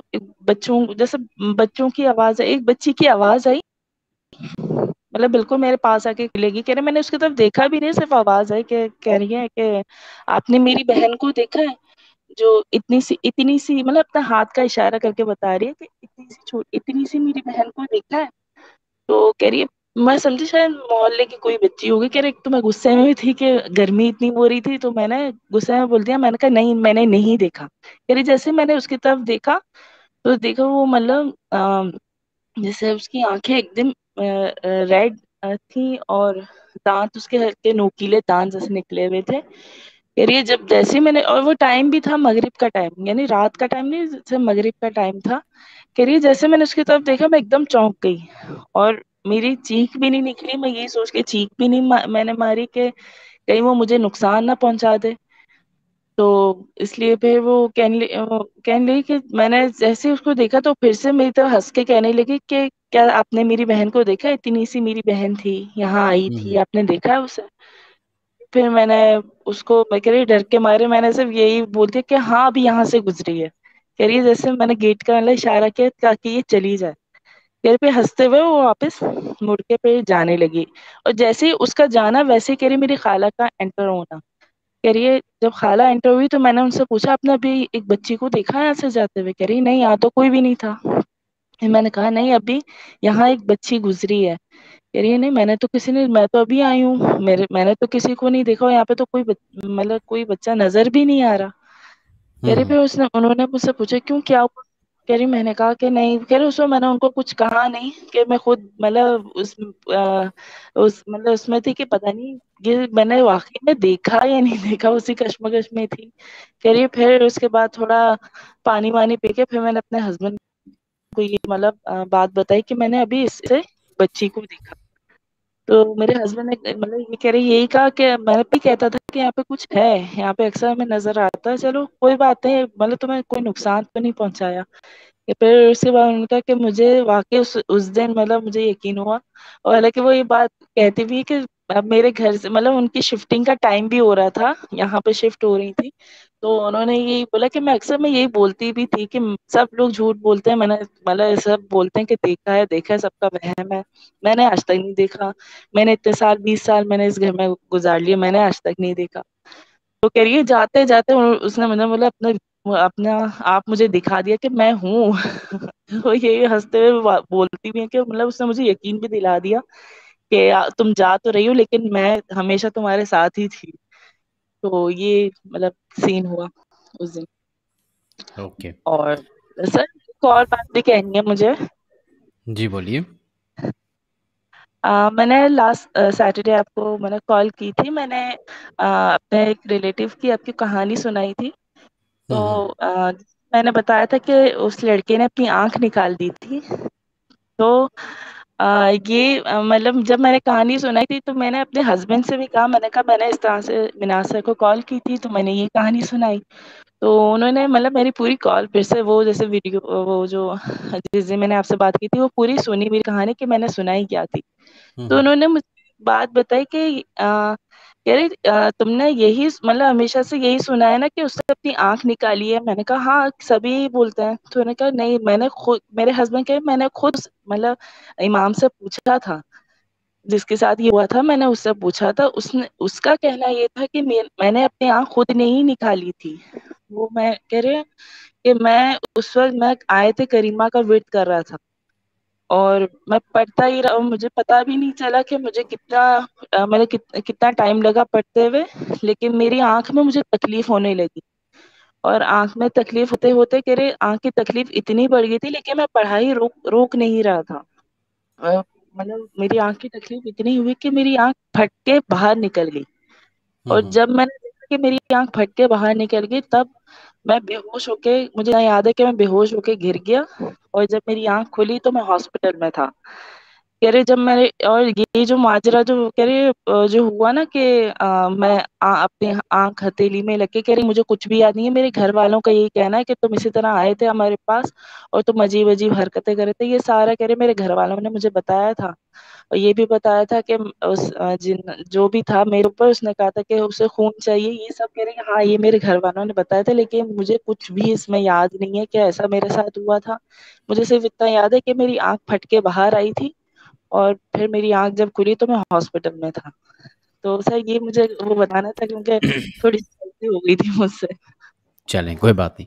बच्चों जैसे बच्चों की आवाज आई, एक बच्ची की आवाज आई, मतलब बिल्कुल मेरे पास आके लेगी। कह रहे मैंने उसकी तरफ देखा भी नहीं, सिर्फ आवाज आई। कि कह रही है कि आपने मेरी बहन को देखा है, जो इतनी सी इतनी सी मतलब अपना हाथ का इशारा करके बता रही है कि इतनी सी छो- इतनी सी मेरी बहन को देखा है। तो कह रही है मैं समझी शायद मोहल्ले की कोई बच्ची होगी। कह रही तो मैं गुस्से में भी थी कि गर्मी इतनी हो रही थी, तो मैंने गुस्से में बोल दिया, मैंने कहा नहीं मैंने नहीं देखा। कह रही जैसे मैंने उसकी तरफ देखा तो देखा वो मतलब अम, जैसे उसकी आंखें एकदम रेड थी और दांत उसके हल्के नोकीले दांत जैसे निकले हुए थे। कह रही है जब जैसे ही मैंने, और वो टाइम भी था मगरिब का टाइम, यानी रात का टाइम नहीं, जैसे मगरिब का टाइम था। कह रही है जैसे मैंने उसकी तरफ देखा मैं एकदम चौंक गई, और मेरी चीख भी नहीं निकली, मैं यही सोच के चीख भी नहीं मा, मैंने मारी कि कहीं वो मुझे नुकसान ना पहुंचा दे। तो इसलिए फिर वो कहने लगी- वो कहने लगी कि मैंने जैसे ही उसको देखा तो फिर से मेरी तरफ हंस के कहने लगी कि क्या आपने मेरी बहन को देखा है? इतनी सी मेरी बहन थी, यहाँ आई थी, हम्म, आपने देखा है उसे? फिर मैंने उसको, मैं कह रही डर के मारे मैंने सिर्फ यही बोल दिया कि हाँ अभी यहाँ से गुजरी है। कह रही है जैसे मैंने गेट का मतलब इशारा किया ताकि ये चली जाए। कह रही फिर हंसते हुए वो वापस मुड़ के फिर जाने लगी, और जैसे ही उसका जाना वैसे ही कह रही मेरी खाला का एंटर होना। कह रही है जब खाला एंटर हुई तो मैंने उनसे पूछा आपने अभी एक बच्ची को देखा है यहाँ से जाते हुए? कह रही नहीं यहाँ तो कोई भी नहीं था। फिर मैंने कहा नहीं अभी यहाँ एक बच्ची गुजरी है। कह रही है नहीं मैंने तो किसी ने मैं तो अभी आई हूँ, मेरे मैंने तो किसी को नहीं देखा, और यहाँ पे तो कोई बच- मतलब कोई बच्चा नजर भी नहीं आ रहा। कह रही हम्म, फिर उसने उन्होंने मुझसे पूछा क्यों क्या हुआ? कह रही मैंने कहा कि नहीं। कह रही उसमें मैंने उनको कुछ कहा नहीं कि मैं खुद मतलब उस आ, उस मतलब उसमें थी कि पता नहीं ये मैंने वाकई में देखा या नहीं देखा, उसी कश्मकश में थी। कह रही फिर उसके बाद थोड़ा पानी वानी पी के फिर मैंने अपने हस्बैंड को ये मतलब आ, बात बताई कि मैंने अभी इससे बच्ची को देखा। तो मेरे हस्बैंड ने मतलब ये कह रही यही कहा कि मैंने भी कहता था कि यहाँ पे कुछ है, यहाँ पे अक्सर हमें नजर आता है, चलो कोई बात नहीं, मतलब तुम्हें कोई नुकसान तो नहीं पहुंचाया। कि फिर उसके बाद उन्होंने कहा कि मुझे वाकई उस उस दिन मतलब मुझे यकीन हुआ। और हालांकि वो ये बात कहती भी है कि अब मेरे घर से मतलब उनकी शिफ्टिंग का टाइम भी हो रहा था, यहाँ पे शिफ्ट हो रही थी, तो उन्होंने यही बोला कि मैं अक्सर मैं यही बोलती भी थी कि सब लोग झूठ बोलते हैं, मैंने मतलब सब बोलते हैं कि देखा है देखा है सबका वहम है, मैंने आज तक नहीं देखा, मैंने इतने साल बीस साल मैंने इस घर में गुजार लिए, मैंने आज तक नहीं देखा। तो कह रही है जाते जाते उसने मतलब बोला अपना अपना आप मुझे दिखा दिया कि मैं हूँ। तो यही हंसते हुए बोलती भी है कि मतलब उसने मुझे यकीन भी दिला दिया कि तुम जा तो रही हो लेकिन मैं हमेशा तुम्हारे साथ ही थी। तो ये मतलब सीन हुआ उस दिन। Okay okay. और सर एक और बात भी कहनी है मुझे। जी बोलिए। मैंने लास्ट सैटरडे आपको मैंने कॉल की थी, मैंने आ, अपने एक रिलेटिव की आपकी कहानी सुनाई थी। तो आ, मैंने बताया था कि उस लड़के ने अपनी आंख निकाल दी थी। तो आ, ये मतलब जब मैंने कहानी सुनाई थी तो मैंने अपने हस्बैंड से भी कहा, मैंने कहा मैंने इस तरह से मिनासर को कॉल की थी तो मैंने ये कहानी सुनाई। तो उन्होंने मतलब मेरी पूरी कॉल फिर से वो जैसे वीडियो वो जो जिस दिन मैंने आपसे बात की थी वो पूरी सुनी मेरी कहानी कि मैंने सुनाई क्या थी। तो उन्होंने मुझे बात बताई कि आ, कह रही तुमने यही मतलब हमेशा से यही सुना है ना कि उसने अपनी आंख निकाली है। मैंने कहा हाँ सभी बोलते हैं। तो उन्होंने कहा नहीं मैंने खुद मेरे हस्बैंड कहे मैंने खुद मतलब इमाम से पूछा था जिसके साथ ये हुआ था, मैंने उससे पूछा था, उसने उसका कहना ये था कि मैंने अपनी आंख खुद नहीं निकाली थी। वो मैं कह रहे कि मैं उस वक्त मैं आयत करीमा का वेट कर रहा था और मैं पढ़ता ही रहा, मुझे पता भी नहीं चला कि मुझे कितना मैंने कि, कितना टाइम लगा पढ़ते हुए, लेकिन मेरी आंख में मुझे तकलीफ होने लगी और आंख में तकलीफ होते होते कह रहे आंख की तकलीफ इतनी बढ़ गई थी लेकिन मैं पढ़ाई रोक रोक नहीं रहा था। मतलब मेरी आंख की तकलीफ इतनी हुई कि मेरी आंख फट के बाहर निकल गई और जब मैंने देखा कि मेरी आंख फट के बाहर निकल गई तब मैं बेहोश होके मुझे याद है कि मैं बेहोश होके गिर गया और जब मेरी आंख खुली तो मैं हॉस्पिटल में था। कह रहे जब मैंने और ये जो माजरा जो कह रहे जो हुआ ना कि मैं आ, अपने आंख हथेली में लगे, कह रही मुझे कुछ भी याद नहीं है, मेरे घर वालों का यही कहना है कि तुम इसी तरह आए थे हमारे पास और तुम अजीब अजीब हरकतें कर रहे थे। ये सारा कह रहे मेरे घर वालों ने मुझे बताया था और ये भी बताया था कि उस जिन जो भी था मेरे ऊपर उसने कहा था कि उसे खून चाहिए, ये सब कह रहे हाँ ये मेरे घर वालों ने बताया था लेकिन मुझे कुछ भी इसमें याद नहीं है कि ऐसा मेरे साथ हुआ था। मुझे सिर्फ इतना याद है कि मेरी आंख फट के बाहर आई थी और फिर मेरी आंख जब खुली तो मैं हॉस्पिटल में था। तो सर ये मुझे वो बताना था क्योंकि थोड़ी गलती हो गई थी मुझसे। चलें कोई बात नहीं।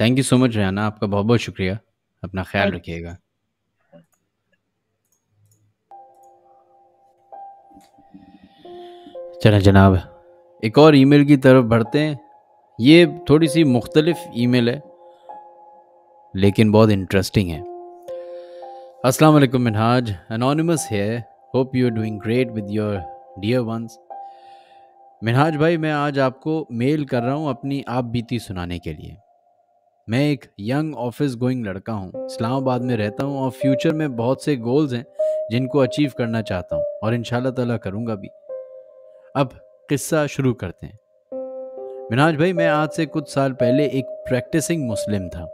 Thank you so much Rehana, आपका बहुत बहुत शुक्रिया, अपना ख्याल रखिएगा। चलें जनाब एक और ईमेल की तरफ बढ़ते हैं। ये थोड़ी सी मुख्तलिफ ईमेल है लेकिन बहुत इंटरेस्टिंग है। अस्सलाम वालेकुम मिनहाज, अनोनिमस है, hope you are doing great with your dear ones. Minhaj भाई मैं आज आपको मेल कर रहा हूँ अपनी आप बीती सुनाने के लिए। मैं एक यंग ऑफिस गोइंग लड़का हूँ, इस्लामाबाद में रहता हूँ और फ्यूचर में बहुत से गोल्स हैं जिनको अचीव करना चाहता हूँ और इंशाल्लाह ताला करूँगा भी। अब किस्सा शुरू करते हैं। मिनहाज भाई मैं आज से कुछ साल पहले एक प्रैक्टिसिंग मुस्लिम था,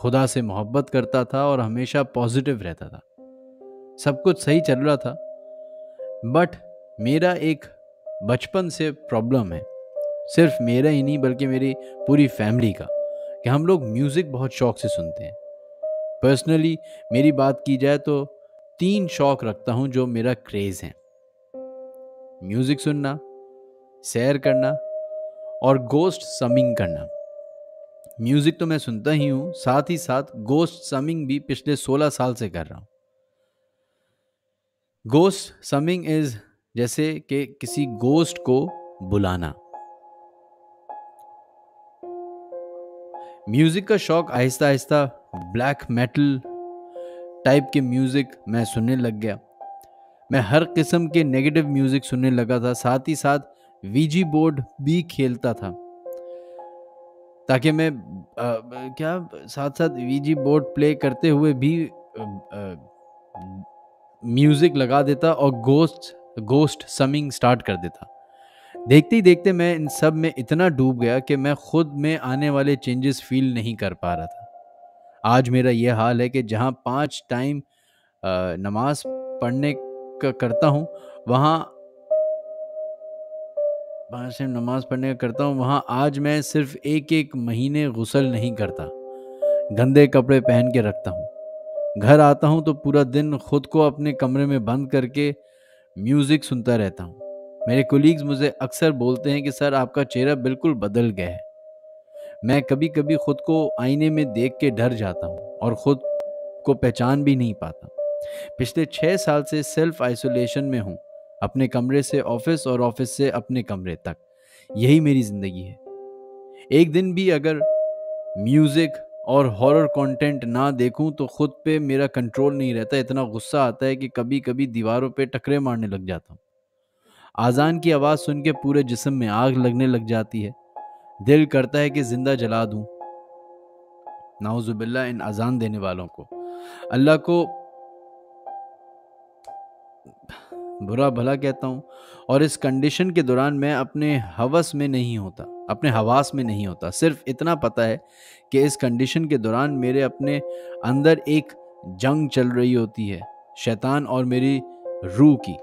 खुदा से मोहब्बत करता था और हमेशा पॉजिटिव रहता था। सब कुछ सही चल रहा था बट मेरा एक बचपन से प्रॉब्लम है, सिर्फ मेरा ही नहीं बल्कि मेरी पूरी फैमिली का, कि हम लोग म्यूज़िक बहुत शौक़ से सुनते हैं। पर्सनली मेरी बात की जाए तो तीन शौक़ रखता हूँ जो मेरा क्रेज़ है, म्यूज़िक सुनना, सैर करना और गोस्ट समिंग करना। म्यूज़िक तो मैं सुनता ही हूँ, साथ ही साथ गोस्ट समिंग भी पिछले सोलह साल से कर रहा हूँ। गोस्ट समिंग इज़ जैसे कि किसी गोस्ट को बुलाना। म्यूज़िक का शौक़ आहिस्ता आहिस्ता ब्लैक मेटल टाइप के म्यूज़िक मैं सुनने लग गया। मैं हर किस्म के नेगेटिव म्यूज़िक सुनने लगा था, साथ ही साथ वीजी बोर्ड भी खेलता था ताकि मैं आ, क्या साथ साथ वीजी बोर्ड प्ले करते हुए भी म्यूज़िक लगा देता और गोस्ट गोस्ट समिंग स्टार्ट कर देता। देखते ही देखते मैं इन सब में इतना डूब गया कि मैं खुद में आने वाले चेंजेस फील नहीं कर पा रहा था। आज मेरा यह हाल है कि जहाँ पाँच टाइम नमाज पढ़ने करता हूं वहां पाँच टाइम नमाज पढ़ने का करता हूँ, वहाँ आज मैं सिर्फ एक एक महीने गुसल नहीं करता, गंदे कपड़े पहन के रखता हूँ। घर आता हूँ तो पूरा दिन खुद को अपने कमरे में बंद करके म्यूज़िक सुनता रहता हूँ। मेरे कोलीग्स मुझे अक्सर बोलते हैं कि सर आपका चेहरा बिल्कुल बदल गया है। मैं कभी कभी खुद को आईने में देख के डर जाता हूँ और ख़ुद को पहचान भी नहीं पाता। पिछले छः साल से सेल्फ आइसोलेशन में हूँ, अपने कमरे से ऑफिस और ऑफिस से अपने कमरे तक, यही मेरी ज़िंदगी है। एक दिन भी अगर म्यूज़िक और हॉरर कंटेंट ना देखूं तो खुद पे मेरा कंट्रोल नहीं रहता। इतना गुस्सा आता है कि कभी कभी दीवारों पे टकरे मारने लग जाता हूँ। आज़ान की आवाज़ सुन के पूरे जिस्म में आग लगने लग जाती है, दिल करता है कि ज़िंदा जला दूं। नाउज़ुबिल्ला इन अजान देने वालों को। अल्लाह को बुरा भला कहता हूँ और इस कंडीशन के दौरान मैं अपने हवस में नहीं होता, अपने हवास में नहीं होता। सिर्फ इतना पता है कि इस कंडीशन के दौरान मेरे अपने अंदर एक जंग चल रही होती है शैतान और मेरी रूह की,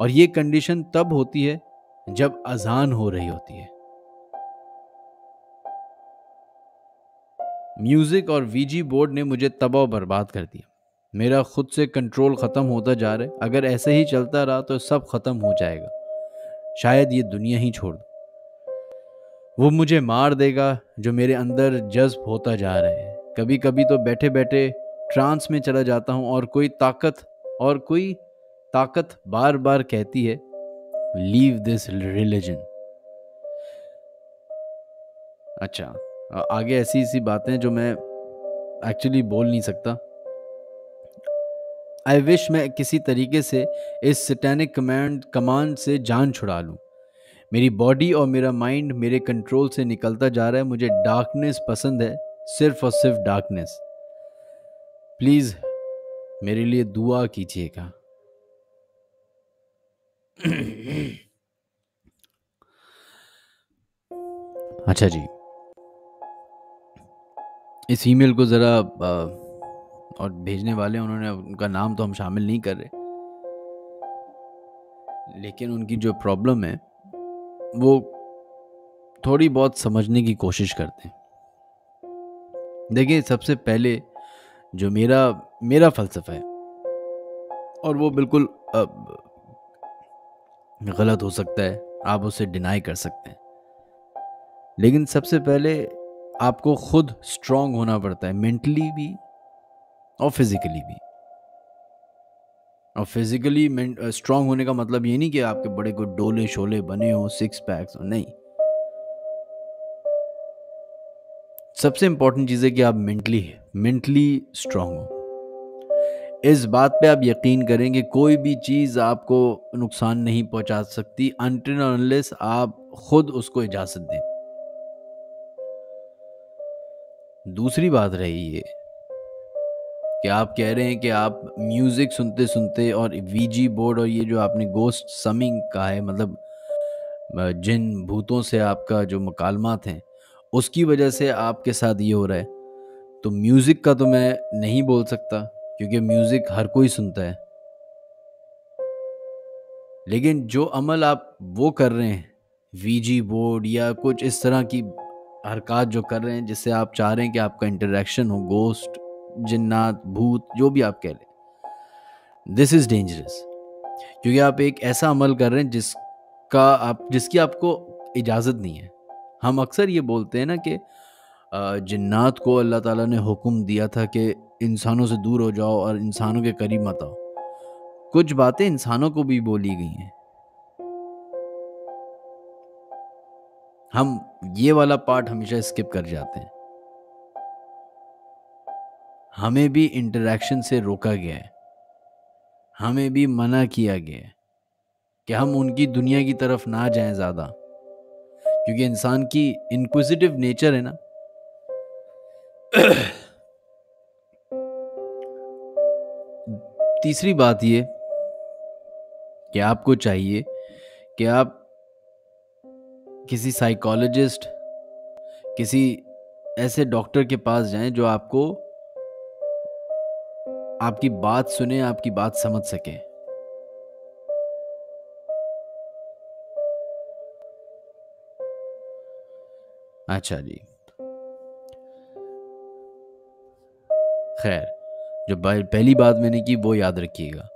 और ये कंडीशन तब होती है जब अजान हो रही होती है। म्यूज़िक और वीजी बोर्ड ने मुझे तबाह बर्बाद कर दिया। मेरा खुद से कंट्रोल ख़त्म होता जा रहा है। अगर ऐसे ही चलता रहा तो सब ख़त्म हो जाएगा, शायद ये दुनिया ही छोड़ दो। वो मुझे मार देगा जो मेरे अंदर जज्ब होता जा रहा है। कभी कभी तो बैठे बैठे ट्रांस में चला जाता हूँ और कोई ताकत और कोई ताकत बार बार कहती है लीव दिस रिलीजन। अच्छा, आगे ऐसी ऐसी बातें जो मैं एक्चुअली बोल नहीं सकता। आई विश मैं किसी तरीके से इस सैटेनिक कमांड कमांड से जान छुड़ा लूँ। मेरी बॉडी और मेरा माइंड मेरे कंट्रोल से निकलता जा रहा है। मुझे डार्कनेस पसंद है, सिर्फ और सिर्फ डार्कनेस। प्लीज़ मेरे लिए दुआ कीजिएगा। अच्छा जी, इस ईमेल को ज़रा, और भेजने वाले उन्होंने, उनका नाम तो हम शामिल नहीं कर रहे, लेकिन उनकी जो प्रॉब्लम है वो थोड़ी बहुत समझने की कोशिश करते हैं। देखिए, सबसे पहले जो मेरा मेरा फ़लसफ़ा है, और वो बिल्कुल गलत हो सकता है, आप उसे डिनाई कर सकते हैं, लेकिन सबसे पहले आपको खुद स्ट्रांग होना पड़ता है, मेंटली भी और फिज़िकली भी। और फिज़िकली स्ट्रांग होने का मतलब ये नहीं कि आपके बड़े को डोले शोले बने हो, सिक्स पैक्स हो, नहीं। सबसे इंपॉर्टेंट चीज़ है कि आप मेंटली मेंटली स्ट्रांग हो। इस बात पे आप यकीन करें कि कोई भी चीज़ आपको नुकसान नहीं पहुंचा सकती अनटिल और अनलेस आप खुद उसको इजाज़त दें। दूसरी बात रही ये कि आप कह रहे हैं कि आप म्यूज़िक सुनते सुनते और वीजी बोर्ड और ये जो आपने गोस्ट समिंग का है, मतलब जिन भूतों से आपका जो मुकालमात हैं उसकी वजह से आपके साथ ये हो रहा है, तो म्यूज़िक का तो मैं नहीं बोल सकता क्योंकि म्यूज़िक हर कोई सुनता है। लेकिन जो अमल आप वो कर रहे हैं, वीजी बोर्ड या कुछ इस तरह की हरकत जो कर रहे हैं जिससे आप चाह रहे हैं कि आपका इंटरेक्शन हो गोस्ट, जिन्नात, भूत, जो भी आप कह लें, दिस इज़ डेंजरस, क्योंकि आप एक ऐसा अमल कर रहे हैं जिसका आप जिसकी आपको इजाज़त नहीं है। हम अक्सर ये बोलते हैं ना कि जिन्नात को अल्लाह ताला ने हुक्म दिया था कि इंसानों से दूर हो जाओ और इंसानों के करीब मत आओ। कुछ बातें इंसानों को भी बोली गई हैं। हम ये वाला पार्ट हमेशा स्किप कर जाते हैं। हमें भी इंटरेक्शन से रोका गया है, हमें भी मना किया गया है कि हम उनकी दुनिया की तरफ ना जाएं ज़्यादा, क्योंकि इंसान की इंक्विजिटिव नेचर है ना, तीसरी बात ये कि आपको चाहिए कि आप किसी साइकोलॉजिस्ट, किसी ऐसे डॉक्टर के पास जाएं जो आपको आपकी बात सुने, आपकी बात समझ सके। अच्छा जी। खैर, जो पहली बात मैंने की वो याद रखिएगा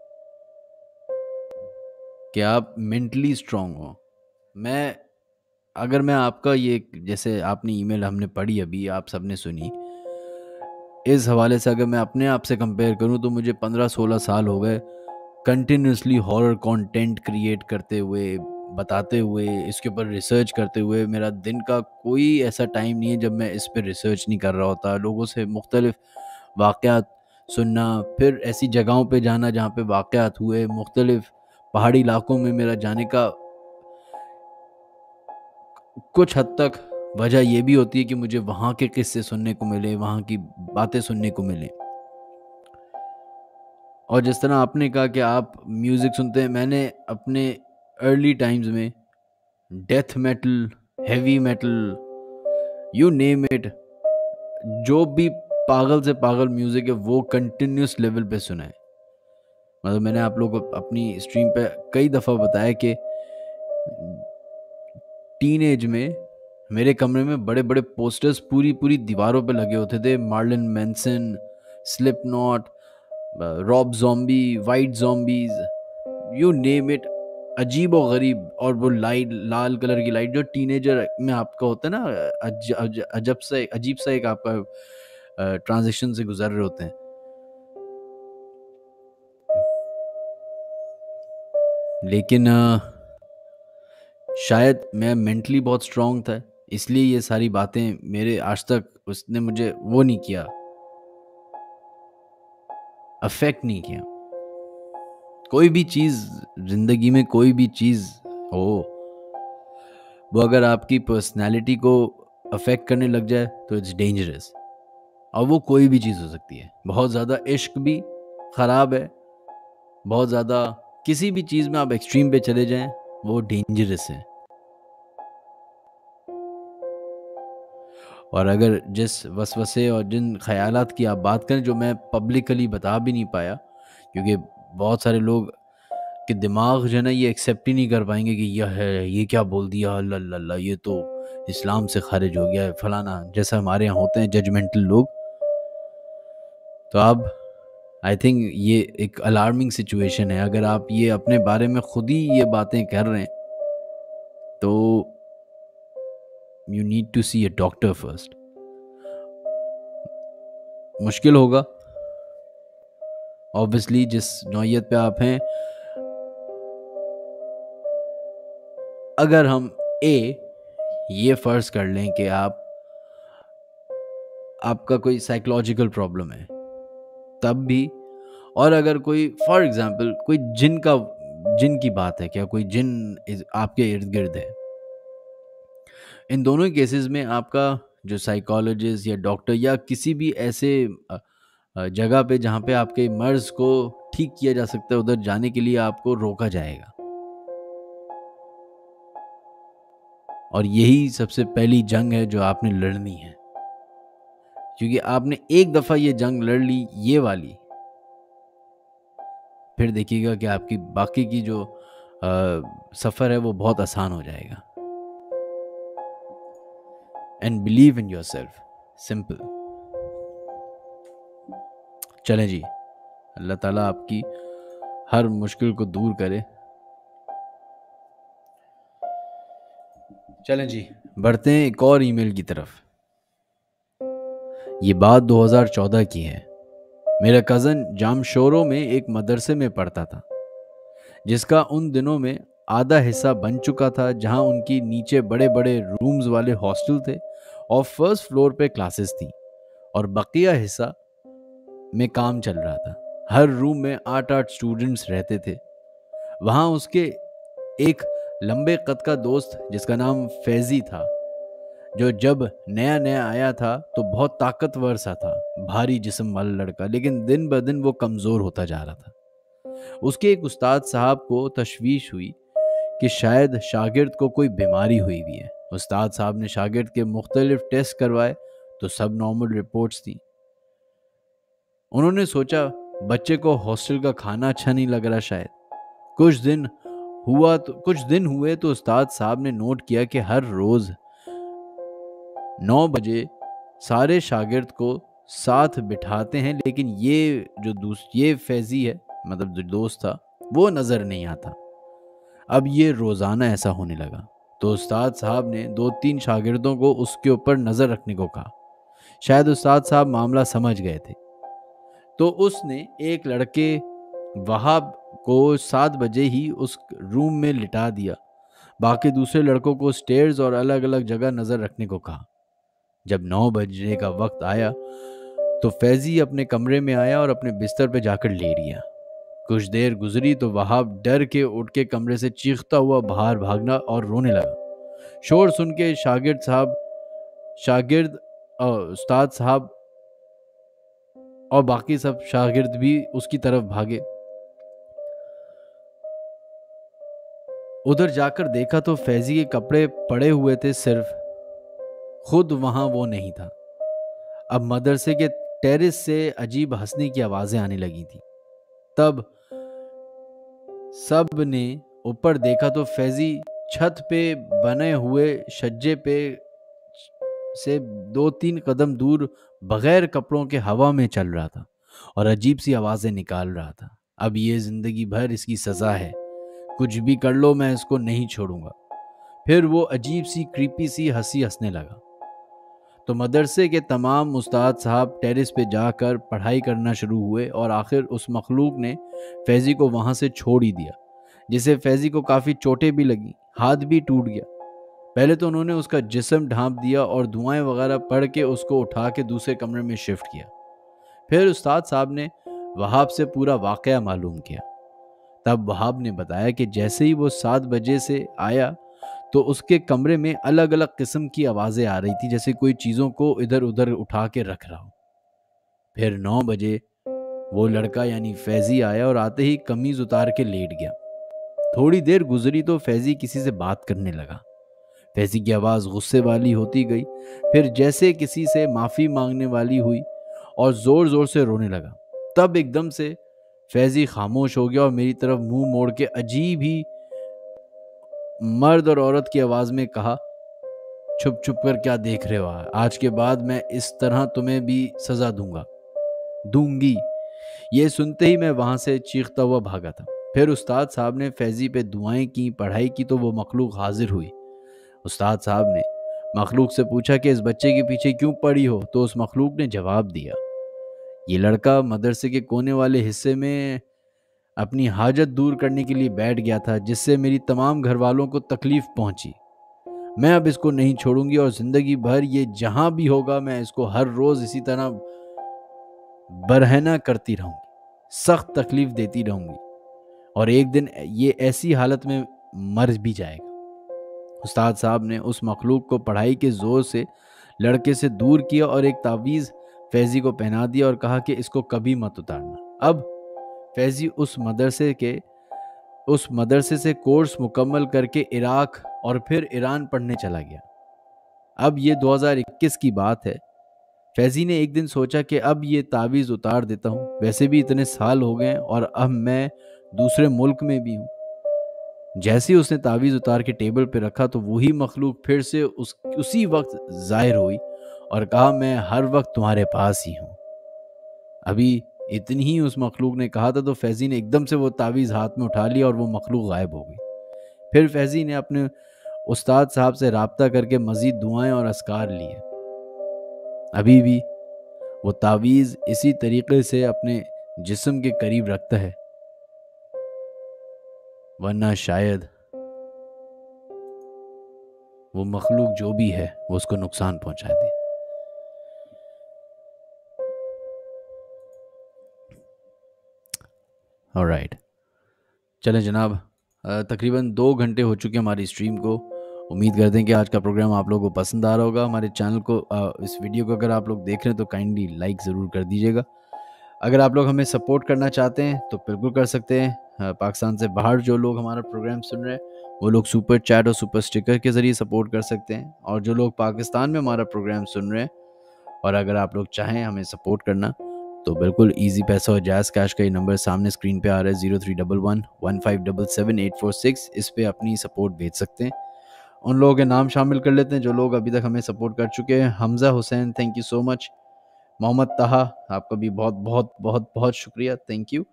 कि आप मेंटली स्ट्रांग हो। मैं अगर मैं आपका ये, जैसे आपने ईमेल हमने पढ़ी अभी, आप सबने सुनी, इस हवाले से अगर मैं अपने आप से कंपेयर करूं तो मुझे पंद्रह सोलह साल हो गए कंटिन्यूसली हॉरर कंटेंट क्रिएट करते हुए, बताते हुए, इसके ऊपर रिसर्च करते हुए। मेरा दिन का कोई ऐसा टाइम नहीं है जब मैं इस पर रिसर्च नहीं कर रहा होता। लोगों से मुख्तलिफ़ वाक़यात सुनना, फिर ऐसी जगहों पे जाना जहाँ पे वाक़यात हुए, मुख्तलिफ़ पहाड़ी इलाक़ों में मेरा जाने का कुछ हद तक वजह यह भी होती है कि मुझे वहाँ के किस्से सुनने को मिले, वहाँ की बातें सुनने को मिले। और जिस तरह आपने कहा कि आप म्यूज़िक सुनते हैं, मैंने अपने अर्ली टाइम्स में death metal, heavy metal, you name it, जो भी पागल से पागल म्यूज़िक है वो कंटिन्यूस लेवल पे सुना है। मतलब मैंने आप लोगों को अपनी स्ट्रीम पे कई दफ़ा बताया कि टीनेज में मेरे कमरे में बड़े बड़े पोस्टर्स पूरी पूरी दीवारों पे लगे होते थे, Marilyn Manson, Slipknot, Rob Zombie, White Zombies, you name it, अजीब और गरीब। और वो लाइट, लाल कलर की लाइट जो टीनेजर में आपका होता है ना, अज, अज, अजब सा अजीब सा एक आपका ट्रांजिशन से गुजर रहे होते हैं। लेकिन शायद मैं मेंटली बहुत स्ट्रांग था, इसलिए ये सारी बातें मेरे आज तक उसने मुझे वो नहीं किया, अफेक्ट नहीं किया। कोई भी चीज़ ज़िंदगी में, कोई भी चीज़ हो, वो अगर आपकी पर्सनालिटी को अफेक्ट करने लग जाए तो इट्स डेंजरस। और वो कोई भी चीज़ हो सकती है, बहुत ज़्यादा इश्क भी ख़राब है, बहुत ज़्यादा किसी भी चीज़ में आप एक्सट्रीम पे चले जाएं वो डेंजरस है। और अगर जिस वसवसे और जिन ख़यालात की आप बात करें, जो मैं पब्लिकली बता भी नहीं पाया क्योंकि बहुत सारे लोग के दिमाग जो है ना, ये एक्सेप्ट ही नहीं कर पाएंगे कि यह है, ये क्या बोल दिया, अल्लाह अल्लाह, ये तो इस्लाम से खारिज हो गया है, फलाना, जैसा हमारे यहाँ होते हैं जजमेंटल लोग। तो अब आई थिंक ये एक अलार्मिंग सिचुएशन है। अगर आप ये अपने बारे में ख़ुद ही ये बातें कर रहे हैं तो you need to see a doctor first. मुश्किल होगा ऑब्वियसली, जिस नौयत पे आप हैं। अगर हम ए ये फ़र्ज़ कर लें कि आप, आपका कोई साइकोलॉजिकल प्रॉब्लम है तब भी, और अगर कोई फॉर एग्ज़ाम्पल कोई जिन का जिन की बात है, क्या कोई जिन आपके इर्द गिर्द है, इन दोनों केसेस में आपका जो साइकोलॉजिस्ट या डॉक्टर या किसी भी ऐसे जगह पे जहाँ पे आपके मर्ज़ को ठीक किया जा सकता है, उधर जाने के लिए आपको रोका जाएगा। और यही सबसे पहली जंग है जो आपने लड़नी है, क्योंकि आपने एक दफ़ा ये जंग लड़ ली, ये वाली, फिर देखिएगा कि आपकी बाकी की जो सफ़र है वो बहुत आसान हो जाएगा। And believe in yourself, simple. चलें जी, अल्लाह ताला आपकी हर मुश्किल को दूर करे। चलें जी, बढ़ते हैं एक और ईमेल की तरफ। ये बात दो हज़ार चौदह की है। मेरा कज़न जामशोरो में एक मदरसे में पढ़ता था जिसका उन दिनों में आधा हिस्सा बन चुका था, जहां उनकी नीचे बड़े बड़े रूम्स वाले हॉस्टल थे और फर्स्ट फ्लोर पे क्लासेस थी और बकिया हिस्सा में काम चल रहा था। हर रूम में आठ आठ स्टूडेंट्स रहते थे। वहाँ उसके एक लंबे कद का दोस्त जिसका नाम फैज़ी था, जो जब नया नया आया था तो बहुत ताकतवर सा था, भारी जिस्म वाला लड़का, लेकिन दिन ब दिन वो कमज़ोर होता जा रहा था। उसके एक उस्ताद साहब को तशवीश हुई कि शायद शागिर्द को कोई बीमारी हुई भी है। उस्ताद साहब ने शागिर्द के मुख्तलिफ टेस्ट करवाए तो सब नॉर्मल रिपोर्ट्स थी। उन्होंने सोचा बच्चे को हॉस्टल का खाना अच्छा नहीं लग रहा शायद। कुछ दिन हुआ तो कुछ दिन हुए तो उस्ताद साहब ने नोट किया कि हर रोज़ नौ बजे सारे शागिर्द को साथ बिठाते हैं, लेकिन ये जो दूस ये फैज़ी है, मतलब जो दोस्त था, वो नज़र नहीं आता। अब ये रोज़ाना ऐसा होने लगा, तो उस्ताद साहब ने दो तीन शागिर्दों को उसके ऊपर नज़र रखने को कहा। शायद उस्ताद साहब मामला समझ गए थे, तो उसने एक लड़के वहाब को सात बजे ही उस रूम में लिटा दिया। बाकी दूसरे लड़कों को स्टेयर्स और अलग अलग जगह नज़र रखने को कहा। जब नौ बजने का वक्त आया तो फैज़ी अपने कमरे में आया और अपने बिस्तर पर जाकर लेट गया। कुछ देर गुजरी तो वहाब डर के उठ के कमरे से चीखता हुआ बाहर भागना और रोने लगा। शोर सुन के शागिर्द साहब शागिर्द उस्ताद साहब और बाकी सब शागिर्द भी उसकी तरफ भागे। उधर जाकर देखा तो फैज़ी के कपड़े पड़े हुए थे, सिर्फ खुद वहाँ वो नहीं था। अब मदरसे के टेरेस से अजीब हंसने की आवाज़ें आने लगी थी। तब सब ने ऊपर देखा तो फैज़ी छत पे बने हुए शज्जे पे से दो तीन कदम दूर बग़ैर कपड़ों के हवा में चल रहा था और अजीब सी आवाज़ें निकाल रहा था। अब ये ज़िंदगी भर इसकी सज़ा है, कुछ भी कर लो मैं इसको नहीं छोड़ूंगा। फिर वो अजीब सी क्रीपी सी हंसी हंसने लगा। तो मदरसे के तमाम उस्ताद साहब टेरेस पे जाकर पढ़ाई करना शुरू हुए और आखिर उस मखलूक ने फैज़ी को वहाँ से छोड़ ही दिया, जिसे फैज़ी को काफ़ी चोटें भी लगी, हाथ भी टूट गया। पहले तो उन्होंने उसका जिस्म ढांप दिया और दुआएं वगैरह पढ़ के उसको उठा के दूसरे कमरे में शिफ्ट किया। फिर उस्ताद साहब ने वहाब से पूरा वाक़या मालूम किया। तब वहाब ने बताया कि जैसे ही वो सात बजे से आया तो उसके कमरे में अलग अलग किस्म की आवाज़ें आ रही थी, जैसे कोई चीज़ों को इधर उधर उठा के रख रहा हो। फिर नौ बजे वो लड़का यानी फैज़ी आया और आते ही कमीज़ उतार के लेट गया। थोड़ी देर गुजरी तो फैज़ी किसी से बात करने लगा। फैज़ी की आवाज़ गुस्से वाली होती गई, फिर जैसे किसी से माफ़ी मांगने वाली हुई और ज़ोर ज़ोर से रोने लगा। तब एकदम से फैज़ी खामोश हो गया और मेरी तरफ मुँह मोड़ के अजीब ही मर्द और औरत की आवाज़ में कहा, छुप छुप कर क्या देख रहे हो? आज के बाद मैं इस तरह तुम्हें भी सज़ा दूंगा दूंगी। ये सुनते ही मैं वहाँ से चीखता हुआ भागा था। फिर उस्ताद साहब ने फैज़ी पे दुआएं की, पढ़ाई की, तो वो मखलूक हाजिर हुई। उस्ताद साहब ने मखलूक से पूछा कि इस बच्चे के पीछे क्यों पड़ी हो, तो उस मखलूक ने जवाब दिया, ये लड़का मदरसे के कोने वाले हिस्से में अपनी हाजत दूर करने के लिए बैठ गया था, जिससे मेरी तमाम घर वालों को तकलीफ़ पहुंची। मैं अब इसको नहीं छोड़ूंगी और ज़िंदगी भर ये जहां भी होगा मैं इसको हर रोज़ इसी तरह बरहना करती रहूंगी, सख्त तकलीफ़ देती रहूंगी और एक दिन ये ऐसी हालत में मर भी जाएगा। उस्ताद साहब ने उस मखलूक को पढ़ाई के ज़ोर से लड़के से दूर किया और एक तावीज़ फैज़ी को पहना दिया और कहा कि इसको कभी मत उतारना। अब फैज़ी उस मदरसे के उस मदरसे से कोर्स मुकम्मल करके इराक और फिर ईरान पढ़ने चला गया। अब ये दो हज़ार इक्कीस की बात है। फैज़ी ने एक दिन सोचा कि अब ये तावीज़ उतार देता हूँ, वैसे भी इतने साल हो गए और अब मैं दूसरे मुल्क में भी हूँ। जैसे ही उसने तावीज़ उतार के टेबल पर रखा तो वही मखलूक फिर से उस उसी वक्त ज़ाहिर हुई और कहा, मैं हर वक्त तुम्हारे पास ही हूँ। अभी इतनी ही उस मखलूक ने कहा था तो फैज़ी ने एकदम से वो तावीज़ हाथ में उठा लिया और वो मखलूक गायब हो गई। फिर फैज़ी ने अपने उस्ताद साहब से राब्ता करके मज़ीद दुआएं और अस्कार लिए। अभी भी वो तावीज़ इसी तरीक़े से अपने जिस्म के करीब रखता है, वरना शायद वो मखलूक जो भी है वो उसको नुकसान पहुँचा दे। ऑलराइट, चलें जनाब, तकरीबन दो घंटे हो चुके हमारी स्ट्रीम को। उम्मीद करते हैं कि आज का प्रोग्राम आप लोगों को पसंद आ रहा होगा। हमारे चैनल को, इस वीडियो को अगर आप लोग देख रहे हैं तो काइंडली लाइक ज़रूर कर दीजिएगा। अगर आप लोग हमें सपोर्ट करना चाहते हैं तो बिल्कुल कर सकते हैं। पाकिस्तान से बाहर जो लोग हमारा प्रोग्राम सुन रहे हैं वो लोग सुपर चैट और सुपर स्टिकर के ज़रिए सपोर्ट कर सकते हैं, और जो लोग पाकिस्तान में हमारा प्रोग्राम सुन रहे हैं और अगर आप लोग चाहें हमें सपोर्ट करना तो बिल्कुल इजी पैसा और जैज़ कैश का ये नंबर सामने स्क्रीन पे आ रहा है, zero three double one one five double seven eight four six. इस पर अपनी सपोर्ट भेज सकते हैं उन लोगों के नाम शामिल कर लेते हैं जो लोग अभी तक हमें सपोर्ट कर चुके हैं। Hamza Hussain, thank you so much. Mohammad Taha, आपका भी बहुत बहुत बहुत बहुत शुक्रिया, थैंक यू।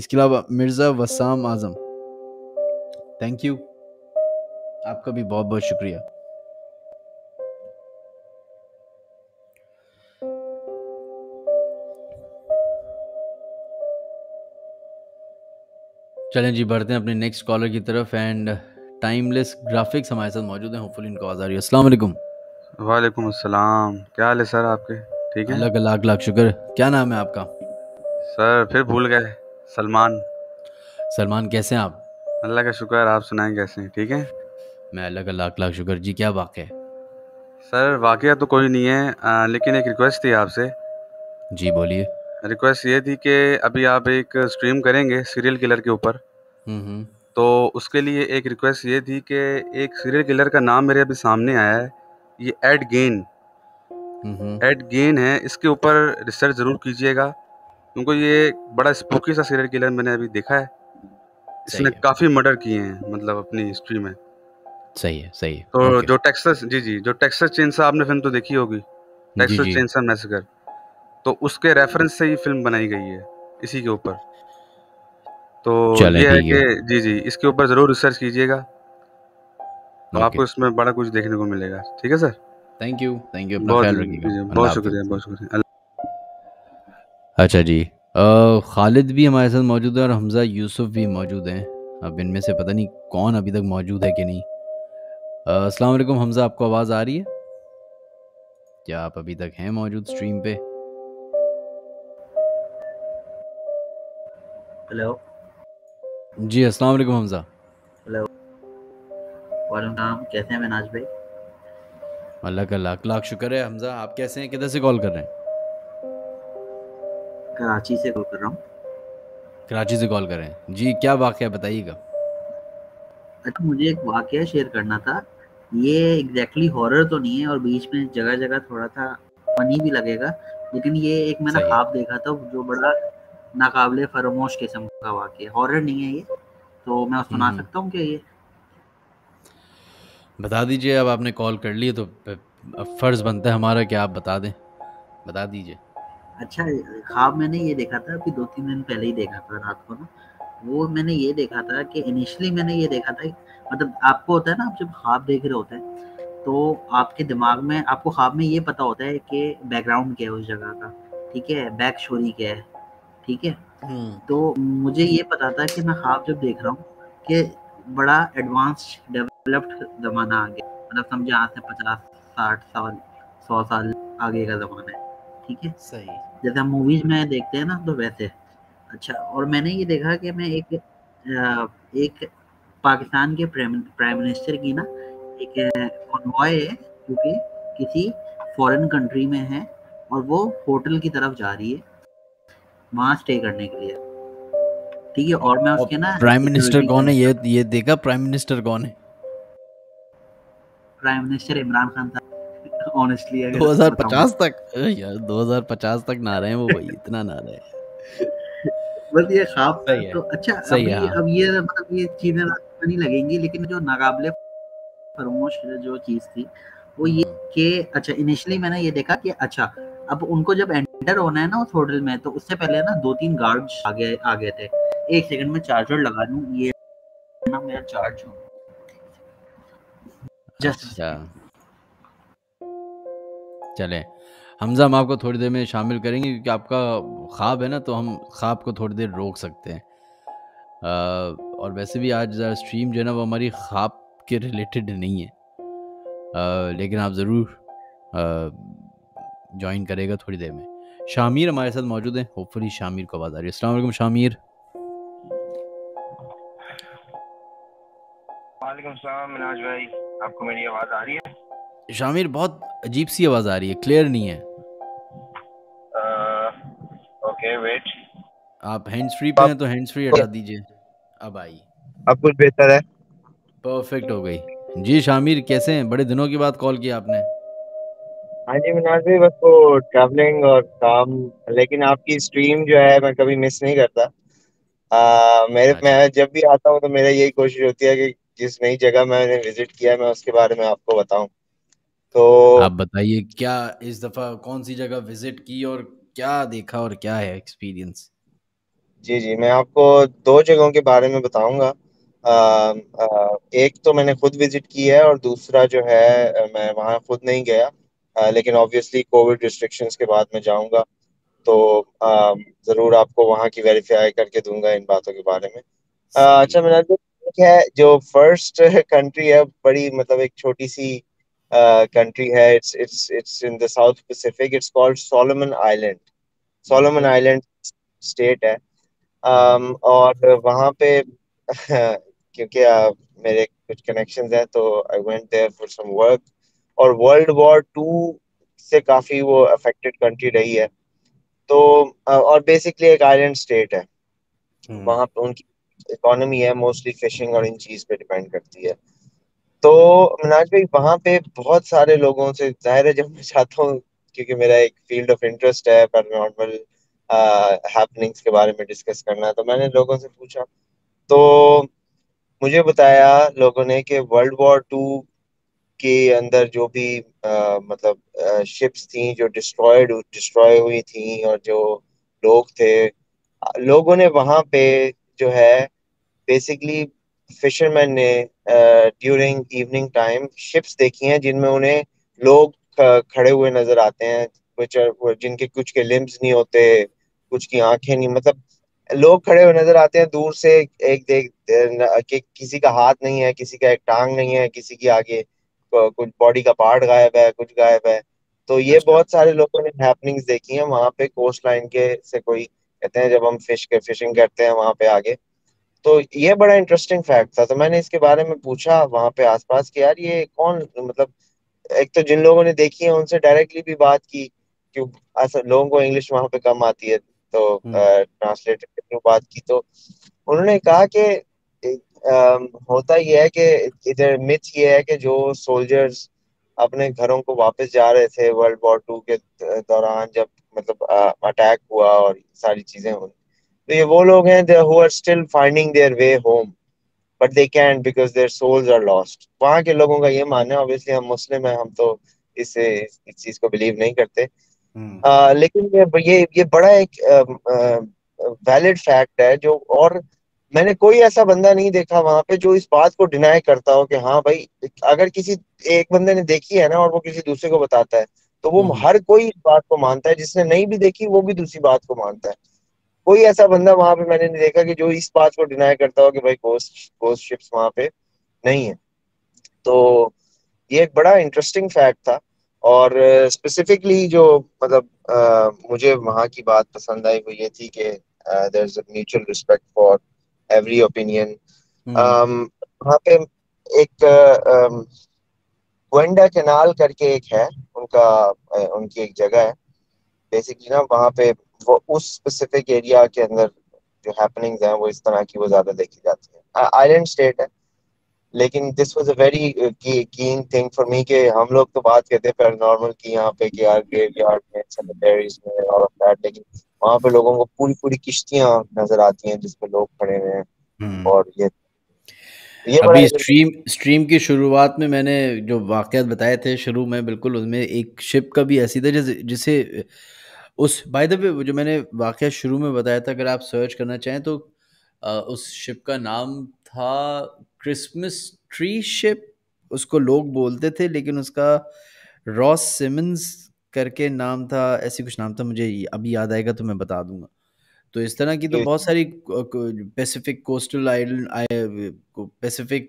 इसके अलावा मिर्ज़ा वसाम आज़म, थैंक यू, आपका भी बहुत बहुत शुक्रिया। चलें जी, बढ़ते हैं अपने नेक्स्ट कॉलर की तरफ। एंड टाइमलेस ग्राफिक्स हमारे साथ मौजूद हैं, होपफुली इनको आवाज़ आ रही है। अस्सलाम वालेकुम। वालेकुम अस्सलाम, क्या हाल है सर आपके? ठीक है, अलग लाख लाख शुक्र। क्या नाम है आपका सर? फिर भूल गए। सलमान। सलमान, कैसे हैं आप? अल्लाह का शुक्र, आप सुनाएं कैसे हैं? ठीक है, मैं अल्लाह का लाख लाख शुक्र जी। क्या वाक़या है सर? वाक़या तो कोई नहीं है, आ, लेकिन एक रिक्वेस्ट थी आपसे। जी बोलिए। रिक्वेस्ट ये थी कि अभी आप एक स्ट्रीम करेंगे सीरियल किलर के ऊपर, तो उसके लिए एक रिक्वेस्ट ये थी कि एक सीरियल किलर का नाम मेरे अभी सामने आया है, ये एड गेन एड गेन है, इसके ऊपर रिसर्च ज़रूर कीजिएगा क्योंकि ये बड़ा स्पूकी सा सीरियल किलर मैंने अभी देखा है। इसने काफ़ी मर्डर किए हैं मतलब अपनी हिस्ट्री में। सही है, सही है। तो जो टेक्सास जी जी जो टेक्सास चेनसा, आपने फिल्म तो देखी होगी, टेक्सास चेनसा मैसेकर, तो उसके रेफरेंस से ये फिल्म बनाई गई है इसी के ऊपर। तो ये है कि जी जी इसके ऊपर ज़रूर रिसर्च कीजिएगा, तो आपको इसमें बड़ा कुछ देखने को मिलेगा। ठीक है sir, thank you, thank you, बहुत शुक्रिया, बहुत शुक्रिया। अच्छा जी, खालिद भी हमारे साथ मौजूद है और हमज़ा यूसुफ भी मौजूद हैं। अब इनमें से पता नहीं कौन अभी तक मौजूद है कि नहीं। अस्सलाम वालेकुम हमज़ा, आपको आवाज़ आ रही है? क्या आप अभी तक हैं मौजूद स्ट्रीम पे? हेलो जी, अस्सलाम वालेकुम हमज़ा। हेलो वालेकुम सलाम, कैसे हैं मिनाज भाई? अल्लाह का लाख लाख शुक्र है। हमज़ा आप कैसे हैं? किधर से कॉल कर रहे हैं? कराची से कॉल कर रहा हूँ। कराची से कॉल कर रहे हैं जी, क्या वाक़या बताइएगा। अच्छा, मुझे एक वाक़या शेयर करना था। ये एग्जैक्टली हॉरर तो नहीं है और बीच में जगह जगह थोड़ा सा फनी भी लगेगा, लेकिन ये एक मैंने ख्वाब देखा था जो बड़ा नाकाबिले फरमोश किस्म का वाक़या। हॉरर नहीं है ये, तो मैं सुना सकता हूँ क्या? ये बता दीजिए, अब आपने कॉल कर ली तो फ़र्ज़ बनता है हमारा कि आप बता दें, बता दीजिए। अच्छा, ख्वाब मैंने ये देखा था कि दो तीन दिन पहले ही देखा था रात को ना। वो मैंने ये देखा था कि इनिशियली मैंने ये देखा था, मतलब आपको होता है ना, आप जब ख्वाब देख रहे होते हैं तो आपके दिमाग में, आपको ख्वाब में ये पता होता है कि बैकग्राउंड क्या है उस जगह का, ठीक है, बैक स्टोरी क्या है, ठीक है। तो मुझे ये पता था कि मैं ख्वाब जब देख रहा हूँ कि बड़ा एडवांस डेवलप्ड ज़माना आ गया, मतलब समझे आज से पचास साठ साल सौ साल आगे का ज़माना है, ठीक है, सही, जैसे हम मूवीज़ में देखते हैं ना, तो वैसे। अच्छा, और मैंने ये देखा कि मैं एक एक पाकिस्तान के प्राइम मिनिस्टर की ना एक कॉन्वॉय है जो कि किसी फॉरेन कंट्री में है और वो होटल की तरफ जा रही है वहाँ स्टे करने के लिए, ठीक है। और मैं उसके ना प्राइम मिनिस्टर कौन है ये ये देखा, प्राइम मिनिस्टर कौन है? प्राइम मिनिस्टर इमरान खान था। ऑनेस्टली अगर दो हज़ार पचास तक यार दो हज़ार पचास तक ना रहे हैं वो भाई, इतना ना रहे हैं बस। ये ख्वाब है तो अच्छा, अब ये अब ये मतलब ये चीज़ें नहीं लगेंगी, लेकिन जो नाकाबिले फरमोश जो चीज़ थी वो ये कि अच्छा इनिशियली मैंने ये देखा कि अच्छा अब उनको जब एंटर होना है ना उस होटल में, तो उससे पहले ना दो तीन गार्ड्स आ गए आ गए थे। एक सेकंड में चार्जर लगा लूँ, ये ना मेरा चार्ज हो जस्ट। चले हमज़ा, हम आपको थोड़ी देर में शामिल करेंगे क्योंकि आपका ख्वाब है ना, तो हम ख्वाब को थोड़ी देर रोक सकते हैं। आ, और वैसे भी आज ज़रा स्ट्रीम जो है ना वो हमारी ख्वाब के रिलेटेड नहीं है, आ, लेकिन आप ज़रूर ज्वाइन करेगा थोड़ी देर में। शामिर हमारे साथ मौजूद हैं, होपफुली शामिर को आवाज़ आ रही है। अस्सलाम वालेकुम शामिर। वालेकुम सलाम मिनाज भाई, आपको मेरी आवाज़ आ रही है? शामिर बहुत अजीब सी आवाज़ आ रही है, क्लियर नहीं है। ओके वेट, आप हैंड्स फ्री पे हैं तो हैंड्स फ्री हटा दीजिए। अब आई, अब कुछ बेहतर है, परफेक्ट हो गई जी। शामिर कैसे हैं? बड़े दिनों के बाद कॉल किया आपने। हाँ जी मिनाज भाई, बस वो ट्रैवलिंग और काम, लेकिन आपकी स्ट्रीम जो है मैं कभी मिस नहीं करता। आ, मेरे मैं जब भी आता हूँ तो मेरा यही कोशिश होती है कि जिस नई जगह मैंने विजिट किया मैं उसके बारे में आपको बताऊं तो आप बताइए क्या इस दफा कौन सी जगह विजिट की और क्या देखा और क्या है एक्सपीरियंस। जी जी मैं आपको दो जगहों के बारे में बताऊंगा। आ, आ, एक तो मैंने खुद विजिट की है और दूसरा जो है मैं वहाँ खुद नहीं गया, आ, लेकिन ऑब्वियसली कोविड रिस्ट्रिक्शंस के बाद मैं जाऊँगा तो आ, जरूर आपको वहाँ की वेरीफाई करके दूंगा इन बातों के बारे में। आ, अच्छा मनाली है जो फर्स्ट कंट्री है, बड़ी मतलब एक छोटी सी कंट्री uh, है। It's it's it's in the south Pacific. It's called Solomon Island. Solomon Island state है um, और वहाँ पे क्योंकि uh, मेरे कुछ कनेक्शंस हैं तो I went there for some work. और वर्ल्ड वॉर टू से काफ़ी वो अफेक्टेड कंट्री रही है तो uh, और बेसिकली एक आइलैंड स्टेट है। hmm. वहाँ पे उनकी इकोनॉमी है मोस्टली फिशिंग और इन चीज़ पे डिपेंड करती है। तो मिनाज भाई वहाँ पे बहुत सारे लोगों से जाहिर है जब मैं चाहता हूँ क्योंकि मेरा एक फील्ड ऑफ इंटरेस्ट है पैरानॉर्मल हैपनिंग्स के बारे में डिस्कस करना है, तो मैंने लोगों से पूछा तो मुझे बताया लोगों ने कि वर्ल्ड वॉर टू के अंदर जो भी आ, मतलब शिप्स थी जो डिस्ट्रॉयड डिस्ट्रॉय हुई थी और जो लोग थे, लोगों ने वहाँ पे जो है बेसिकली फिशरमैन ने ड्यूरिंग इवनिंग टाइम शिप्स देखी हैं जिनमें उन्हें लोग खड़े हुए नजर आते हैं which are, जिनके कुछ के लिम्स नहीं होते, कुछ की आंखें नहीं, मतलब लोग खड़े हुए नजर आते हैं दूर से। एक देख कि किसी का हाथ नहीं है, किसी का एक टांग नहीं है, किसी की आगे कुछ बॉडी का पार्ट गायब है, कुछ गायब है। तो ये बहुत सारे लोगों ने हैपनिंग्स देखी हैं वहाँ पे कोस्ट लाइन के से। कोई कहते हैं जब हम फिश के फिशिंग करते हैं वहाँ पे आगे, तो ये बड़ा इंटरेस्टिंग फैक्ट था। तो मैंने इसके बारे में पूछा वहाँ पे आसपास कि यार ये कौन, मतलब एक तो जिन लोगों ने देखी है उनसे डायरेक्टली भी बात की क्योंकि लोगों को इंग्लिश वहाँ पे कम आती है तो ट्रांसलेटर के थ्रू बात की। तो उन्होंने कहा कि होता ये है कि इधर मिथ ये है कि जो सोल्जर्स अपने घरों को वापस जा रहे थे वर्ल्ड वॉर टू के दौरान जब मतलब अटैक हुआ और सारी चीजें हुई, तो ये वो लोग हैं who are still finding their way home, but they can't because their souls are lost। वहाँ के लोगों का ये मानना है। ऑब्वियसली हम मुस्लिम हैं, हम तो इसे इस चीज को बिलीव नहीं करते। hmm. आ, लेकिन ये ये बड़ा एक वैलिड फैक्ट है जो, और मैंने कोई ऐसा बंदा नहीं देखा वहाँ पे जो इस बात को डिनाई करता हो कि हाँ भाई अगर किसी एक बंदे ने देखी है ना और वो किसी दूसरे को बताता है तो वो hmm. हर कोई इस बात को मानता है, जिसने नहीं भी देखी वो भी दूसरी बात को मानता है। कोई ऐसा बंदा वहां पे मैंने नहीं देखा कि जो इस बात को डिनाई करता हो कि भाई कोस्ट कोस्ट शिप्स वहां पे नहीं है। तो ये एक बड़ा इंटरेस्टिंग फैक्ट था। और स्पेसिफिकली जो मतलब आ, मुझे वहां की बात पसंद आई वो ये थी कि there is a mutual respect for every opinion. वहाँ पे एक गोंडा कैनाल करके एक है, उनका उनकी एक जगह है बेसिकली ना, वहाँ पे वो उस स्पेसिफिक एरिया के अंदर जो हैपनिंग्स हैं वो इस तरह की वो ज्यादा देखी जाती है। आइलैंड स्टेट है लेकिन this was a very keen thing for me कि हम लोग तो बात करते हैं पैरानॉर्मल की यहाँ पे कि यार ग्रेवयार्ड में, सेमेटेरीज में और दैट, लेकिन वहाँ पे लोगों को पूरी पूरी किश्तियां नजर आती हैं जिसपे लोग खड़े हुए हैं। और ये ये अभी स्ट्रीम स्ट्रीम की शुरुआत में मैंने जो वाकयात बताए थे शुरू में, बिल्कुल उसमें एक शिप का भी ऐसी था जिसे उस बाय द वे जो मैंने वाकया शुरू में बताया था अगर आप सर्च करना चाहें तो आ, उस शिप का नाम था क्रिसमस ट्री शिप उसको लोग बोलते थे, लेकिन उसका रॉस सिमन्स करके नाम था, ऐसी कुछ नाम था, मुझे अभी याद आएगा तो मैं बता दूंगा। तो इस तरह की तो बहुत सारी Pacific coastal island Pacific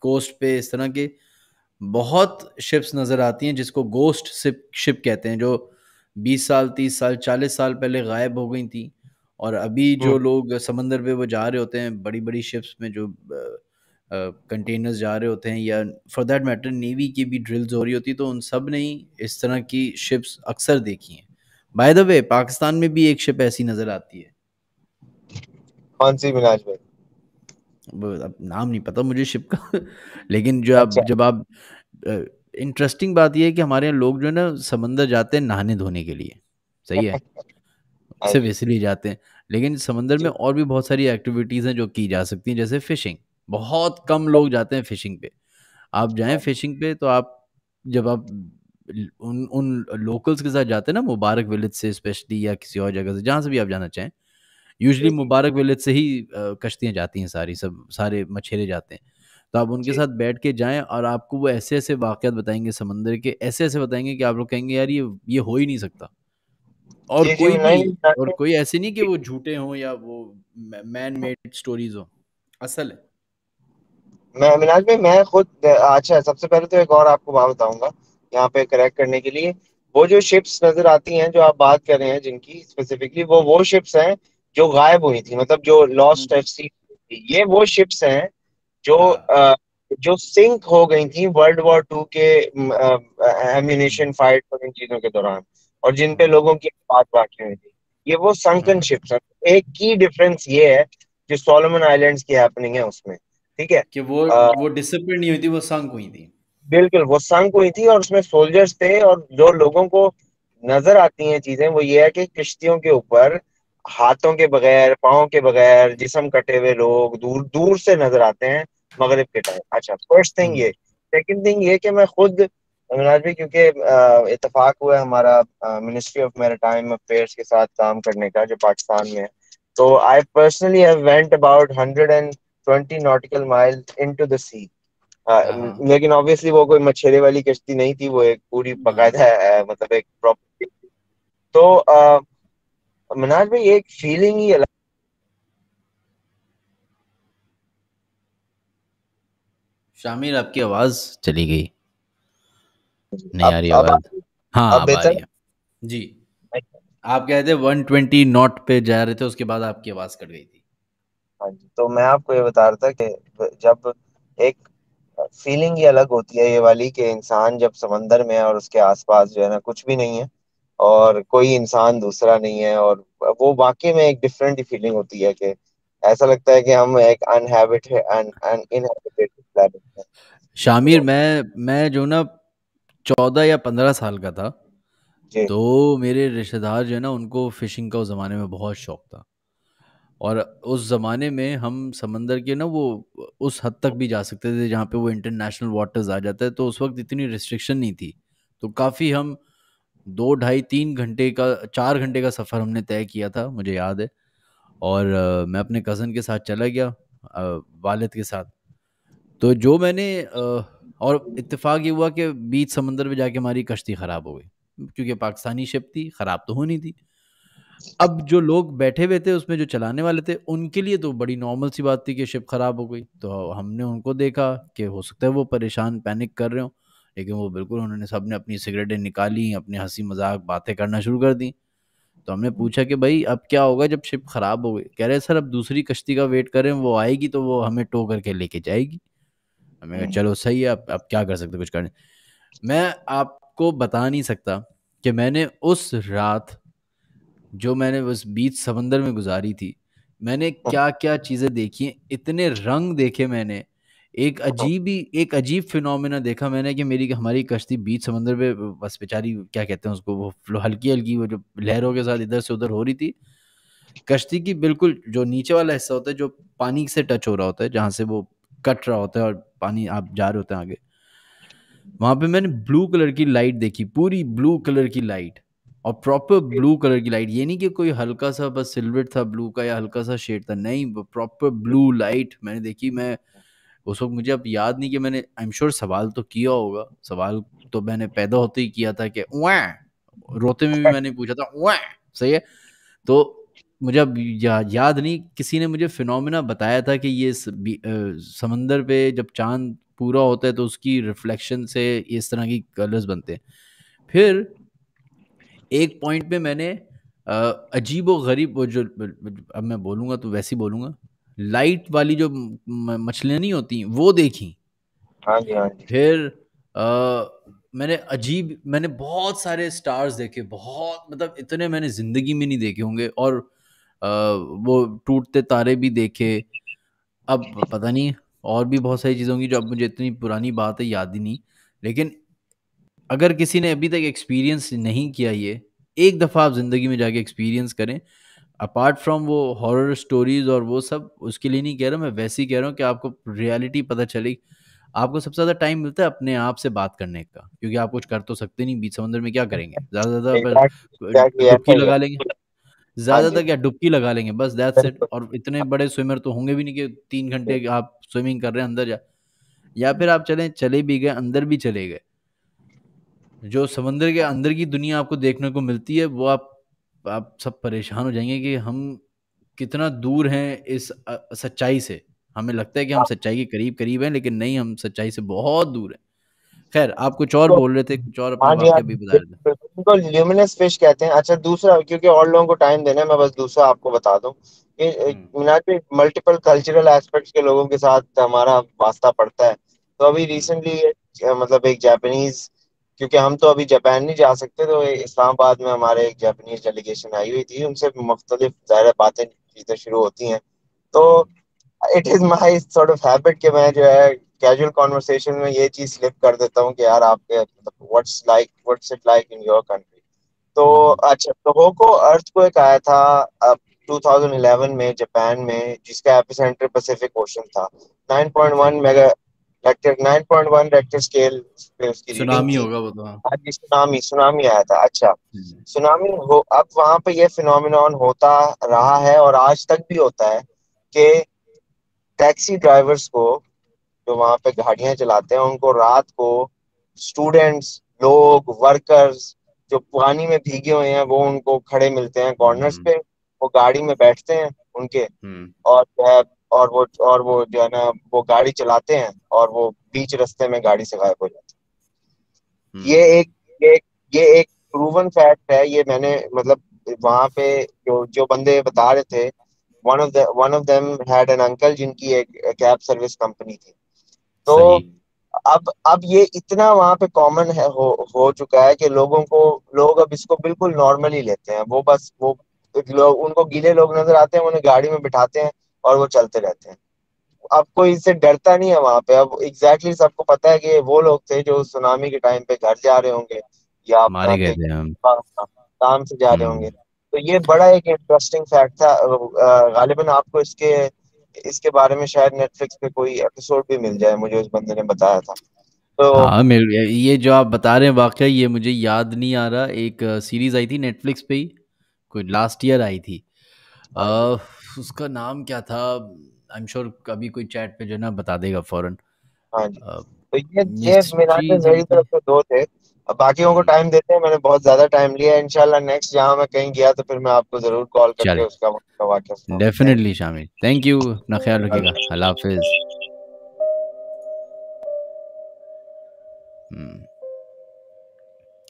coast पे इस तरह के बहुत शिप्स नज़र आती हैं जिसको गोस्ट शिप शिप कहते हैं, जो बीस साल तीस साल चालीस साल पहले गायब हो गई थी और अभी जो लोग समंदर पे वो जा रहे होते हैं बड़ी बड़ी शिप्स में जो कंटेनर्स uh, uh, जा रहे होते हैं या फॉर दैट मैटर नेवी की भी ड्रिल्स हो रही होती, तो उन सब ने ही इस तरह की शिप्स अक्सर देखी हैं। बाय द वे पाकिस्तान में भी एक शिप ऐसी नजर आती है। कौन सी मिलाज भाई? अब नाम नहीं पता मुझे शिप का लेकिन जो आप जब आप uh, इंटरेस्टिंग बात यह है कि हमारे यहाँ लोग जो है ना समंदर जाते हैं नहाने धोने के लिए, सही है, सिर्फ इसलिए जाते हैं, लेकिन समंदर में और भी बहुत सारी एक्टिविटीज़ हैं जो की जा सकती हैं जैसे फिशिंग। बहुत कम लोग जाते हैं फिशिंग पे। आप जाएं फिशिंग पे तो आप जब आप उन उन लोकल्स के साथ जाते हैं ना, मुबारक विलेज से स्पेशली या किसी और जगह से, जहाँ से भी आप जाना चाहें, यूजली मुबारक विलेज से ही अ, कश्तियाँ जाती हैं सारी, सब सारे मछेरे जाते हैं। तो आप उनके जी साथ बैठ के जाएं और आपको वो ऐसे ऐसे वाकयात बताएंगे, समंदर के ऐसे ऐसे बताएंगे कि आप लोग कहेंगे यार ये ये हो ही नहीं सकता। और जी जी कोई भी, नहीं और जाके- कोई ऐसे नहीं कि वो झूठे हों या वो मैन मेड स्टोरीज हों, असल है। मैं अविनाश भाई, मैं खुद अच्छा, सबसे पहले तो एक और आपको बात बताऊंगा यहाँ पे करेक्ट करने के लिए। वो जो शिप्स नजर आती हैं जो आप बात कर रहे हैं जिनकी स्पेसिफिकली, वो वो शिप्स हैं जो गायब हुई थी, मतलब जो लॉस्ट हम्म, एट सी। ये वो शिप्स हैं जो हाँ अ, जो सिंक हो गई थी वर्ल्ड वॉर टू के हम्म, एम्यूनिशन फाइट और इन चीजों के दौरान, और जिन पे हाँ लोगों की बात बाकी हुई थी। ये वो संकन हाँ शिप्स हैं। एक की डिफरेंस ये है जो सोलोमन आइलैंड्स की हैपनिंग है उसमें, ठीक है। कि वो अ, वो डिसिप्लिन नहीं हुई थी, वो संक हुई थी। बिल्कुल वो संक हुई थी और उसमें सोल्जर्स थे, और जो लोगों को नजर आती हैं चीजें वो ये है कि किश्तियों के ऊपर हाथों के बगैर, पाँव के बगैर, जिसम कटे हुए लोग दूर दूर से नजर आते हैं मगरिब के टाइम। अच्छा, फर्स्ट थिंग हम्म ये। सेकंड थिंग ये कि मैं खुद अविनाश भाई, क्योंकि अ, इत्तेफाक हुआ है हमारा मिनिस्ट्री ऑफ मैरिटाइम अफेयर्स के साथ काम करने का जो पाकिस्तान में है, तो I personally have went about hundred and twenty nautical mile into the sea. आ, हाँ हाँ लेकिन ऑब्वियसली वो कोई मछेरे वाली कश्ती नहीं थी, वो एक पूरी हाँ बकायदा आ, मतलब एक प्रॉपर। तो आ, मनाज भाई, एक फीलिंग ही अलग। शामिर, आपकी आवाज चली गई, नहीं आ अब रही अब आवाज। हाँ अब अब आ बेहतर रही है जी। है? आप कह रहे थे वन ट्वेंटी नॉट पे जा रहे थे, उसके बाद आपकी आवाज कट गई थी। हाँ जी। तो मैं आपको ये बता रहा था कि जब एक फीलिंग ही अलग होती है ये वाली, कि इंसान जब समंदर में है और उसके आसपास जो है ना कुछ भी नहीं है और कोई इंसान दूसरा नहीं है, और वो वाकई में एक डिफरेंट ही फीलिंग होती है कि ऐसा लगता है कि हम एक अनहैबिट अन इनहैबिटेड प्लैनेट हैं। शामिर, तो मैं मैं जो ना चौदह या पंद्रह साल का था, जी तो मेरे रिश्तेदार जो है ना, उनको फिशिंग का उस ज़माने में बहुत शौक था। और उस ज़माने में हम समंदर के ना वो उस हद तक भी जा सकते थे जहाँ पे वो इंटरनेशनल वाटर्स आ जाता है। तो उस वक्त इतनी रिस्ट्रिक्शन नहीं थी, तो काफ़ी हम दो ढाई तीन घंटे का, चार घंटे का सफ़र हमने तय किया था, मुझे याद है। और अ, मैं अपने कज़न के साथ चला गया, अ, वालिद के साथ। तो जो मैंने अ, और इत्तेफाक ये हुआ कि बीच समंदर में जाके हमारी कश्ती ख़राब हो गई, क्योंकि पाकिस्तानी शिप थी, ख़राब तो होनी थी। अब जो लोग बैठे हुए थे उसमें, जो चलाने वाले थे, उनके लिए तो बड़ी नॉर्मल सी बात थी कि शिप ख़राब हो गई। तो हमने उनको देखा कि हो सकता है वो परेशान, पैनिक कर रहे हो, लेकिन वो बिल्कुल, उन्होंने सबने अपनी सिगरेटें निकाली, अपने हंसी मजाक बातें करना शुरू कर दी। तो हमने पूछा कि भाई अब क्या होगा जब शिप ख़राब हो गई? कह रहे सर अब दूसरी कश्ती का वेट करें, वो आएगी तो वो हमें टो करके लेके जाएगी। हमने कहा चलो सही है, अब अब क्या कर सकते, कुछ करने। मैं आपको बता नहीं सकता कि मैंने उस रात जो मैंने उस बीच समंदर में गुजारी थी, मैंने क्या क्या चीज़ें देखी हैं, इतने रंग देखे मैंने। एक अजीब ही एक अजीब फिनोमेना देखा मैंने कि मेरी हमारी कश्ती बीच समंदर पे बस बेचारी, क्या कहते हैं उसको, वो फ्लो- हल्की हल्की, वो जो लहरों के साथ इधर से उधर हो रही थी। कश्ती की बिल्कुल जो नीचे वाला हिस्सा होता है, जो पानी से टच हो रहा होता है, जहाँ से वो कट रहा होता है और पानी आप जा रहे होते हैं आगे, वहां पे मैंने ब्लू कलर की लाइट देखी, पूरी ब्लू कलर की लाइट, और प्रॉपर ब्लू कलर की लाइट। ये नहीं कि कोई हल्का सा बस सिल्वर था ब्लू का या हल्का सा शेड था, नहीं, प्रॉपर ब्लू लाइट मैंने देखी। मैं उस वक्त, मुझे अब याद नहीं कि मैंने, आई एम श्योर सवाल तो किया होगा, सवाल तो मैंने पैदा होते ही किया था कि वाह, रोते में भी मैंने पूछा था वाह, सही है। तो मुझे अब या, याद नहीं, किसी ने मुझे फिनोमेना बताया था कि ये स, बी, अ, समंदर पे जब चांद पूरा होता है तो उसकी रिफ्लेक्शन से इस तरह की कलर्स बनते हैं। फिर एक पॉइंट पे मैंने अ, अजीब व गरीब, वो जो, अब मैं बोलूँगा तो वैसे ही बोलूँगा, लाइट वाली जो म- म- मछलियाँ नहीं होती, वो देखी। हाँ जी हाँ जी फिर अ, मैंने अजीब मैंने बहुत सारे स्टार्स देखे, बहुत, मतलब इतने मैंने ज़िंदगी में नहीं देखे होंगे। और अ, वो टूटते तारे भी देखे। अब पता नहीं और भी बहुत सारी चीज़ें होंगी जो अब मुझे, इतनी पुरानी बात है, याद ही नहीं। लेकिन अगर किसी ने अभी तक एक्सपीरियंस नहीं किया, ये एक दफ़ा आप ज़िंदगी में जाके एक्सपीरियंस करें, अपार्ट फ्रॉम वो हॉरर स्टोरीज और वो सब, उसके लिए नहीं कह रहा मैं, वैसे ही कह रहा हूँ कि आपको रियलिटी पता चले, आपको सबसे ज़्यादा टाइम मिलता है अपने आप से बात करने का, क्योंकि आप कुछ कर तो सकते नहीं, बीच समंदर में क्या करेंगे, ज़्यादा ज़्यादा डुबकी लगा लेंगे, ज़्यादा ज़्यादा क्या डुबकी लगा लेंगे बस, दैट्स इट। और इतने बड़े स्विमर तो होंगे भी नहीं कि तीन घंटे आप स्विमिंग कर रहे हैं अंदर जा, या फिर आप चले चले भी गए अंदर भी चले गए, जो समंदर के अंदर की दुनिया आपको देखने को मिलती है वो आप आप सब परेशान हो जाएंगे कि हम कितना दूर हैं इस सच्चाई से। हमें लगता है कि हम सच्चाई के करीब करीब हैं, लेकिन नहीं, हम सच्चाई से बहुत दूर हैं। खैर, आप कुछ और तो, बोल रहे थे, कुछ और अपने बारे में भी बता रहे थे। इनको ल्यूमिनस फिश कहते हैं। अच्छा, दूसरा, क्योंकि और लोगों को टाइम देना है, मैं बस दूसरा आपको बता दूं कि मीनार पे मल्टीपल कल्चरल एस्पेक्ट्स के लोगों के साथ हमारा वास्ता पड़ता है। तो अभी रिसेंटली मतलब एक जापानीज, क्योंकि हम तो अभी जापान नहीं जा सकते, तो इस्लामाबाद में हमारे एक जापानीज डेलीगेशन आई हुई थी, उनसे मुख्तलिफ ज़ाहिर बातें चीज़ें शुरू होती हैं। तो it is my sort of habit कि मैं जो है कैजुअल कॉन्वर्सेशन में ये चीज़ स्लिप कर देता हूँ कि यार आपके मतलब what's like what's it like in your country. तो अच्छा, तो होको अर्थ को एक आया था अब टू थाउजेंड इलेवन में जापान में, जिसका एपिसेंटर पैसिफिक ओशन था। Nine point one mega Richter nine point one Richter scale पे उसकी सुनामी होगा वो तो। हाँ जी, सुनामी सुनामी आया था। अच्छा, सुनामी हो, अब वहाँ पे ये फिनोमिनॉन होता रहा है और आज तक भी होता है कि टैक्सी ड्राइवर्स को, जो वहाँ पे गाड़ियाँ चलाते हैं, उनको रात को स्टूडेंट्स, लोग, वर्कर्स जो पानी में भीगे हुए हैं, वो उनको खड़े मिलते हैं कॉर्नर्स पे, वो गाड़ी में बैठते हैं उनके, और और वो और वो जो है ना वो गाड़ी चलाते हैं और वो बीच रास्ते में गाड़ी से गायब हो जाते हैं। ये एक ये एक ये एक प्रूवन फैक्ट है। ये मैंने मतलब वहाँ पे जो जो बंदे बता रहे थे, one of the one of them had an uncle जिनकी एक कैब सर्विस कंपनी थी। तो अब अब ये इतना वहाँ पे कॉमन है हो हो चुका है कि लोगों को लोग अब इसको बिल्कुल नॉर्मली लेते हैं। वो बस वो लोग, उनको गीले लोग नजर आते हैं, उन्हें गाड़ी में बिठाते हैं और वो चलते रहते हैं। अब कोई इससे डरता नहीं है वहाँ पे। अब एग्जैक्टली exactly सबको पता है कि वो लोग थे जो सुनामी के टाइम पे घर जा रहे होंगे या मारे गए थे, काम से जा रहे होंगे। तो ये बड़ा एक इंटरेस्टिंग फैक्ट था। गालिबन आपको इसके इसके बारे में शायद नेटफ्लिक्स पे कोई एपिसोड भी मिल जाए, मुझे उस बंदे ने बताया था। तो हाँ, ये जो आप बता रहे हैं वाकई ये मुझे याद नहीं आ रहा। एक सीरीज आई थी नेटफ्लिक्स पे ही, कोई लास्ट ईयर आई थी, आ, उसका नाम क्या था, आई एम श्योर कभी कोई चैट पे जो ना बता देगा फौरन। हाँ जी, तो ये ये मिलाते मेरी तरफ से दो थे। अब बाकियों को टाइम देते हैं, मैंने बहुत ज्यादा टाइम लिया है। इंशाल्लाह नेक्स्ट जहाँ मैं कहीं गया तो फिर मैं आपको जरूर कॉल करके उसका उसका वाकया डेफिनेटली। शामिल, थैंक यू, अपना ख्याल रखिएगा, अल्लाह हाफिज।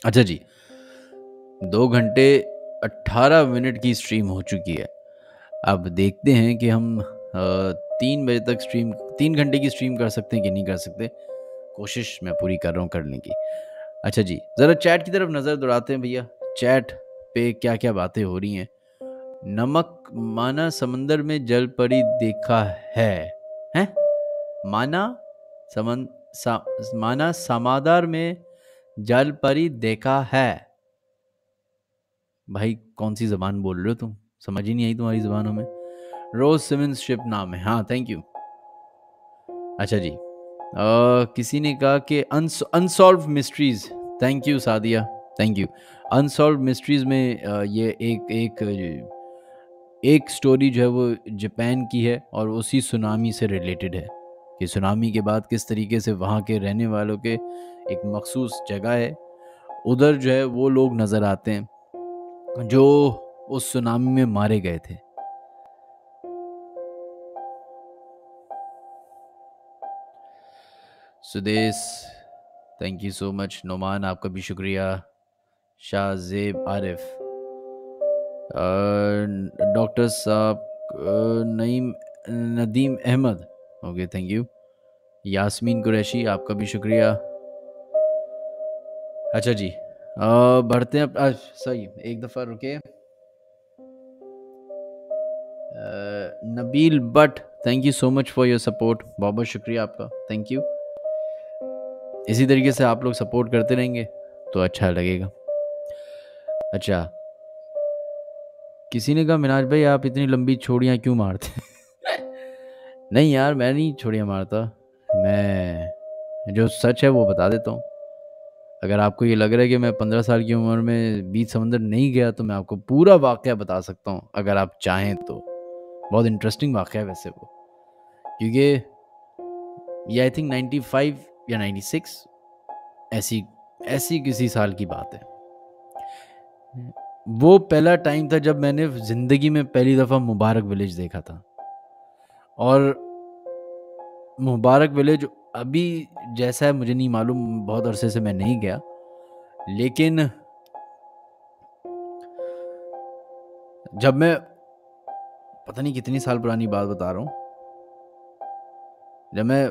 अच्छा जी, दो घंटे अट्ठारह मिनट की स्ट्रीम हो चुकी है। अब देखते हैं कि हम तीन बजे तक स्ट्रीम, तीन घंटे की स्ट्रीम कर सकते हैं कि नहीं कर सकते। कोशिश मैं पूरी कर रहा हूँ करने की। अच्छा जी, ज़रा चैट की तरफ नज़र दौड़ाते हैं भैया, चैट पे क्या क्या बातें हो रही हैं। नमक माना समंदर में जल परी देखा है, हैं माना समन सा, माना समादार में जल परी देखा है। भाई कौन सी ज़बान बोल रहे हो तुम, समझ ही नहीं आई तुम्हारी ज़बानों में। रोज सिमंस शिप नाम है, हाँ थैंक यू। अच्छा जी, आ, किसी ने कहा कि unsolved mysteries, thank you Sadia, thank you. Unsolved mysteries में आ, ये एक एक एक स्टोरी जो है वो जापान की है और उसी सुनामी से रिलेटेड है कि सुनामी के बाद किस तरीके से वहाँ के रहने वालों के, एक मखसूस जगह है उधर जो है वो लोग नज़र आते हैं जो उस सुनामी में मारे गए थे। Sudesh, thank you so much. Numan, आपका भी शुक्रिया। शाहजेब आरिफ, डॉक्टर साहब, Naeem Nadeem Ahmed, okay thank you. Yasmeen Qureshi, आपका भी शुक्रिया। अच्छा जी, आ, बढ़ते हैं। आज सही एक दफ़ा रुके। Nabeel Butt, thank you so much for your support, बहुत बहुत शुक्रिया आपका, थैंक यू। इसी तरीके से आप लोग सपोर्ट करते रहेंगे तो अच्छा लगेगा। अच्छा, किसी ने कहा मिनाज भाई आप इतनी लंबी छोड़ियाँ क्यों मारते नहीं यार, मैं नहीं छोड़ियाँ मारता, मैं जो सच है वो बता देता हूँ। अगर आपको ये लग रहा है कि मैं पंद्रह साल की उम्र में बीच समंदर नहीं गया तो मैं आपको पूरा वाक़या बता सकता हूँ अगर आप चाहें तो। बहुत इंटरेस्टिंग वाक़या है वैसे वो, क्योंकि ये आई थिंक नाइन्टी फाइव या नाइन्टी सिक्स ऐसी ऐसी किसी साल की बात है। वो पहला टाइम था जब मैंने ज़िंदगी में पहली दफ़ा मुबारक विलेज देखा था। और मुबारक विलेज अभी जैसा है मुझे नहीं मालूम, बहुत अरसे से मैं नहीं गया, लेकिन जब मैं पता नहीं कितनी साल पुरानी बात बता रहा हूँ, जब मैं,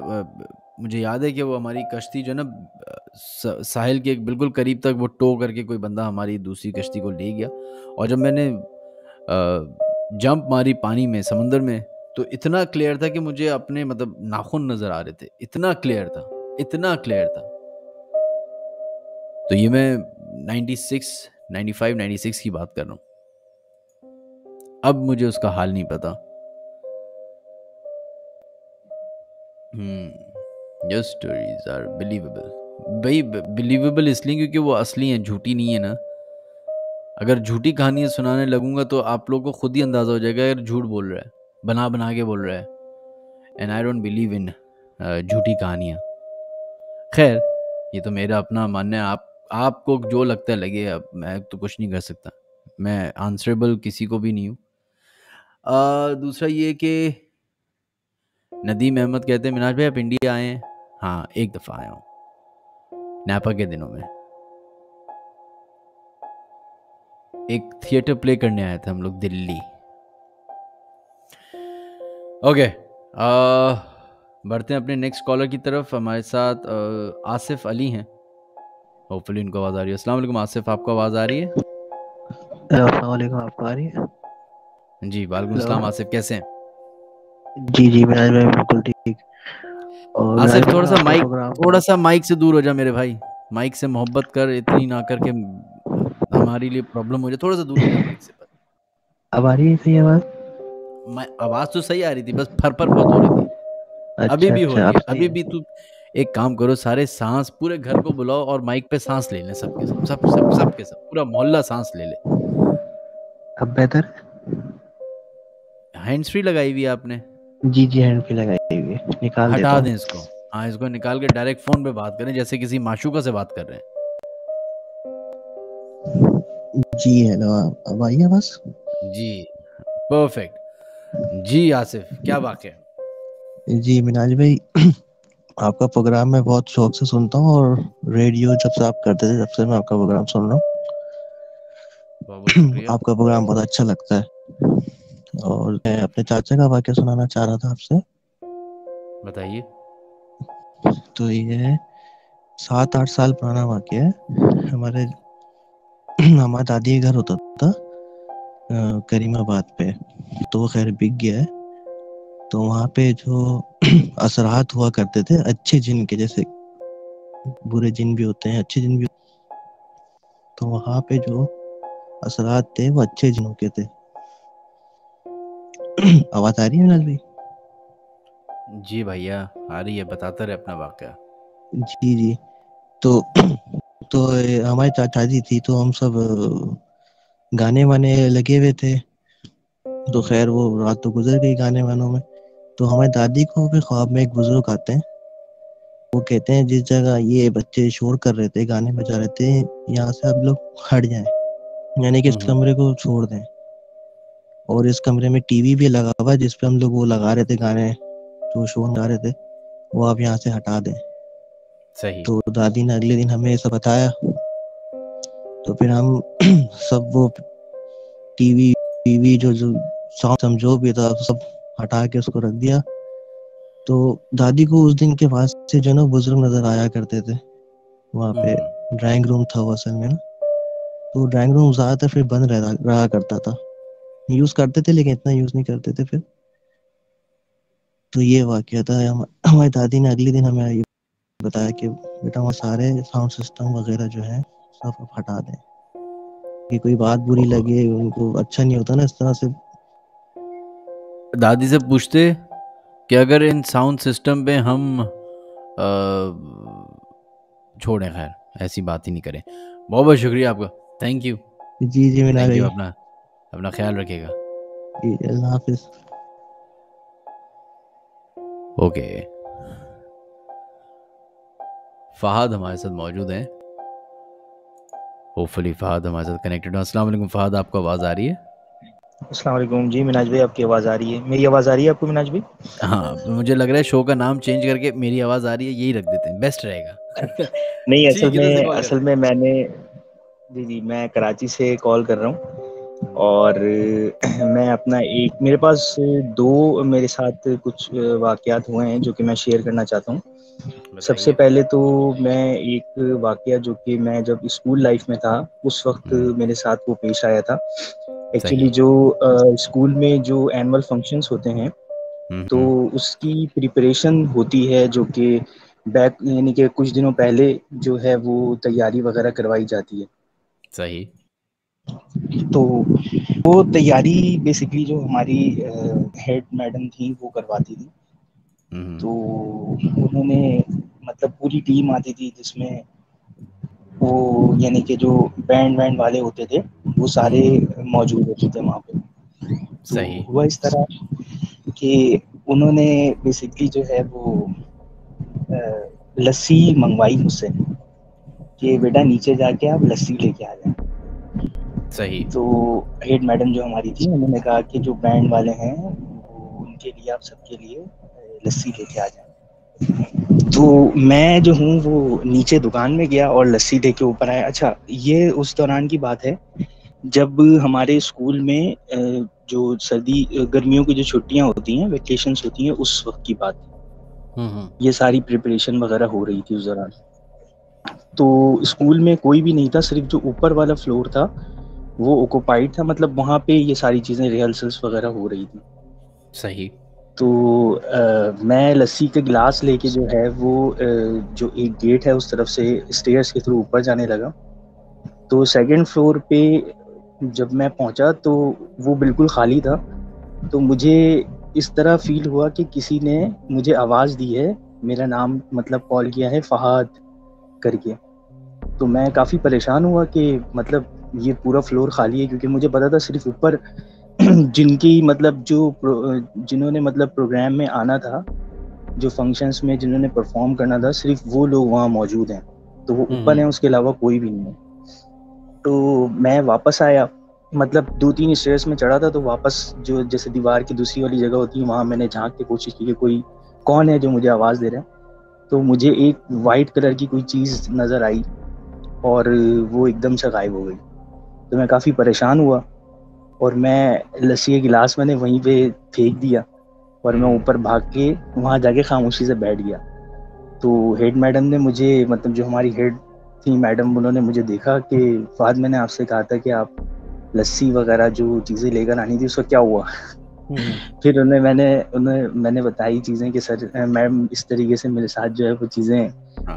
मुझे याद है कि वो हमारी कश्ती जो है ना साहिल के बिल्कुल करीब तक वो टो करके कोई बंदा हमारी दूसरी कश्ती को ले गया, और जब मैंने जंप मारी पानी में समंदर में तो इतना क्लियर था कि मुझे अपने मतलब नाखून नजर आ रहे थे, इतना क्लियर था, इतना क्लियर था। तो ये मैं ninety six, ninety five, ninety six की बात कर रहा हूँ। अब मुझे उसका हाल नहीं पता। Hmm your stories are believable. भाई बिलीवेबल इसलिए क्योंकि वो असली हैं, झूठी नहीं है ना। अगर झूठी कहानियाँ सुनाने लगूंगा तो आप लोगों को खुद ही अंदाज़ा हो जाएगा अगर झूठ बोल रहा है, बना बना के बोल रहा है। And I don't believe in झूठी कहानियाँ। खैर ये तो मेरा अपना मानना है, आप आपको जो लगता है लगे, अब मैं तो कुछ नहीं कर सकता, मैं आंसरेबल किसी को भी नहीं हूँ। दूसरा ये कि नदीम अहमद कहते हैं मिनाज भाई आप इंडिया आए हैं? हाँ एक दफ़ा आया हूँ नापा के दिनों में, एक थिएटर प्ले करने आए थे हम लोग दिल्ली। ओके बढ़ते हैं अपने नेक्स्ट कॉलर की तरफ। हमारे साथ आ, आसिफ अली हैं, होपफुली उनको आवाज़ आ रही है। अस्सलाम वालेकुम आसिफ, आपको आवाज़ आ रही है? अस्सलाम वालेकुम, आपको आ रही है? जी वालेकुम अस्सलाम आसिफ, कैसे हैं? जी जी मिनाज भाई बिल्कुल ठीक। और आसिफ थोड़ा सा माइक थोड़ा सा माइक से दूर हो जा मेरे भाई, माइक से मोहब्बत कर, इतनी ना करके हमारे लिए प्रॉब्लम हो जाए, थोड़ा सा दूर हो जा माइक से। अब आ रही है सही आवाज? मैं आवाज तो सही आ रही थी, बस फर फर बहुत हो रही थी। अच्छा, अभी भी हो रही है, अभी भी। तू एक काम करो, सारे सांस पूरे घर को बुलाओ और माइक पे सांस ले लें सबके सब सब सब सबके सब पूरा मोहल्ला सांस ले ले। अब बेहतर? हैंड फ्री लगाई हुई है आपने? जी जी हैंड पे लगाई हुई है, निकाल हटा दें इसको। हाँ इसको निकाल के डायरेक्ट फोन पे बात करें जैसे किसी माशूका से बात कर रहे हैं। जी हेलो, अब आई आवाज? जी परफेक्ट। जी आसिफ क्या बात है? जी मिनाज भाई आपका प्रोग्राम मैं बहुत शौक से सुनता हूँ, और रेडियो जब से आप करते थे तब से मैं आपका प्रोग्राम सुन रहा हूँ। आपका प्रोग्राम बहुत अच्छा लगता है। और मैं अपने चाचा का वाक्य सुनाना चाह रहा था आपसे। बताइए। तो ये सात आठ साल पुराना वाक्य है। हमारे हमारे दादी का घर होता था करीमाबाद पे, तो वो खैर बिक गया है। तो वहाँ पे जो असरात हुआ करते थे अच्छे जिन के, जैसे बुरे जिन भी होते हैं अच्छे जिन भी, तो वहाँ पे जो असरात थे वो अच्छे जिनों के थे। आवाज आ रही है मिनाज भाई? जी भैया आ रही है, बताता रहे अपना वाकया। जी जी तो तो हमारी चाचा जी थी, तो हम सब गाने वाने लगे हुए थे। तो खैर वो रात तो गुजर गई गाने वानों में। तो हमारी दादी को भी ख्वाब में एक बुजुर्ग आते हैं, वो कहते हैं जिस जगह ये बच्चे शोर कर रहे थे गाने बजा रहे थे यहाँ से आप लोग हट जाएं, यानी कि इस कमरे को छोड़ दें। और इस कमरे में टीवी भी लगा हुआ है जिसपे हम लोग वो लगा रहे थे गाने, जो शोर लगा रहे थे, वो आप यहाँ से हटा दें। सही। तो दादी ने अगले दिन हमें ये सब बताया। तो फिर हम सब वो टीवी टीवी जो जो साउंड समझो भी था सब हटा के उसको रख दिया। तो दादी को उस दिन के बाद से जो ना बुजुर्ग नजर आया करते थे। वहाँ पे ड्राइंग रूम था वो असल में ना, तो ड्राइंग रूम ज्यादातर फिर बंद रह, रहा करता था। यूज करते थे लेकिन इतना यूज नहीं करते थे फिर। तो ये वाकया था। हमारी दादी ने अगले दिन हमें ये बताया कि बेटा हमारे सारे साउंड सिस्टम वगैरह जो है सब हटा दें। कि कोई बात बुरी लगे, उनको अच्छा नहीं होता ना इस तरह से। दादी से पूछते कि अगर इन साउंड सिस्टम पे हम आ, छोड़ें, खैर ऐसी बात ही नहीं करें। बहुत बहुत शुक्रिया आपका, थैंक यू। जी जी मिला रही। अपना अपना ख्याल रखिएगा। अल्लाह हाफिज़। ओके, फहद हमारे साथ मौजूद हैं। होपफुली फहद हमारे साथ कनेक्टेड है। अस्सलाम वालेकुम फहद, आपको आवाज़ आ रही है? अस्सलाम वालेकुम जी मिनाज भाई, आपकी आवाज़ आ रही है। मेरी आवाज़ आ रही है आपको मिनाज भाई? हाँ, मुझे लग रहा है शो का नाम चेंज करके मेरी आवाज़ आ रही है यही रख देते हैं, बेस्ट रहेगा। नहीं, असल में असल में मैंने जी जी मैं कराची से कॉल कर रहा हूँ और मैं अपना एक, मेरे पास दो, मेरे साथ कुछ वाक़यात हुए हैं जो कि मैं शेयर करना चाहता हूँ। सबसे पहले तो मैं एक वाक़या जो कि मैं जब स्कूल लाइफ में था उस वक्त मेरे साथ वो पेश आया था। एक्चुअली जो स्कूल uh, में जो एनुअल फंक्शंस होते हैं तो उसकी प्रिपरेशन होती है जो कि बैक यानी कि कुछ दिनों पहले जो है वो तैयारी वगैरह करवाई जाती है। सही। तो वो तैयारी बेसिकली जो हमारी हेड uh, मैडम थी वो करवाती थी। तो उन्होंने मतलब पूरी टीम आती थी जिसमें वो यानी कि जो बैंड वैंड वाले होते थे वो सारे मौजूद होते थे वहाँ पे। सही। तो हुआ इस तरह कि उन्होंने बेसिकली जो है वो लस्सी मंगवाई मुझसे कि बेटा नीचे जाके आप लस्सी लेके आ जाए। सही। तो हेड मैडम जो हमारी थी उन्होंने कहा कि जो बैंड वाले हैं उनके लिए, आप सबके लिए लस्सी लेके आ जाए। तो मैं जो हूँ वो नीचे दुकान में गया और लस्सी दे के ऊपर आया। अच्छा, ये उस दौरान की बात है जब हमारे स्कूल में जो सर्दी गर्मियों की जो छुट्टियां होती हैं, वेकेशंस होती हैं, उस वक्त की बात है। ये सारी प्रिपरेशन वगैरह हो रही थी उस दौरान। तो स्कूल में कोई भी नहीं था, सिर्फ जो ऊपर वाला फ्लोर था वो ऑक्यूपाइड था, मतलब वहाँ पे ये सारी चीज़ें रिहर्सल्स वगैरह हो रही थी। सही। तो आ, मैं लस्सी के गिलास लेके जो है वो आ, जो एक गेट है उस तरफ से स्टेयर्स के थ्रू ऊपर जाने लगा। तो सेकंड फ्लोर पे जब मैं पहुंचा तो वो बिल्कुल खाली था। तो मुझे इस तरह फील हुआ कि किसी ने मुझे आवाज़ दी है, मेरा नाम मतलब कॉल किया है फहद करके। तो मैं काफ़ी परेशान हुआ कि मतलब ये पूरा फ्लोर खाली है, क्योंकि मुझे पता था सिर्फ ऊपर जिनकी मतलब जो जिन्होंने मतलब प्रोग्राम में आना था, जो फंक्शंस में जिन्होंने परफॉर्म करना था, सिर्फ वो लोग वहाँ मौजूद हैं। तो वो ऊपर हैं, उसके अलावा कोई भी नहीं है। तो मैं वापस आया, मतलब दो तीन स्टेयर्स में चढ़ा था तो वापस जो जैसे दीवार की दूसरी वाली जगह होती है वहाँ मैंने झांक के कोशिश की कि कोई कौन है जो मुझे आवाज़ दे रहा है। तो मुझे एक वाइट कलर की कोई चीज़ नज़र आई और वो एकदम से गायब हो गई। तो मैं काफ़ी परेशान हुआ और मैं लस्सी के गिलास मैंने वहीं पे फेंक दिया और मैं ऊपर भाग के वहाँ जाके खामोशी से बैठ गया। तो हेड मैडम ने मुझे, मतलब जो हमारी हेड थी मैडम, उन्होंने मुझे देखा कि फहद मैंने आपसे कहा था कि आप लस्सी वगैरह जो चीज़ें लेकर आनी थी उसका क्या हुआ। फिर उन्हें मैंने उन्हें मैंने बताई चीज़ें कि सर मैम इस तरीके से मेरे साथ जो है वो चीज़ें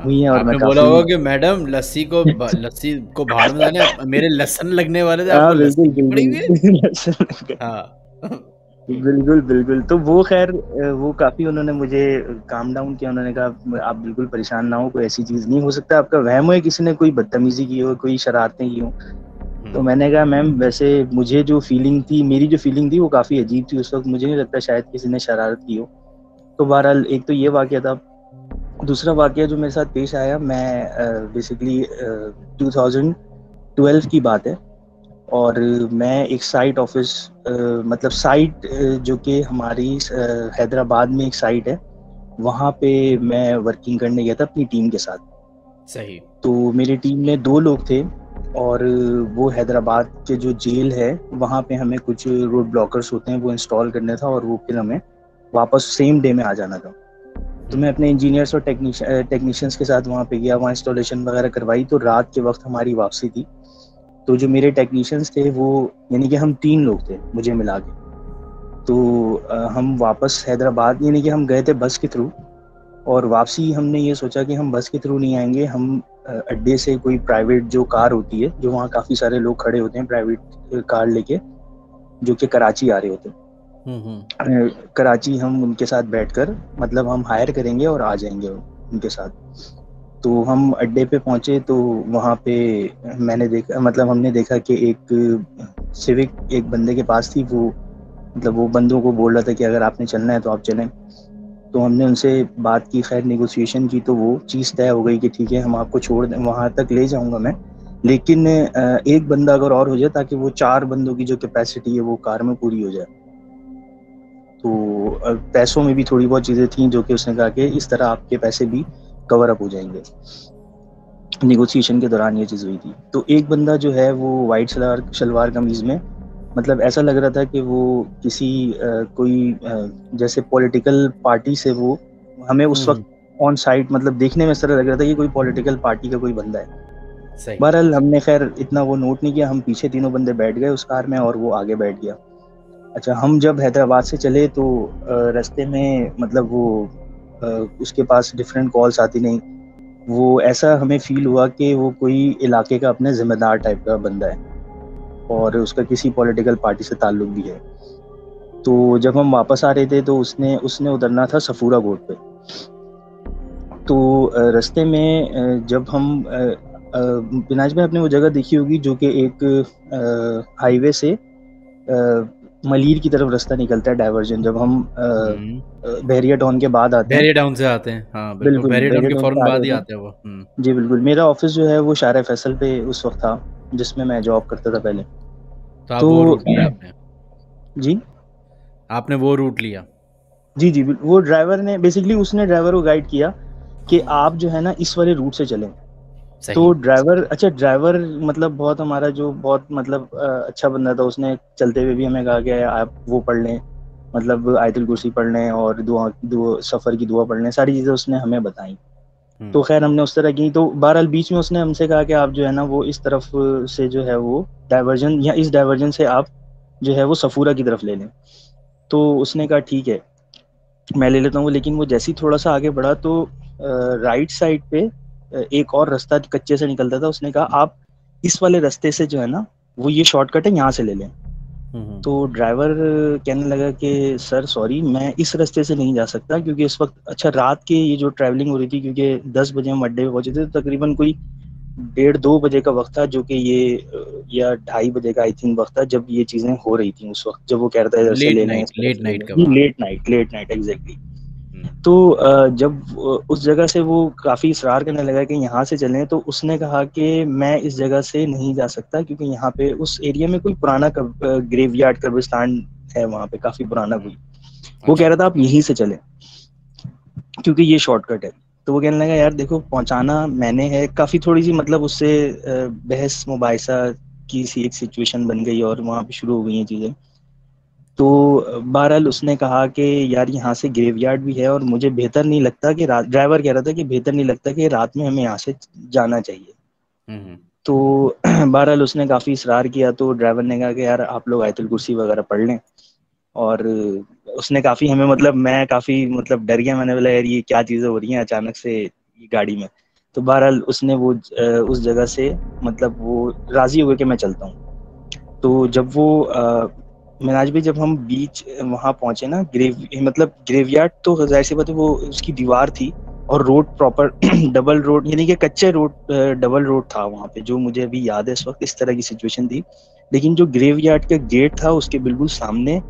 हुई हैं। और मैं बोला होगा कि मैडम लस्सी को लस्सी को बाहर में डालने मेरे लसन लगने वाले थे। हाँ बिल्कुल बिल्कुल, हाँ बिल्कुल बिल्कुल। तो वो खैर वो काफ़ी उन्होंने मुझे काम डाउन किया। उन्होंने कहा आप बिल्कुल परेशान ना हो, कोई ऐसी चीज़ नहीं हो सकता, आपका वहम हो, किसी ने कोई बदतमीजी की हो, कोई शरारतें की हो। तो मैंने कहा मैम वैसे मुझे जो फीलिंग थी, मेरी जो फीलिंग थी वो काफ़ी अजीब थी उस वक्त, मुझे नहीं लगता शायद किसी ने शरारत की हो। तो बहरहाल एक तो ये वाक़या था। दूसरा वाक़या जो मेरे साथ पेश आया, मैं बेसिकली दो हज़ार बारह की बात है और मैं एक साइट ऑफिस मतलब साइट जो कि हमारी हैदराबाद में एक साइट है वहाँ पे मैं वर्किंग करने गया था अपनी टीम के साथ। सही। तो मेरी टीम में दो लोग थे और वो हैदराबाद के जो जेल है वहाँ पे हमें कुछ रोड ब्लॉकर्स होते हैं वो इंस्टॉल करने था और वो फिर हमें वापस सेम डे में आ जाना था। तो मैं अपने इंजीनियर्स और टेक्नीशियन टेक्नीशियंस के साथ वहाँ पे गया, वहाँ इंस्टॉलेशन वगैरह करवाई। तो रात के वक्त हमारी वापसी थी। तो जो मेरे टेक्नीशियंस थे वो यानी कि हम तीन लोग थे मुझे मिला के। तो आ, हम वापस हैदराबाद यानी कि हम गए थे बस के थ्रू और वापसी हमने ये सोचा कि हम बस के थ्रू नहीं आएंगे, हम अड्डे से कोई प्राइवेट जो कार होती है, जो वहाँ काफी सारे लोग खड़े होते हैं प्राइवेट कार लेके, जो कि कराची आ रहे होते हैं, कराची हम उनके साथ बैठकर, मतलब हम हायर करेंगे और आ जाएंगे उनके साथ। तो हम अड्डे पे पहुंचे तो वहाँ पे मैंने देखा, मतलब हमने देखा कि एक सिविक एक बंदे के पास थी, वो मतलब वो बंदों को बोल रहा था कि अगर आपने चलना है तो आप चलें। तो हमने उनसे बात की, खैर नेगोशिएशन की, तो वो चीज़ तय हो गई कि ठीक है हम आपको छोड़ दें, वहाँ तक ले जाऊँगा मैं, लेकिन एक बंदा अगर और हो जाए ताकि वो चार बंदों की जो कैपेसिटी है वो कार में पूरी हो जाए। तो पैसों में भी थोड़ी बहुत चीज़ें थी जो कि उसने कहा कि इस तरह आपके पैसे भी कवर अप हो जाएंगे। नेगोशिएशन के दौरान ये चीज़ हुई थी। तो एक बंदा जो है वो वाइट सलवार शलवार कमीज़ में, मतलब ऐसा लग रहा था कि वो किसी आ, कोई आ, जैसे पॉलिटिकल पार्टी से, वो हमें उस वक्त ऑन साइट मतलब देखने में इस तरह लग रहा था कि कोई पॉलिटिकल पार्टी का कोई बंदा है। बहरहाल हमने खैर इतना वो नोट नहीं किया, हम पीछे तीनों बंदे बैठ गए उस कार में और वो आगे बैठ गया। अच्छा, हम जब हैदराबाद से चले तो रास्ते में मतलब वो आ, उसके पास डिफरेंट कॉल्स आती नहीं, वो ऐसा हमें फील हुआ कि वो कोई इलाके का अपने ज़िम्मेदार टाइप का बंदा है और उसका किसी पॉलिटिकल पार्टी से ताल्लुक भी है। तो जब हम वापस आ रहे थे तो उसने उसने उतरना था सफूरा घोट पे। तो रास्ते में जब हम बिनाज में आपने वो जगह देखी होगी जो कि एक हाईवे से आ, मलीर की तरफ रास्ता निकलता है, डाइवर्जन, जब हम बहरिया टाउन के बाद आते हैं, बहरिया टाउन से आते हैं। हाँ, बिल्कुल, बहरिया टाउन के फौरन बाद ही आते हैं वो। जी बिल्कुल, मेरा ऑफिस जो है वो शाहरा फैसल पे उस वक्त था जिसमें मैं जॉब करता था पहले। तो, तो वो रूट लिया आपने? जी, आपने वो रूट लिया? जी जी, वो ड्राइवर ने बेसिकली उसने ड्राइवर को गाइड किया कि आप जो है ना इस वाले रूट से चलें। तो ड्राइवर, अच्छा ड्राइवर मतलब बहुत हमारा जो बहुत मतलब अच्छा बंदा था, उसने चलते हुए भी हमें कहा कि आप वो पढ़ लें, मतलब आयतुल कुर्सी पढ़ लें और दुआ, दुआ सफ़र की दुआ पढ़ लें, सारी चीज़ें उसने हमें बताई। तो खैर हमने उस तरह की, तो बहरहाल बीच में उसने हमसे कहा कि आप जो है ना वो इस तरफ से जो है वो डाइवर्जन, या इस डाइवर्जन से आप जो है वो सफूरा की तरफ ले लें। तो उसने कहा ठीक है मैं ले लेता हूँ, लेकिन वो जैसे ही थोड़ा सा आगे बढ़ा तो राइट साइड पे एक और रास्ता कच्चे से निकलता था, उसने कहा आप इस वाले रास्ते से जो है ना वो ये शॉर्टकट है यहाँ से ले लें। तो ड्राइवर कहने लगा कि सर सॉरी मैं इस रास्ते से नहीं जा सकता क्योंकि इस वक्त, अच्छा रात के ये जो ट्रैवलिंग हो रही थी क्योंकि दस बजे हम अड्डे पे पहुंचे थे, तो तकरीबन कोई डेढ़ दो बजे का वक्त था जो कि ये, या ढाई बजे का आई थिंक वक्त था जब ये चीजें हो रही थी उस वक्त, जब वो कह रहा था late night late night late night exactly. तो जब उस जगह से वो काफ़ी इसरार करने लगा कि यहाँ से चलें, तो उसने कहा कि मैं इस जगह से नहीं जा सकता क्योंकि यहाँ पे उस एरिया में कोई पुराना ग्रेवयार्ड कब्रिस्तान है, वहाँ पे काफ़ी पुराना कोई, वो कह रहा था आप यहीं से चलें क्योंकि ये शॉर्टकट है। तो वो कहने लगा यार देखो पहुँचाना मैंने है, काफ़ी थोड़ी सी मतलब उससे बहस मुबाहिसा की सी एक सिचुएशन बन गई और वहाँ पर शुरू हो गई ये चीज़ें। तो बहरहाल उसने कहा कि यार यहाँ से ग्रेवयार्ड भी है और मुझे बेहतर नहीं लगता कि रात, ड्राइवर कह रहा था कि बेहतर नहीं लगता कि रात में हमें यहाँ से जाना चाहिए। तो बहरहाल उसने काफ़ी इसरार किया, तो ड्राइवर ने कहा कि यार आप लोग आयतुल कुर्सी वगैरह पढ़ लें, और उसने काफ़ी हमें मतलब मैं काफ़ी मतलब डर गया, मैंने बोला यार ये क्या चीज़ें हो रही हैं अचानक से गाड़ी में। तो बहरहाल उसने वो उस जगह से मतलब वो राज़ी हो गया कि मैं चलता हूँ। तो जब वो मिनाज भी, जब हम बीच वहाँ पहुँचे ना ग्रेव मतलब ग्रेवयार्ड, तो जाहिर सी बात है वो उसकी दीवार थी और रोड प्रॉपर डबल रोड, यानी कि कच्चे रोड डबल रोड था वहाँ पे, जो मुझे अभी याद है इस वक्त इस तरह की सिचुएशन थी। लेकिन जो ग्रेवयार्ड का गेट था उसके बिल्कुल सामने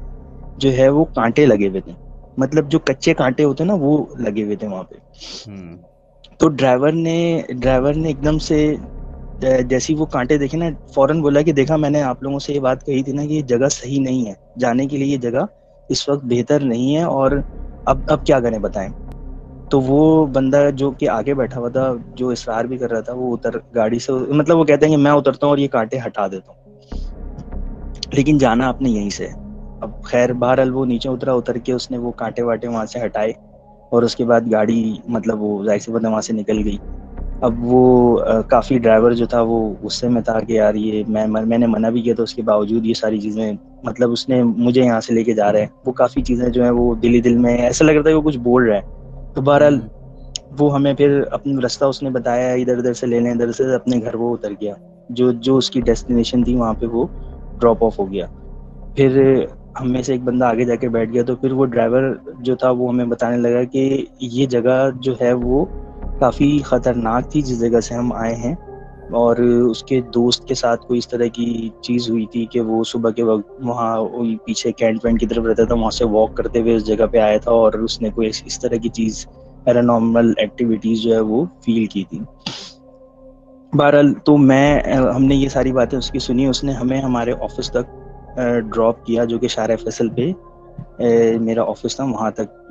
जो है वो कांटे लगे हुए थे, मतलब जो कच्चे कांटे होते ना वो लगे हुए थे वहाँ पे। तो ड्राइवर ने ड्राइवर ने एकदम से जैसी वो कांटे देखे ना फौरन बोला कि देखा मैंने आप लोगों से ये बात कही थी ना कि ये जगह सही नहीं है जाने के लिए, ये जगह इस वक्त बेहतर नहीं है और अब अब क्या करें बताएं। तो वो बंदा जो कि आगे बैठा हुआ था जो इसरार भी कर रहा था वो उतर गाड़ी से, मतलब वो कहते हैं कि मैं उतरता हूँ और ये कांटे हटा देता हूँ लेकिन जाना आपने यहीं से। अब खैर बहरहाल वो नीचे उतरा, उतर के उसने वो कांटे वाटे वहाँ से हटाए और उसके बाद गाड़ी मतलब वो जाहिर सी बात है वहाँ से निकल गई। अब वो काफ़ी ड्राइवर जो था वो गुस्से में था कि यार ये मैं मैंने मना भी किया था उसके बावजूद ये सारी चीज़ें, मतलब उसने मुझे यहाँ से लेके जा रहा है। वो काफ़ी चीज़ें जो हैं वो दिल ही दिल में, ऐसा लग रहा था कि वो कुछ बोल रहा है। तो बहरहाल वो हमें फिर अपना रास्ता उसने बताया, इधर उधर से लेने इधर से अपने घर वो उतर गया, जो जो उसकी डेस्टिनेशन थी वहाँ पे वो ड्रॉप ऑफ हो गया। फिर हम में से एक बंदा आगे जाके बैठ गया, तो फिर वो ड्राइवर जो था वो हमें बताने लगा कि ये जगह जो है वो काफ़ी ख़तरनाक थी जिस जगह से हम आए हैं, और उसके दोस्त के साथ कोई इस तरह की चीज़ हुई थी कि वो सुबह के वक्त वहाँ पीछे कैंटमेंट की तरफ रहता था, वहाँ से वॉक करते हुए उस जगह पे आया था और उसने कोई इस तरह की चीज़ पैरानॉर्मल एक्टिविटीज़ जो है वो फील की थी। बहरहाल तो मैं हमने ये सारी बातें उसकी सुनी, उसने हमें हमारे ऑफिस तक ड्रॉप किया जो कि शारा फैसल पे मेरा ऑफिस था, वहाँ तक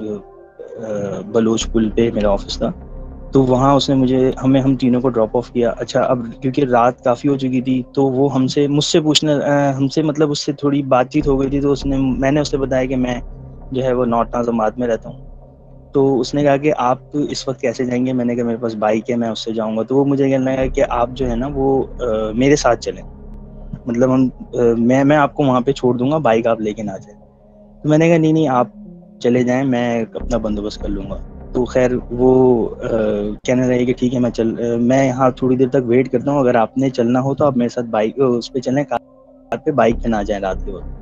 बलोच पुल पे मेरा ऑफिस था। तो वहाँ उसने मुझे हमें हम तीनों को ड्रॉप ऑफ किया। अच्छा अब क्योंकि रात काफ़ी हो चुकी थी तो वो हमसे मुझसे पूछने हमसे मतलब उससे थोड़ी बातचीत हो गई थी, तो उसने मैंने उससे बताया कि मैं जो है वो नॉर्थ नाज़िमाबाद में रहता हूँ। तो उसने कहा कि आप इस वक्त कैसे जाएंगे, मैंने कहा मेरे पास बाइक है मैं उससे जाऊंगा। तो वो मुझे कहने लगा कि आप जो है ना वो आ, मेरे साथ चलें, मतलब हम आ, मैं मैं आपको वहाँ पे छोड़ दूंगा, बाइक आप लेके ना जाए। तो मैंने कहा नहीं नहीं आप चले जाएं, मैं अपना बंदोबस्त कर लूँगा। तो खैर वो आ, कहने लगे कि ठीक है मैं चल आ, मैं यहाँ थोड़ी देर तक वेट करता हूँ, अगर आपने चलना हो तो आप मेरे साथ बाइक उस पर चलें, कार पे बाइक पे ना जाएँ रात के वक्त।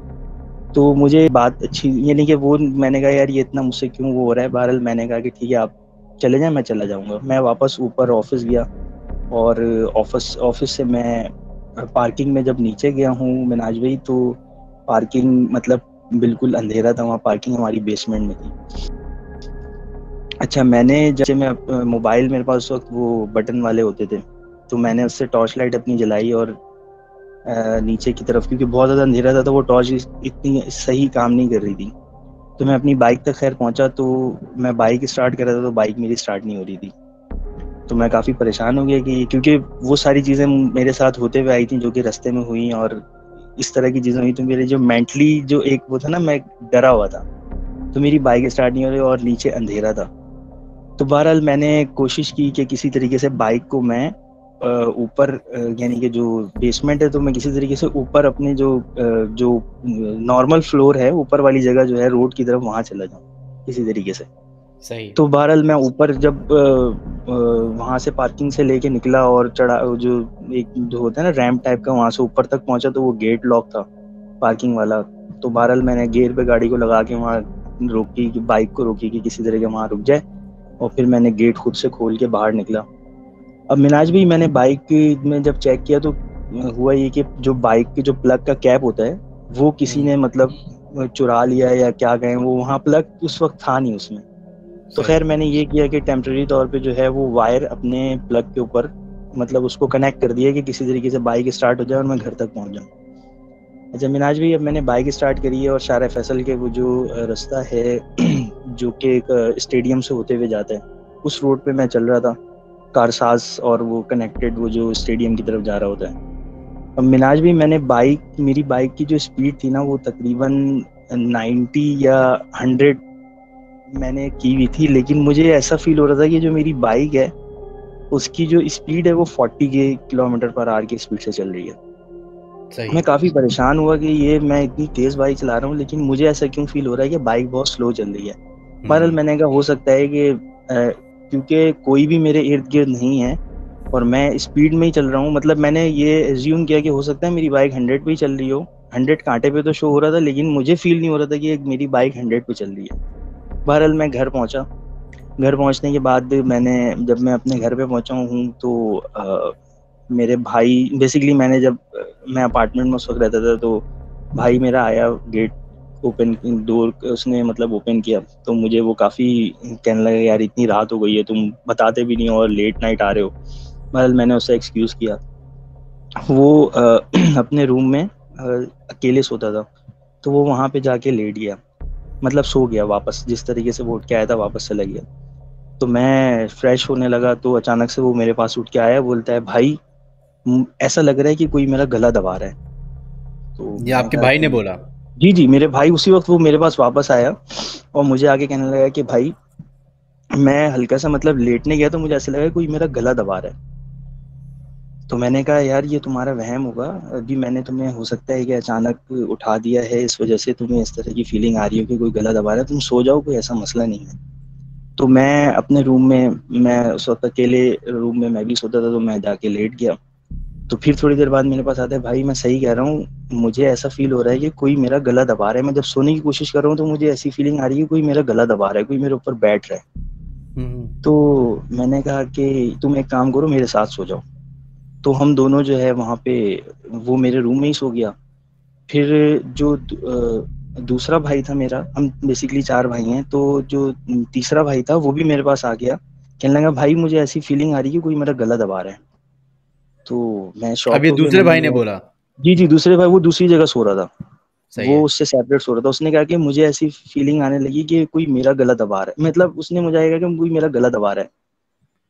तो मुझे बात अच्छी यानी कि वो मैंने कहा यार ये इतना मुझसे क्यों वो हो रहा है। बहरहाल मैंने कहा कि ठीक है आप चले जाएं मैं चला जाऊंगा। मैं वापस ऊपर ऑफिस गया और ऑफिस ऑफिस से मैं पार्किंग में जब नीचे गया हूँ मिनाज भाई, तो पार्किंग मतलब बिल्कुल अंधेरा था, वहाँ पार्किंग हमारी बेसमेंट में थी। अच्छा मैंने जैसे मैं मोबाइल मेरे पास उस वक्त वो बटन वाले होते थे, तो मैंने उससे टॉर्च लाइट अपनी जलाई और नीचे की तरफ, क्योंकि बहुत ज़्यादा अंधेरा था तो वो टॉर्च इतनी सही काम नहीं कर रही थी। तो मैं अपनी बाइक तक खैर पहुंचा, तो मैं बाइक स्टार्ट कर रहा था तो बाइक मेरी स्टार्ट नहीं हो रही थी। तो मैं काफ़ी परेशान हो गया कि क्योंकि वो सारी चीज़ें मेरे साथ होते हुए आई थी जो कि रास्ते में हुई और इस तरह की चीज़ें हुई, तो मेरे जो मेंटली जो एक वो था ना मैं डरा हुआ था, तो मेरी बाइक स्टार्ट नहीं हो रही और नीचे अंधेरा था। तो बहरहाल मैंने कोशिश की कि किसी तरीके से बाइक को मैं ऊपर यानी कि जो बेसमेंट है तो मैं किसी तरीके से ऊपर अपने जो जो नॉर्मल फ्लोर है ऊपर वाली जगह जो है रोड की तरफ वहाँ चला जाऊँ किसी तरीके से। सही। तो बहरहाल मैं ऊपर जब वहाँ से पार्किंग से लेके निकला और चढ़ा जो एक जो होता है ना रैंप टाइप का, वहाँ से ऊपर तक पहुँचा तो वो गेट लॉक था पार्किंग वाला। तो बहरहाल मैंने गेट पे गाड़ी को लगा के वहाँ रोकी, बाइक को रोकी कि किसी तरीके वहाँ रुक जाए, और फिर मैंने गेट खुद से खोल के बाहर निकला। अब मिनाज भी मैंने बाइक में जब चेक किया तो हुआ ये कि जो बाइक के जो प्लग का कैप होता है वो किसी ने मतलब चुरा लिया या क्या गए, वो वहाँ प्लग उस वक्त था नहीं उसमें। तो खैर मैंने ये किया कि टेम्प्रेरी तौर पे जो है वो वायर अपने प्लग के ऊपर मतलब उसको कनेक्ट कर दिया कि किसी तरीके से बाइक स्टार्ट हो जाए और मैं घर तक पहुँच जाऊँ। अच्छा मिनाज भी अब मैंने बाइक स्टार्ट करी है और शारा फैसल के वो जो रास्ता है जो कि एक स्टेडियम से होते हुए जाता है उस रोड पर मैं चल रहा था, कारसाज और वो कनेक्टेड वो जो स्टेडियम की तरफ जा रहा होता है। अब मिनाज भी मैंने बाइक मेरी बाइक की जो स्पीड थी ना वो तकरीबन नब्बे या सौ मैंने की हुई थी, लेकिन मुझे ऐसा फील हो रहा था कि जो मेरी बाइक है उसकी जो स्पीड है वो चालीस के किलोमीटर पर आवर की स्पीड से चल रही है। सही। मैं काफ़ी परेशान हुआ कि ये मैं इतनी तेज़ बाइक चला रहा हूँ लेकिन मुझे ऐसा क्यों फील हो रहा है कि बाइक बहुत स्लो चल रही है। बहरहाल मैंने कहा हो सकता है कि आ, क्योंकि कोई भी मेरे इर्द गिर्द नहीं है और मैं स्पीड में ही चल रहा हूँ, मतलब मैंने ये एज्यूम किया कि हो सकता है मेरी बाइक हंड्रेड पे ही चल रही हो। हंड्रेड कांटे पे तो शो हो रहा था लेकिन मुझे फील नहीं हो रहा था कि मेरी बाइक हंड्रेड पे चल रही है। बहरहाल मैं घर पहुँचा, घर पहुँचने के बाद मैंने जब मैं अपने घर पे पहुँचा हूँ तो आ, मेरे भाई बेसिकली मैंने जब मैं अपार्टमेंट में उस वक्त रहता था तो भाई मेरा आया, गेट ओपन डोर उसने मतलब ओपन किया, तो मुझे वो काफ़ी कहने लगा यार इतनी रात हो गई है तुम बताते भी नहीं हो और लेट नाइट आ रहे हो। बहरहाल मैंने उससे एक्सक्यूज़ किया। वो आ, अपने रूम में आ, अकेले सोता था तो वो वहाँ पे जाके लेट गया, मतलब सो गया वापस, जिस तरीके से वो उठ के आया था वापस चला गया। तो मैं फ्रेश होने लगा तो अचानक से वो मेरे पास उठ के आया, बोलता है भाई ऐसा लग रहा है कि कोई मेरा गला दबा रहा है। तो ये आपके भाई ने बोला? जी जी मेरे भाई उसी वक्त वो मेरे पास वापस आया और मुझे आगे कहने लगा कि भाई मैं हल्का सा मतलब लेटने गया तो मुझे ऐसा लगा कोई मेरा गला दबा रहा है। तो मैंने कहा यार ये तुम्हारा वहम होगा, अभी मैंने तुम्हें हो सकता है कि अचानक उठा दिया है इस वजह से तुम्हें इस तरह की फीलिंग आ रही हो कि कोई गला दबा रहा है, तुम सो जाओ कोई ऐसा मसला नहीं है। तो मैं अपने रूम में, मैं उस वक्त अकेले रूम में मैं भी सोता था, तो मैं जाके लेट गया। तो फिर थोड़ी देर बाद मेरे पास आता है, भाई मैं सही कह रहा हूँ, मुझे ऐसा फील हो रहा है कि कोई मेरा गला दबा रहा है। मैं जब सोने की कोशिश कर रहा हूँ तो मुझे ऐसी फीलिंग आ रही है कोई मेरा गला दबा रहा है, कोई मेरे ऊपर बैठ रहा है। तो मैंने कहा कि तुम एक काम करो, मेरे साथ सो जाओ। तो हम दोनों जो है वहाँ पे, वो मेरे रूम में ही सो गया। फिर जो दूसरा भाई था मेरा, हम बेसिकली चार भाई हैं, तो जो तीसरा भाई था वो भी मेरे पास आ गया, कहने लगा भाई मुझे ऐसी फीलिंग आ रही है कोई मेरा गला दबा रहा है। तो मैं शॉक, अब ये दूसरे भाई ने बोला। जी जी, दूसरे भाई, वो दूसरी जगह सो रहा था, वो उससे सेपरेट सो रहा था। उसने कहा कि मुझे ऐसी फीलिंग आने लगी कि कोई मेरा गला दबा रहा है, मतलब उसने मुझे कहा कि कोई मेरा गला दबा रहा है।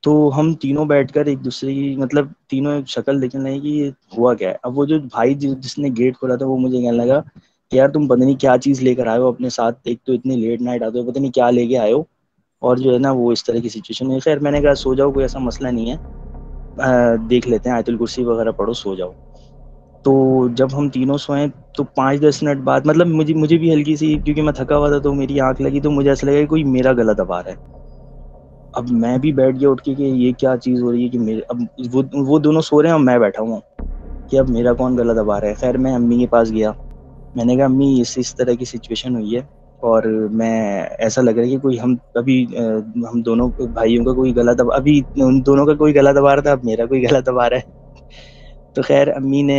तो हम तीनों बैठकर एक दूसरे की, मतलब तीनों शक्ल देखने लगे कि हुआ क्या है। अब वो जो भाई जिसने गेट खोला था वो मुझे कहने लगा कि यार तुम पता नहीं क्या चीज लेकर आए हो अपने साथ, एक तो इतनी लेट नाइट आते हो, पता नहीं क्या लेके आए हो, और जो है ना वो इस तरह की सिचुएशन है। खैर मैंने कहा सो जाओ, कोई ऐसा मसला नहीं है, आ, देख लेते हैं, आयतुल कुर्सी वगैरह पढ़ो, सो जाओ। तो जब हम तीनों सोए तो पाँच दस मिनट बाद, मतलब मुझे मुझे भी हल्की सी, क्योंकि मैं थका हुआ था तो मेरी आंख लगी, तो मुझे ऐसा लगा कि कोई मेरा गला दबा रहा है। अब मैं भी बैठ गया उठ के कि ये क्या चीज़ हो रही है कि मेरे, अब वो वो दोनों सो रहे हैं और मैं बैठा हुआ हूँ कि अब मेरा कौन गला दबा रहा है। खैर मैं अम्मी के पास गया, मैंने कहा अम्मी इस इस तरह की सिचुएशन हुई है और मैं, ऐसा लग रहा है कि कोई हम अभी आ, हम दोनों भाइयों का कोई गला दबा, अभी उन दोनों का कोई गला दबा रहा था, अब मेरा कोई गला दबा रहा है। तो खैर अम्मी ने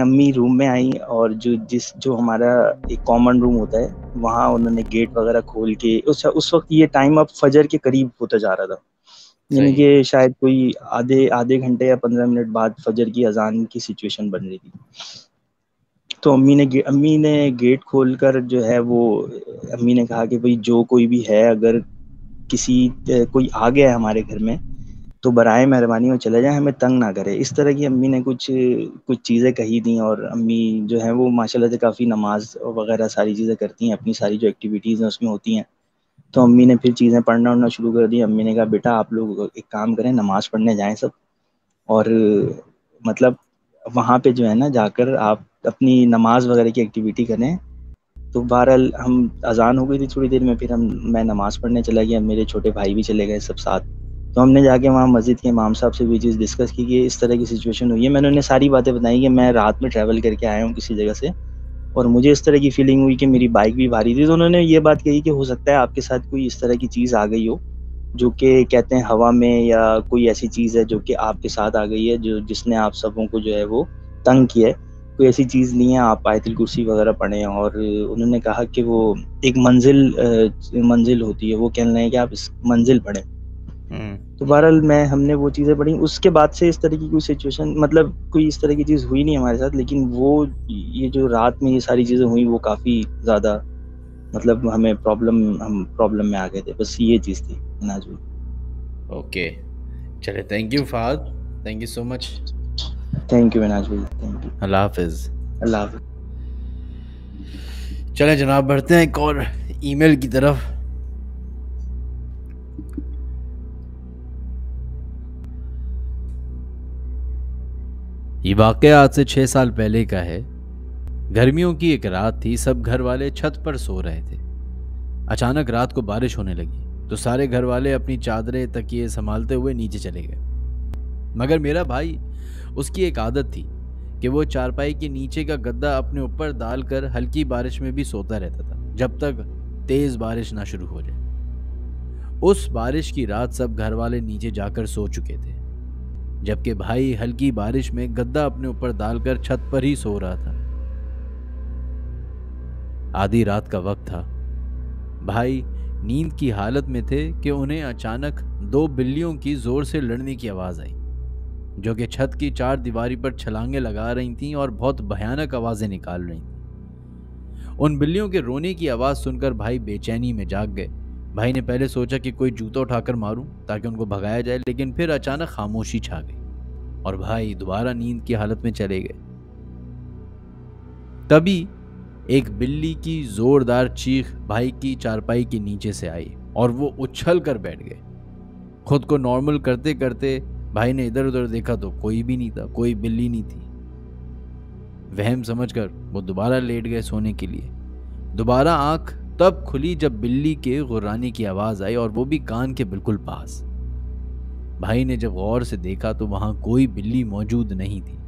अम्मी रूम में आई और जो जिस जो हमारा एक कॉमन रूम होता है वहाँ उन्होंने गेट वगैरह खोल के, उस उस वक्त ये टाइम अब फजर के करीब होता जा रहा था, यानी कि शायद कोई आधे आधे घंटे या पंद्रह मिनट बाद फजर की अजान की सिचुएशन बन रही थी। तो अम्मी ने अम्मी ने गेट खोलकर जो है वो, अम्मी ने कहा कि भाई जो कोई भी है, अगर किसी कोई आ गया है हमारे घर में तो बराए मेहरबानी वो चले जाए, हमें तंग ना करे। इस तरह की अम्मी ने कुछ कुछ चीज़ें कही थी। और अम्मी जो है वो माशाल्लाह से काफ़ी नमाज वगैरह सारी चीज़ें करती हैं, अपनी सारी जो एक्टिविटीज़ हैं उसमें होती हैं। तो अम्मी ने फिर चीज़ें पढ़ना उड़ना शुरू कर दी। अम्मी ने कहा बेटा आप लोग एक काम करें, नमाज़ पढ़ने जाएँ सब, और मतलब वहाँ पे जो है ना जाकर आप अपनी नमाज वगैरह की एक्टिविटी करें। तो बहरहाल हम, अजान हो गई थी थोड़ी देर में, फिर हम मैं नमाज़ पढ़ने चला गया, मेरे छोटे भाई भी चले गए सब साथ। तो हमने जाके वहाँ मस्जिद के इमाम साहब से भी चीज़ डिस्कस की कि इस तरह की सिचुएशन हुई है। मैंने उन्हें सारी बातें बताई कि मैं रात में ट्रैवल करके आया हूँ किसी जगह से और मुझे इस तरह की फीलिंग हुई कि मेरी बाइक भी भारी थी। तो उन्होंने ये बात कही कि हो सकता है आपके साथ कोई इस तरह की चीज़ आ गई हो जो कि कहते हैं हवा में, या कोई ऐसी चीज़ है जो कि आपके साथ आ गई है जो जिसने आप सबों को जो है वो तंग किया है। कोई ऐसी चीज़ नहीं है, आप आयतुल कुर्सी वगैरह पढ़ें। और उन्होंने कहा कि वो एक मंजिल मंजिल होती है, वो कह रहे हैं कि आप इस मंजिल पढ़ें। तो बहरहाल मैं हमने वो चीज़ें पढ़ी। उसके बाद से इस तरह की कोई सिचुएशन, मतलब कोई इस तरह की चीज़ हुई नहीं हमारे साथ, लेकिन वो ये जो रात में ये सारी चीज़ें हुई वो काफ़ी ज़्यादा, मतलब हमें प्रॉब्लम हम प्रॉब्लम में आ गए थे। बस ये चीज़ थी नाजू। ओके चले, thank you Fahad, thank you so much. Thank you Naju, thank you. अल्लाह हाफिज़। अल्लाह हाफिज़। चले जनाब बढ़ते हैं एक और ईमेल की तरफ। ये वाकया आज से छः साल पहले का है। गर्मियों की एक रात थी, सब घर वाले छत पर सो रहे थे। अचानक रात को बारिश होने लगी तो सारे घर वाले अपनी चादरें तकिए संभालते हुए नीचे चले गए, मगर मेरा भाई, उसकी एक आदत थी कि वो चारपाई के नीचे का गद्दा अपने ऊपर डालकर हल्की बारिश में भी सोता रहता था जब तक तेज़ बारिश ना शुरू हो जाए। उस बारिश की रात सब घर वाले नीचे जाकर सो चुके थे, जबकि भाई हल्की बारिश में गद्दा अपने ऊपर डालकर छत पर ही सो रहा था। आधी रात का वक्त था, भाई नींद की हालत में थे कि उन्हें अचानक दो बिल्लियों की जोर से लड़ने की आवाज़ आई, जो कि छत की चार दीवारी पर छलांगे लगा रही थीं और बहुत भयानक आवाज़ें निकाल रही थीं। उन बिल्लियों के रोने की आवाज़ सुनकर भाई बेचैनी में जाग गए। भाई ने पहले सोचा कि कोई जूता उठाकर मारूं ताकि उनको भगाया जाए, लेकिन फिर अचानक खामोशी छा गई और भाई दोबारा नींद की हालत में चले गए। तभी एक बिल्ली की जोरदार चीख भाई की चारपाई के नीचे से आई और वो उछल कर बैठ गए। खुद को नॉर्मल करते करते भाई ने इधर उधर देखा तो कोई भी नहीं था, कोई बिल्ली नहीं थी। वहम समझकर वो दोबारा लेट गए सोने के लिए। दोबारा आंख तब खुली जब बिल्ली के गुर्राने की आवाज़ आई और वो भी कान के बिल्कुल पास। भाई ने जब गौर से देखा तो वहाँ कोई बिल्ली मौजूद नहीं थी।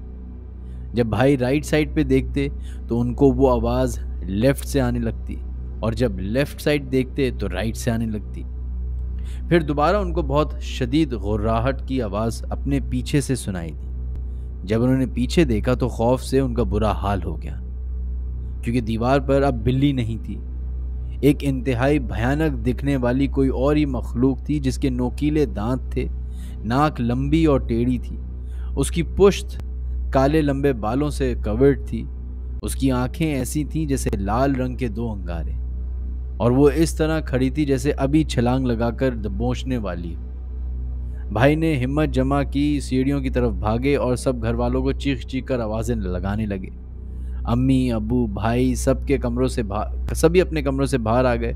जब भाई राइट साइड पे देखते तो उनको वो आवाज़ लेफ़्ट से आने लगती, और जब लेफ़्ट साइड देखते तो राइट से आने लगती। फिर दोबारा उनको बहुत शदीद गुर्राहट की आवाज़ अपने पीछे से सुनाई दी। जब उन्होंने पीछे देखा तो खौफ से उनका बुरा हाल हो गया, क्योंकि दीवार पर अब बिल्ली नहीं थी, एक इंतहाई भयानक दिखने वाली कोई और ही मखलूक थी जिसके नोकीले दांत थे, नाक लंबी और टेढ़ी थी, उसकी पुश्त काले लंबे बालों से कवर्ड थी, उसकी आंखें ऐसी थीं जैसे लाल रंग के दो अंगारे, और वो इस तरह खड़ी थी जैसे अभी छलांग लगाकर दबोचने वाली हो। भाई ने हिम्मत जमा की, सीढ़ियों की तरफ भागे और सब घर वालों को चीख चीख कर आवाज़ें लगाने लगे। अम्मी, अबू, भाई सब के कमरों से बाहर सभी अपने कमरों से बाहर आ गए।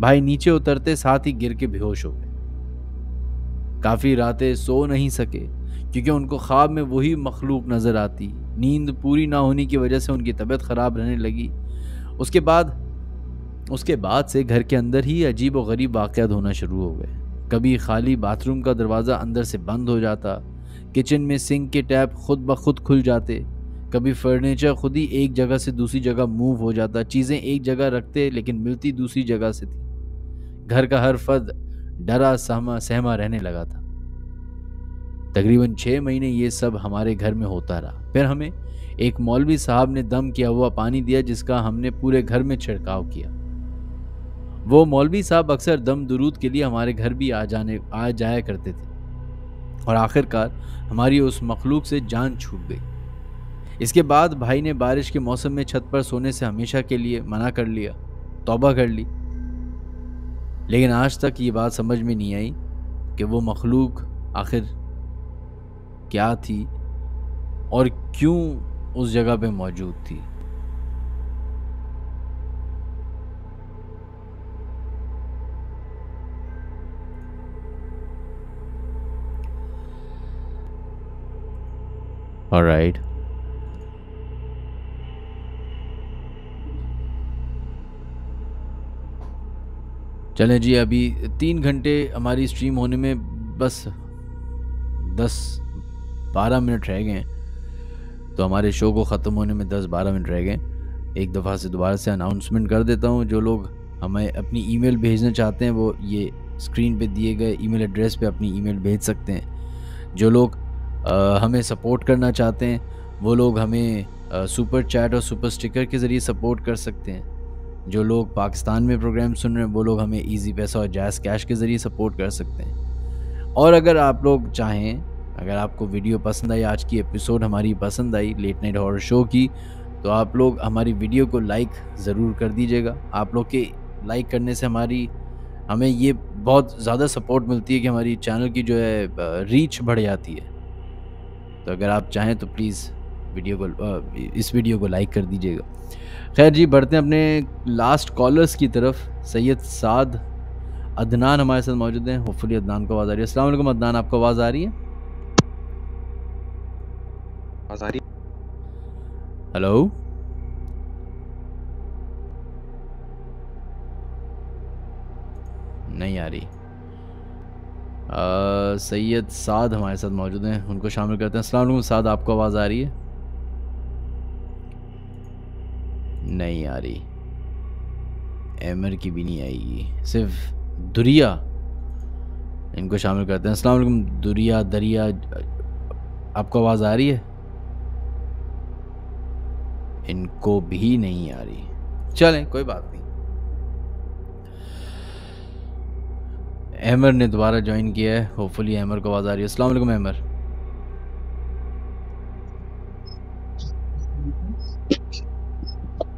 भाई नीचे उतरते साथ ही गिर के बेहोश हो गए। काफ़ी रातें सो नहीं सके क्योंकि उनको ख्वाब में वही मखलूक नज़र आती। नींद पूरी ना होने की वजह से उनकी तबीयत ख़राब रहने लगी। उसके बाद उसके बाद से घर के अंदर ही अजीब और गरीब वाक़यात होना शुरू हो गए। कभी खाली बाथरूम का दरवाज़ा अंदर से बंद हो जाता, किचन में सिंक के टैप खुद ब खुद खुल जाते, कभी फर्नीचर खुद ही एक जगह से दूसरी जगह मूव हो जाता। चीज़ें एक जगह रखते लेकिन मिलती दूसरी जगह से थी। घर का हर फर्द डरा सहमा सहमा रहने लगा था। तकरीबन छः महीने ये सब हमारे घर में होता रहा। फिर हमें एक मौलवी साहब ने दम किया हुआ पानी दिया, जिसका हमने पूरे घर में छिड़काव किया। वो मौलवी साहब अक्सर दम दुरूद के लिए हमारे घर भी आ जाने आ जाया करते थे, और आखिरकार हमारी उस मखलूक से जान छूट गई। इसके बाद भाई ने बारिश के मौसम में छत पर सोने से हमेशा के लिए मना कर लिया, तौबा कर ली। लेकिन आज तक ये बात समझ में नहीं आई कि वो मखलूक आखिर क्या थी और क्यों उस जगह पे मौजूद थी। ऑलराइट, चलें जी, अभी तीन घंटे हमारी स्ट्रीम होने में बस दस बारह मिनट रह गए, तो हमारे शो को ख़त्म होने में दस बारह मिनट रह गए। एक दफ़ा से दोबारा से अनाउंसमेंट कर देता हूँ। जो लोग हमें अपनी ईमेल भेजना चाहते हैं वो ये स्क्रीन पे दिए गए ईमेल एड्रेस पे अपनी ईमेल भेज सकते हैं। जो लोग आ, हमें सपोर्ट करना चाहते हैं वो लोग हमें आ, सुपर चैट और सुपर स्टिकर के ज़रिए सपोर्ट कर सकते हैं। जो लोग पाकिस्तान में प्रोग्राम सुन रहे हैं वो लोग हमें इजी पैसा और जैज़ कैश के ज़रिए सपोर्ट कर सकते हैं। और अगर आप लोग चाहें, अगर आपको वीडियो पसंद आई, आज की एपिसोड हमारी पसंद आई लेट नाइट हॉरर शो की, तो आप लोग हमारी वीडियो को लाइक ज़रूर कर दीजिएगा। आप लोग के लाइक करने से हमारी हमें ये बहुत ज़्यादा सपोर्ट मिलती है कि हमारी चैनल की जो है रीच बढ़ जाती है। तो अगर आप चाहें तो प्लीज़ वीडियो को इस वीडियो को लाइक कर दीजिएगा। खैर जी, बढ़ते हैं अपने लास्ट कॉलर्स की तरफ। सैयद साद अदनान हमारे साथ मौजूद हैं। होपफुली अदनान को आवाज़ आ रही है। अस्सलाम वालेकुम अदनान, आपको आवाज़ आ रही है? आवाज़ आ रही है? हेलो नहीं आ रही। सैयद साद हमारे साथ मौजूद हैं, उनको शामिल करते हैं। अस्सलाम वालेकुम साद, आपको आवाज़ आ रही है? नहीं आ रही। एमर की भी नहीं आएगी, सिर्फ दुरिया इनको शामिल करते हैं। अस्सलाम वालेकुम दुरिया, दरिया आपको आवाज़ आ रही है? इनको भी नहीं आ रही। चलें कोई बात नहीं। एमर ने दोबारा ज्वाइन किया है, होपफुली एमर को आवाज़ आ रही है। अस्सलाम वालेकुम एमर।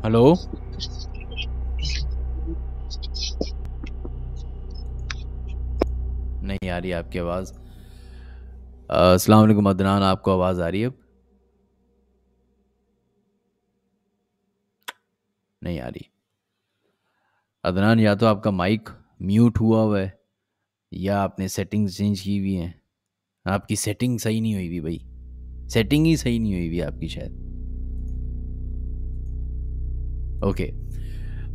हेलो नहीं आ रही आपकी आवाज़। अस्सलाम वालेकुम अदनान, आपको आवाज़ आ रही है? नहीं आ रही। अदनान, या तो आपका माइक म्यूट हुआ हुआ है या आपने सेटिंग चेंज की हुई है। आपकी सेटिंग सही नहीं हुई हुई भाई, सेटिंग ही सही नहीं हुई हुई आपकी शायद। ओके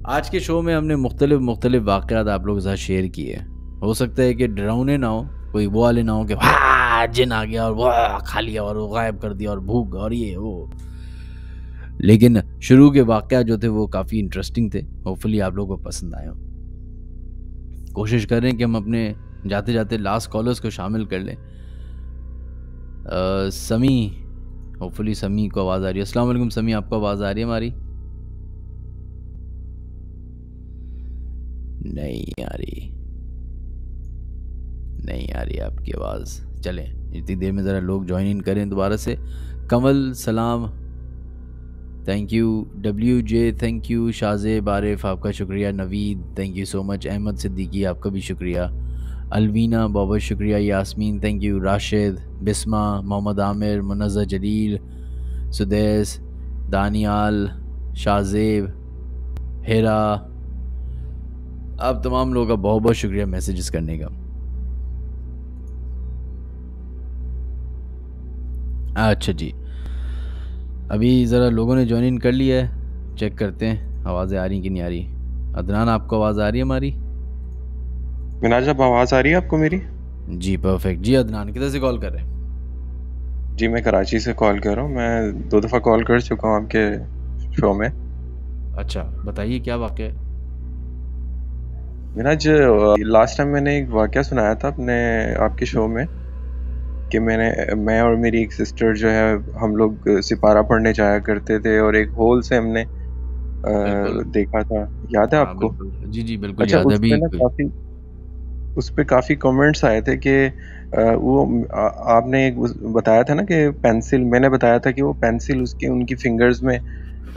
आज के शो में हमने मुख्तलिफ मुख्तलिफ वाक़यात आप लोगों के साथ शेयर किए। हो सकता है कि डरावने ना हो, कोई वो वाले ना हो कि वाह जिन आ गया और वाह खा लिया और वो गायब कर दिया और भूख और ये वो, लेकिन शुरू के वाक़यात जो थे वो काफ़ी इंटरेस्टिंग थे। होपफुली आप लोगों को पसंद आए हो। कोशिश कर रहे हैं कि हम अपने जाते जाते लास्ट कॉलर्स को शामिल कर लें। समी, होपफुली समी को आवाज़ आ रही है। अस्सलाम वालेकुम समी, आपको आवाज़ आ रही है हमारी? नहीं आ रही, नहीं आ रही आपकी आवाज़। चलें इतनी देर में ज़रा लोग ज्वाइन इन करें दोबारा से। कमल सलाम, thank you. W J thank you. Shahzeb Arif आपका शुक्रिया। Naveed thank you so much. Ahmed Siddiqui आपका भी शुक्रिया। अलवीना बहुत शुक्रिया। Yasmeen thank you. राशिद, बिस्मा, मोहम्मद आमिर, मुनज़्ज़ा जलील, सुदेश, दानियाल, शाहजेब, हेरा, आप तमाम लोगों का बहुत बहुत शुक्रिया मैसेजेस करने का। अच्छा जी, अभी ज़रा लोगों ने ज्वाइन इन कर लिया है, चेक करते हैं आवाज़ें आ रही कि नहीं आ रही। अदनान आपको आवाज़ आ रही है हमारी? मिनाज आप आवाज़ आ रही है आपको मेरी? जी परफेक्ट। जी अदनान, किधर से कॉल कर रहे हैं? जी मैं कराची से कॉल कर रहा हूँ। मैं दो दफ़ा कॉल कर चुका हूँ आपके शो में। अच्छा बताइए क्या वाक़या है? मिनाज लास्ट टाइम मैंने एक वाक़या सुनाया था अपने आपके शो में कि मैंने मैं और मेरी एक सिस्टर जो है हम लोग सिपारा पढ़ने जाया करते थे और एक होल से हमने आ, देखा था, याद है आपको? जी जी बिल्कुल अच्छा, याद है। काफ़ी उस पर काफ़ी कमेंट्स आए थे कि वो आ, आपने एक बताया था ना कि पेंसिल, मैंने बताया था कि वो पेंसिल उसके उनकी फिंगर्स में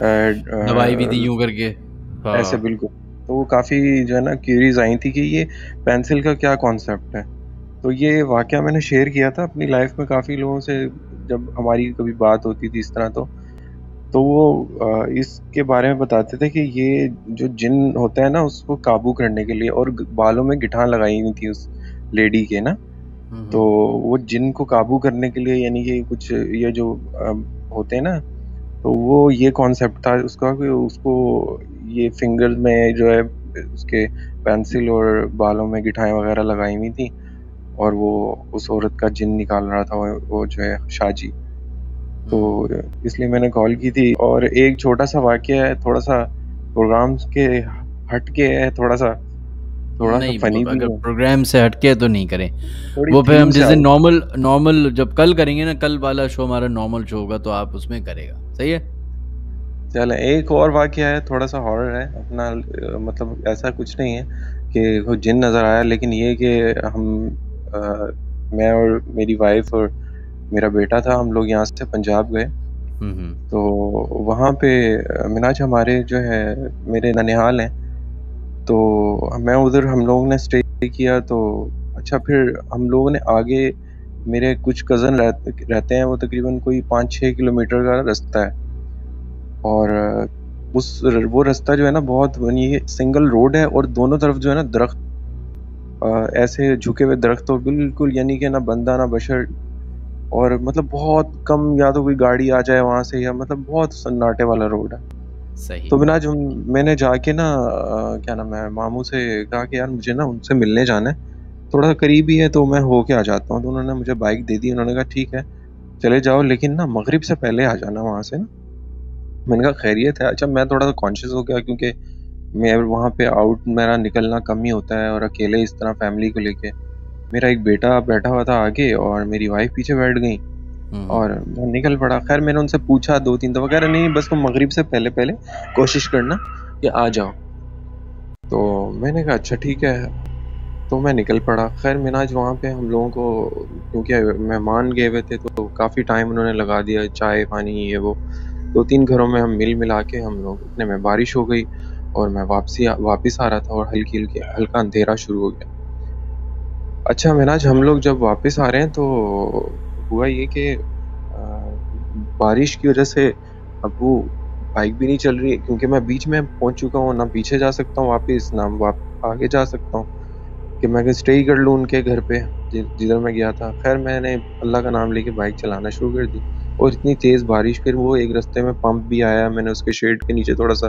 दबाई भी थी यूं करके ऐसे, बिल्कुल। तो वो काफ़ी जो है ना क्यूरीज आई थी कि ये पेंसिल का क्या कॉन्सेप्ट है। तो ये वाक़या मैंने शेयर किया था अपनी लाइफ में काफ़ी लोगों से जब हमारी कभी बात होती थी इस तरह, तो तो वो इसके बारे में बताते थे कि ये जो जिन होता है ना उसको काबू करने के लिए, और बालों में गिठान लगाई हुई थी उस लेडी के ना, तो वो जिन को काबू करने के लिए यानी कि कुछ ये जो होते हैं ना, तो वो ये कॉन्सेप्ट था उसका कि उसको ये फिंगर्स में जो है उसके पेंसिल और बालों में गिठाएं वगैरह लगाई हुई थी और वो उस औरत का जिन निकाल रहा था वो जो है शाजी। तो इसलिए मैंने कॉल की थी। और एक छोटा सा वाक़या है, थोड़ा सा प्रोग्राम के हट के है, थोड़ा सा थोड़ा सा फनी भी है। प्रोग्राम से हटके तो नहीं करें वो, फिर हम जैसे नॉर्मल नॉर्मल जब कल करेंगे ना, कल वाला शो हमारा नॉर्मल शो होगा तो आप उसमें करेगा, सही है। चले एक और वाक़या है, थोड़ा सा हॉरर है अपना, मतलब ऐसा कुछ नहीं है कि वो जिन नज़र आया, लेकिन ये कि हम आ, मैं और मेरी वाइफ और मेरा बेटा था, हम लोग यहाँ से पंजाब गए। तो वहाँ पे मिनाज हमारे जो है मेरे ननिहाल हैं, तो मैं उधर हम लोगों ने स्टे किया। तो अच्छा फिर हम लोगों ने आगे मेरे कुछ कज़न रहते हैं, वो तकरीबन कोई पाँच छः किलोमीटर का रास्ता है और उस वो रास्ता जो है ना बहुत ये सिंगल रोड है और दोनों तरफ जो है ना दरख्त, ऐसे झुके हुए दरख्त, तो बिल्कुल यानी कि ना बंदा ना बशर, और मतलब बहुत कम या तो कोई गाड़ी आ जाए वहाँ से, या मतलब बहुत सन्नाटे वाला रोड है सही। तो बिना जो मैंने जाके ना क्या नाम है मामू से कहा कि यार मुझे ना उनसे मिलने जाना है, थोड़ा सा करीब ही है तो मैं हो के आ जाता हूँ। तो उन्होंने मुझे बाइक दे दी, उन्होंने कहा ठीक है चले जाओ लेकिन ना मगरिब से पहले आ जाना वहाँ से ना। मैंने कहा खैरियत है। अच्छा मैं थोड़ा सा कॉन्शियस हो गया क्योंकि मैं वहाँ पे आउट मेरा निकलना कम ही होता है और अकेले इस तरह फैमिली को लेके, मेरा एक बेटा बैठा हुआ था आगे और मेरी वाइफ पीछे बैठ गई और मैं निकल पड़ा। खैर मैंने उनसे पूछा दो तीन दफ़ा, कह रहे नहीं बस तुम तो मगरिब से पहले पहले कोशिश करना कि आ जाओ। तो मैंने कहा अच्छा ठीक है, तो मैं निकल पड़ा। खैर मिनाज वहाँ पे हम लोगों को क्योंकि मेहमान गए हुए थे तो काफ़ी टाइम उन्होंने लगा दिया, चाय पानी ये वो, दो तीन घरों में हम मिल मिला के हम लोग इतने में बारिश हो गई और मैं वापसी वापस आ रहा था और हल्की हल्की हल्का अंधेरा शुरू हो गया। अच्छा मिनाज हम लोग जब वापस आ रहे हैं तो हुआ ये कि बारिश की वजह से अब वो बाइक भी नहीं चल रही है क्योंकि मैं बीच में पहुंच चुका हूँ, ना पीछे जा सकता हूँ वापस ना वाप आगे जा सकता हूँ कि मैं स्टे ही कर लूँ उनके घर पे जिधर मैं गया था। खैर मैंने अल्लाह का नाम लेके बाइक चलाना शुरू कर दी और इतनी तेज़ बारिश, फिर वो एक रास्ते में पंप भी आया, मैंने उसके शेड के नीचे थोड़ा सा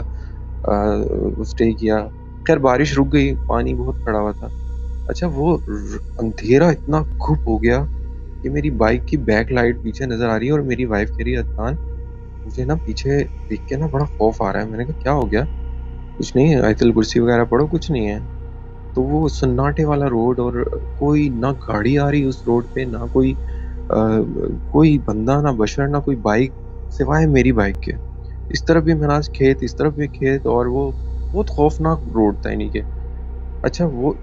स्टे किया। खैर बारिश रुक गई, पानी बहुत पड़ा हुआ था। अच्छा वो अंधेरा इतना खूब हो गया कि मेरी बाइक की बैक लाइट पीछे नज़र आ रही है और मेरी वाइफ कह रही है अदनान मुझे ना पीछे देख के ना बड़ा खौफ आ रहा है। मैंने कहा क्या हो गया? कुछ नहीं है, आयतुल कुर्सी वगैरह पढ़ो, कुछ नहीं है। तो वो सन्नाटे वाला रोड और कोई ना गाड़ी आ रही उस रोड पे, ना कोई आ, कोई बंदा, ना बशर, ना कोई बाइक सिवाय मेरी बाइक के। इस तरफ भी महराज खेत, इस तरफ भी खेत, और वो बहुत खौफनाक रोड था इन्हीं के। अच्छा वो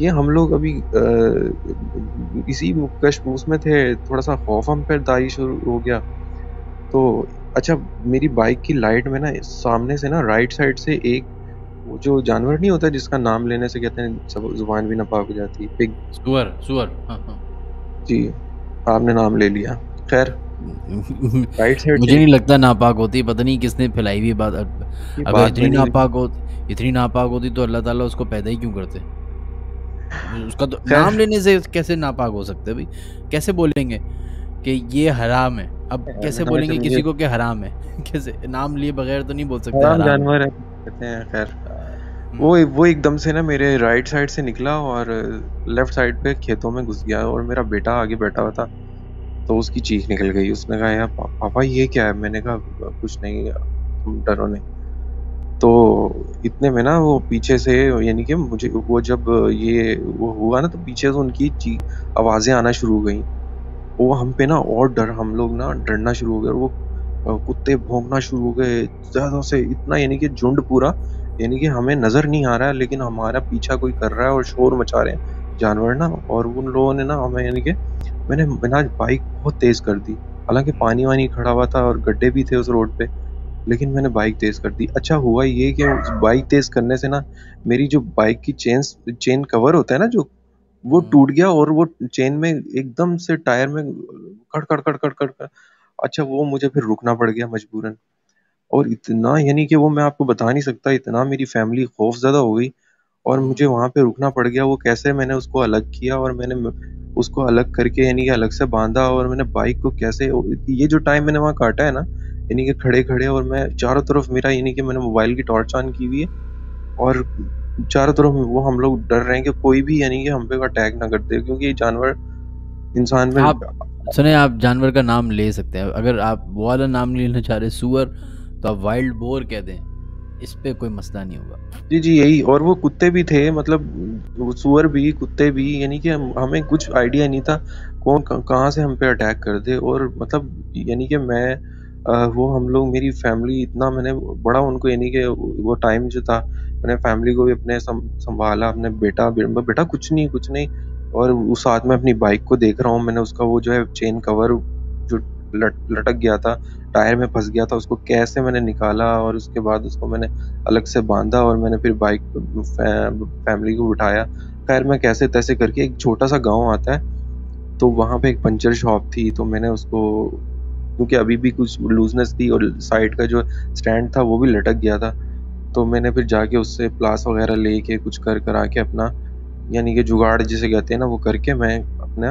ये हम लोग अभी आ, इसी उसमें थे, थोड़ा सा खौफ हम पर दारी शुरू हो गया। तो अच्छा मेरी बाइक की लाइट में ना सामने से ना राइट साइड से एक वो जो जानवर नहीं होता जिसका नाम लेने से कहते हैं सब जुबान भी ना पाक जाती, पिग, सुअर, सुअर, हाँ हाँ जी आपने नाम ले लिया। खैर राइट साइड मुझे नहीं लगता नापाक होती, पता नहीं किसने फैलाई हुई बात। अगर इतनी नापाक होती इतनी नापाक होती तो अल्लाह ताला उसको पैदा ही क्यों करते? उसका तो नाम लेने से कैसे नापाक हो सकते भाई? कैसे बोलेंगे कि ये हराम है? अब कैसे बोलेंगे किसी को कि हराम है? कैसे नाम लिए बगैर तो नहीं बोल सकते हराम जानवर है कहते हैं। खैर वो वो एकदम से ना मेरे राइट साइड से निकला और लेफ्ट साइड पे खेतों में घुस गया और मेरा बेटा आगे बैठा हुआ था तो उसकी चीख निकल गई। उसने कहा यार पा, पापा ये क्या है? मैंने कहा कुछ नहीं तुम डरो नहीं। तो इतने में ना वो पीछे से यानी कि मुझे वो जब ये वो हुआ ना तो पीछे से उनकी चीख आवाज़ें आना शुरू हो गई। वो हम पे ना और डर हम लोग ना डरना शुरू हो गए। वो कुत्ते भौंकना शुरू हो गए ज़्यादा से इतना यानी कि झुंड पूरा यानी कि हमें नज़र नहीं आ रहा है लेकिन हमारा पीछा कोई कर रहा है और शोर मचा रहे हैं जानवर ना। और उन लोगों ने ना हमें यानी कि मैंने मैंने आज बाइक बहुत तेज़ कर दी, हालांकि पानी वानी खड़ा हुआ था और गड्ढे भी थे उस रोड पे, लेकिन मैंने बाइक तेज़ कर दी। अच्छा हुआ ये कि उस बाइक तेज़ करने से ना मेरी जो बाइक की चेन चेन कवर होता है ना जो वो टूट गया और वो चेन में एकदम से टायर में cut cut cut cut cut. अच्छा वो मुझे फिर रुकना पड़ गया मजबूरन। और इतना यानी कि वो मैं आपको बता नहीं सकता, इतना मेरी फैमिली खौफजदा हो गई और मुझे वहाँ पे रुकना पड़ गया। वो कैसे मैंने उसको अलग किया और मैंने उसको अलग करके यानी कि अलग से बांधा और मैंने बाइक को कैसे, ये जो टाइम मैंने वहाँ काटा है ना यानी कि खड़े खड़े, और मैं चारों तरफ मेरा यानी कि मैंने मोबाइल की टॉर्च ऑन की हुई है और चारों तरफ वो हम लोग डर रहे हैं कि कोई भी यानी कि हम पे अटैक ना कर दे क्योंकि ये जानवर इंसान में। आप सुने आप जानवर का नाम ले सकते हैं, अगर आप वो वाला नाम लेना चाह रहे सुअर तो आप वाइल्ड बोर कह दें, इस पे कोई मसला नहीं होगा। जी जी यही। और वो कुत्ते भी थे, मतलब सुअर भी कुत्ते भी, यानी कि हम, हमें कुछ आइडिया नहीं था कौन कहाँ से हम पे अटैक कर दे। और मतलब यानी कि मैं आ, वो हम लोग मेरी फैमिली इतना मैंने बड़ा उनको यानी कि वो टाइम जो था मैंने फैमिली को भी अपने संभाला, अपने बेटा बेटा कुछ नहीं कुछ नहीं। और उस साथ में अपनी बाइक को देख रहा हूँ मैंने, उसका वो जो है चेन कवर जो लट लटक गया था टायर में फंस गया था, उसको कैसे मैंने निकाला और उसके बाद उसको मैंने अलग से बांधा और मैंने फिर बाइक फैमिली को उठाया। खैर मैं कैसे तैसे करके एक छोटा सा गांव आता है तो वहाँ पे एक पंचर शॉप थी तो मैंने उसको, क्योंकि अभी भी कुछ लूजनेस थी और साइड का जो स्टैंड था वो भी लटक गया था, तो मैंने फिर जाके उससे प्लास वगैरह ले के कुछ कर करा के अपना यानी कि जुगाड़ जिसे कहते हैं ना वो करके मैं अपना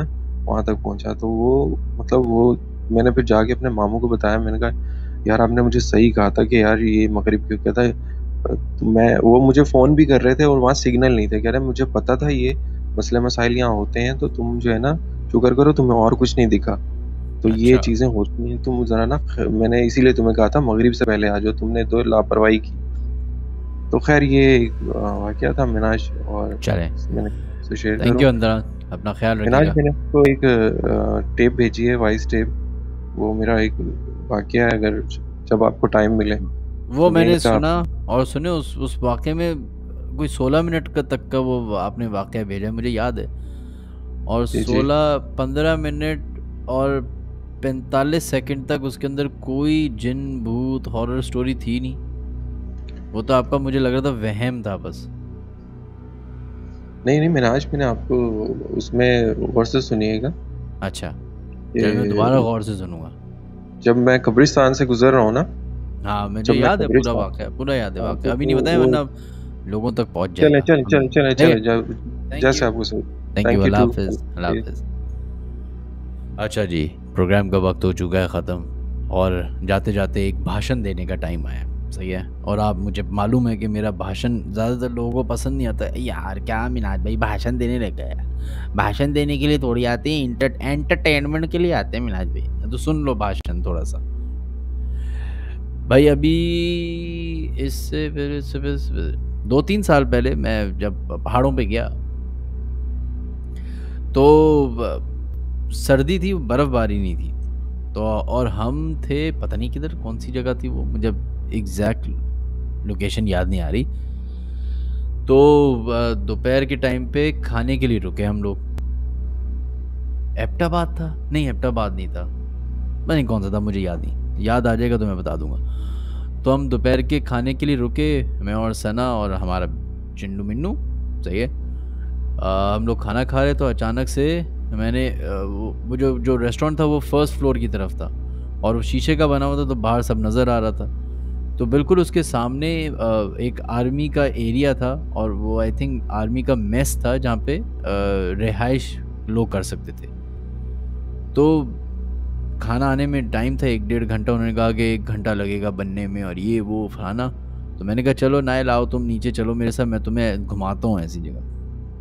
वहाँ तक पहुँचा। तो वो मतलब वो मैंने फिर जाके अपने मामू को बताया, मैंने कहा यार आपने मुझे सही कहा था कि यार ये मगरिब क्यों कहता है। तो मैं वो मुझे फ़ोन भी कर रहे थे और वहाँ सिग्नल नहीं थे, कह रहे मुझे पता था ये मसले मसाइल यहाँ होते हैं तो तुम जो है ना शुक्र करो तुम्हें और कुछ नहीं दिखा। तो अच्छा। ये चीज़ें होती हैं, तुम ज़रा ना मैंने इसीलिए तुम्हें कहा था मगरिब से पहले आ जाओ, तुमने तो लापरवाही की। तो खैर ये वाक़या था मिनाज, और अपना ख्याल मिनाज मैंने आपको एक टेप भेजी है वॉइस टेप, वो मेरा एक वाकया है अगर जब आपको टाइम मिले वो मैंने सुना। और सुने उस उस वाकये में कोई सोलह मिनट का तक का वो आपने वाकया भेजा मुझे याद है, और सोलह पंद्रह मिनट और पैंतालीस सेकंड तक उसके अंदर कोई जिन भूत हॉरर स्टोरी थी नहीं, वो तो आपका मुझे लग रहा था वहम था बस। नहीं नहीं मिराज मैंने आपको उसमें गौर से सुनिएगा। अच्छा मैं दोबारा गौर से सुनूंगा जब मैं कब्रिस्तान से गुजर रहा हूँ ना। हाँ मुझे याद है पूरा वाकया, पूरा याद है वाकया, अभी नहीं बताया वरना लोगों तक पहुंच जाएगा। चलें चलें चलें चलें जैसे आपको सही। थैंक यू, अल्लाह हाफ़िज़, अल्लाह हाफ़िज़। अच्छा जी प्रोग्राम का वक्त हो चुका है ख़त्म और जाते जाते एक भाषण देने का टाइम आया। सही है। और आप, मुझे मालूम है कि मेरा भाषण ज़्यादातर लोगों को पसंद नहीं आता। यार क्या मिनाज भाई भाषण देने लग गया, भाषण देने के लिए थोड़ी आते हैं, इंटर एंटरटेनमेंट के लिए आते हैं मिनाज भाई। तो सुन लो भाषण थोड़ा सा भाई। अभी इससे दो तीन साल पहले मैं जब पहाड़ों पे गया तो सर्दी थी, बर्फ़बारी नहीं थी, तो और हम थे पता नहीं किधर, कौन सी जगह थी वो, मुझे एग्जैक्ट लोकेशन याद नहीं आ रही। तो दोपहर के टाइम पे खाने के लिए रुके हम लोग। एबटाबाद था, नहीं एबटाबाद नहीं था, पता नहीं कौन सा था, मुझे याद नहीं, याद आ जाएगा तो मैं बता दूंगा। तो हम दोपहर के खाने के लिए रुके, मैं और सना और हमारा चिन्नू मिन्नू, सही है। आ, हम लोग खाना खा रहे तो अचानक से मैंने वो जो जो रेस्टोरेंट था वो फर्स्ट फ्लोर की तरफ था और वो शीशे का बना हुआ था तो बाहर सब नज़र आ रहा था। तो बिल्कुल उसके सामने एक आर्मी का एरिया था और वो आई थिंक आर्मी का मेस था जहाँ पे रिहाइश लोग कर सकते थे। तो खाना आने में टाइम था एक डेढ़ घंटा, उन्होंने कहा कि एक घंटा लगेगा बनने में और ये वो फलाना। तो मैंने कहा चलो ना लाओ, तुम नीचे चलो मेरे साथ, मैं तुम्हें घुमाता हूँ ऐसी जगह।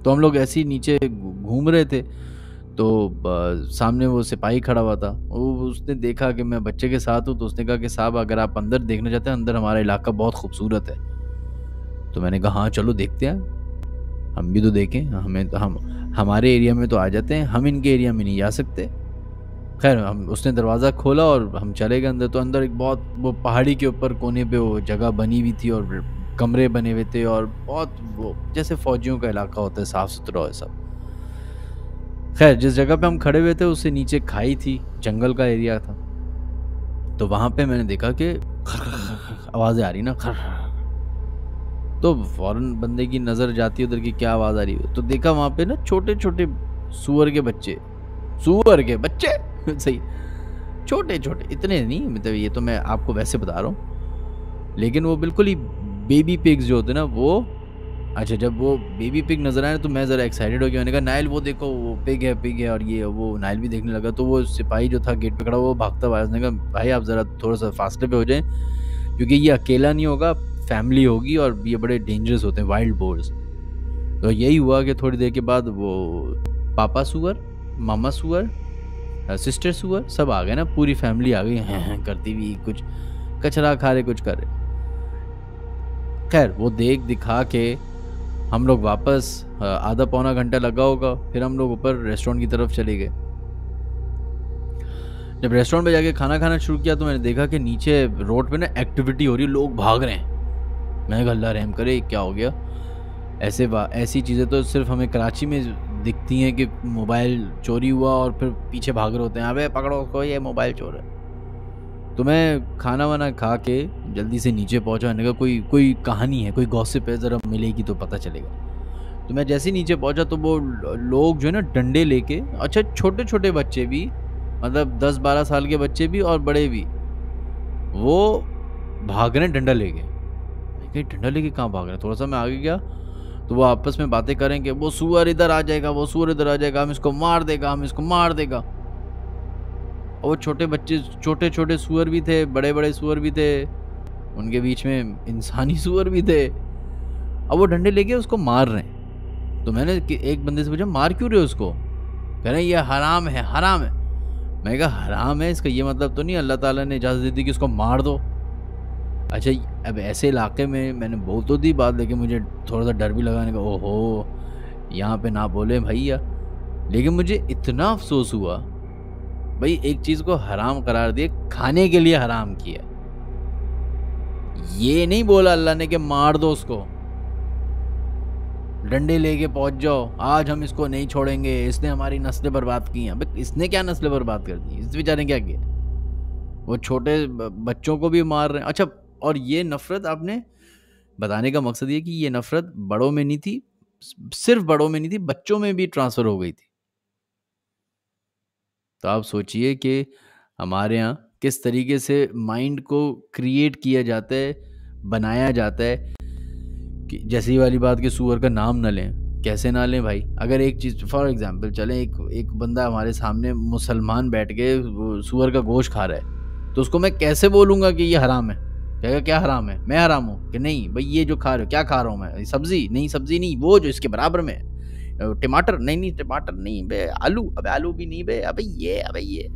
तो हम लोग ऐसे ही नीचे घूम रहे थे तो आ, सामने वो सिपाही खड़ा हुआ था। वो उसने देखा कि मैं बच्चे के साथ हूँ तो उसने कहा कि साहब अगर आप अंदर देखना चाहते हैं, अंदर हमारा इलाका बहुत खूबसूरत है। तो मैंने कहा हाँ चलो देखते हैं, हम भी तो देखें, हमें तो हम हमारे एरिया में तो आ जाते हैं, हम इनके एरिया में नहीं जा सकते। खैर हम उसने दरवाज़ा खोला और हम चले गए अंदर। तो अंदर एक बहुत वो पहाड़ी के ऊपर कोने पर वो जगह बनी हुई थी और कमरे बने हुए थे और बहुत वो जैसे फ़ौजियों का इलाका होता है, साफ़ सुथरा और सब। खैर जिस जगह पे हम खड़े हुए थे उससे नीचे खाई थी, जंगल का एरिया था। तो वहाँ पे मैंने देखा कि आवाज़ें आ रही ना, तो फौरन बंदे की नज़र जाती है उधर की क्या आवाज़ आ रही है। तो देखा वहाँ पे ना छोटे छोटे सूअर के बच्चे, सूअर के बच्चे सही, छोटे छोटे, इतने नहीं, मतलब ये तो मैं आपको वैसे बता रहा हूँ, लेकिन वो बिल्कुल ही बेबी पिग्स जो होते ना वो। अच्छा जब वो बेबी पिग नज़र आए तो मैं ज़रा एक्साइटेड हो गया, मैंने कहा नाइल वो देखो वो पिग है, पिग है। और ये वो नाइल भी देखने लगा। तो वो सिपाही जो था गेट पे खड़ा वो भागता हुआ, उसने कहा भाई आप ज़रा थोड़ा सा फासले पे हो जाएं क्योंकि ये अकेला नहीं होगा, फैमिली होगी और ये बड़े डेंजरस होते हैं वाइल्ड बोर्स। तो यही हुआ कि थोड़ी देर के बाद वो पापा सूअर, मामा सूअर, सिस्टर सूअर सब आ गए ना, पूरी फैमिली आ गई हैं करती हुई, कुछ कचरा खा रहे, कुछ कर रहे। खैर वो देख दिखा के हम लोग वापस, आधा पौना घंटा लगा होगा, फिर हम लोग ऊपर रेस्टोरेंट की तरफ चले गए। जब रेस्टोरेंट पे जाके खाना खाना शुरू किया तो मैंने देखा कि नीचे रोड पे ना एक्टिविटी हो रही है, लोग भाग रहे हैं। मैंने कहा अल्लाह रहम करे क्या हो गया। ऐसे ऐसी चीज़ें तो सिर्फ हमें कराची में दिखती हैं कि मोबाइल चोरी हुआ और फिर पीछे भाग रहे होते हैं, अबे पकड़ो को ये मोबाइल चोर है। तो मैं खाना वाना खा के जल्दी से नीचे पहुंचा, मैंने कहा कोई कोई कहानी है, कोई गॉसिप है, ज़रा मिलेगी तो पता चलेगा। तो मैं जैसे ही नीचे पहुंचा तो वो लोग जो है ना डंडे लेके, अच्छा छोटे छोटे बच्चे भी, मतलब दस बारह साल के बच्चे भी और बड़े भी, वो भाग रहे हैं डंडा लेके। मैं कहीं डंडा लेके कहाँ भाग रहे हैं। थोड़ा सा मैं आगे गया तो वो आपस में बातें करें कि वो सूअर इधर आ जाएगा, वो सूअर इधर आ जाएगा, हम इसको मार देगा, हम इसको मार देगा। और छोटे बच्चे, छोटे छोटे सूअर भी थे, बड़े बड़े सूअर भी थे, उनके बीच में इंसानी सूअर भी थे। अब वो डंडे लेके उसको मार रहे हैं। तो मैंने एक बंदे से पूछा मार क्यों रहे हो उसको, कह रहे हैं ये हराम है, हराम है। मैंने कहा हराम है इसका ये मतलब तो नहीं अल्लाह ताला ने इजाज़त दी थी कि उसको मार दो। अच्छा अब ऐसे इलाके में मैंने बोल तो दी बात, लेकिन मुझे थोड़ा सा डर भी लगाने का, ओहो यहाँ पर ना बोले भैया। लेकिन मुझे इतना अफसोस हुआ भाई, एक चीज़ को हराम करार दिए, खाने के लिए हराम किया, ये नहीं बोला अल्लाह ने कि मार दो उसको, डंडे लेके पहुंच जाओ, आज हम इसको नहीं छोड़ेंगे, इसने हमारी नस्लें बर्बाद की हैं। भाई इसने क्या नस्लें बर्बाद कर दी, इस बेचारे ने क्या किया, वो छोटे बच्चों को भी मार रहे हैं। अच्छा और ये नफरत, आपने बताने का मकसद ये कि ये नफरत बड़ों में नहीं थी, सिर्फ बड़ों में नहीं थी, बच्चों में भी ट्रांसफ़र हो गई थी। तो आप सोचिए कि हमारे यहाँ किस तरीके से माइंड को क्रिएट किया जाता है, बनाया जाता है कि जैसी वाली बात कि सूअर का नाम ना लें, कैसे ना लें भाई। अगर एक चीज़ फॉर एग्जांपल चलें, एक एक बंदा हमारे सामने मुसलमान बैठ के सूअर का गोश्त खा रहा है तो उसको मैं कैसे बोलूँगा कि ये हराम है, क्या क्या हराम है? मैं हराम हूँ कि नहीं? भाई ये जो खा रहे हो, क्या खा रहा हूँ मैं? सब्जी नहीं, सब्जी नहीं, वो जो इसके बराबर में टमाटर नहीं, नहीं टमाटर नहीं बे, आलू, अबे आलू भी नहीं बे, अबे ये अबे ये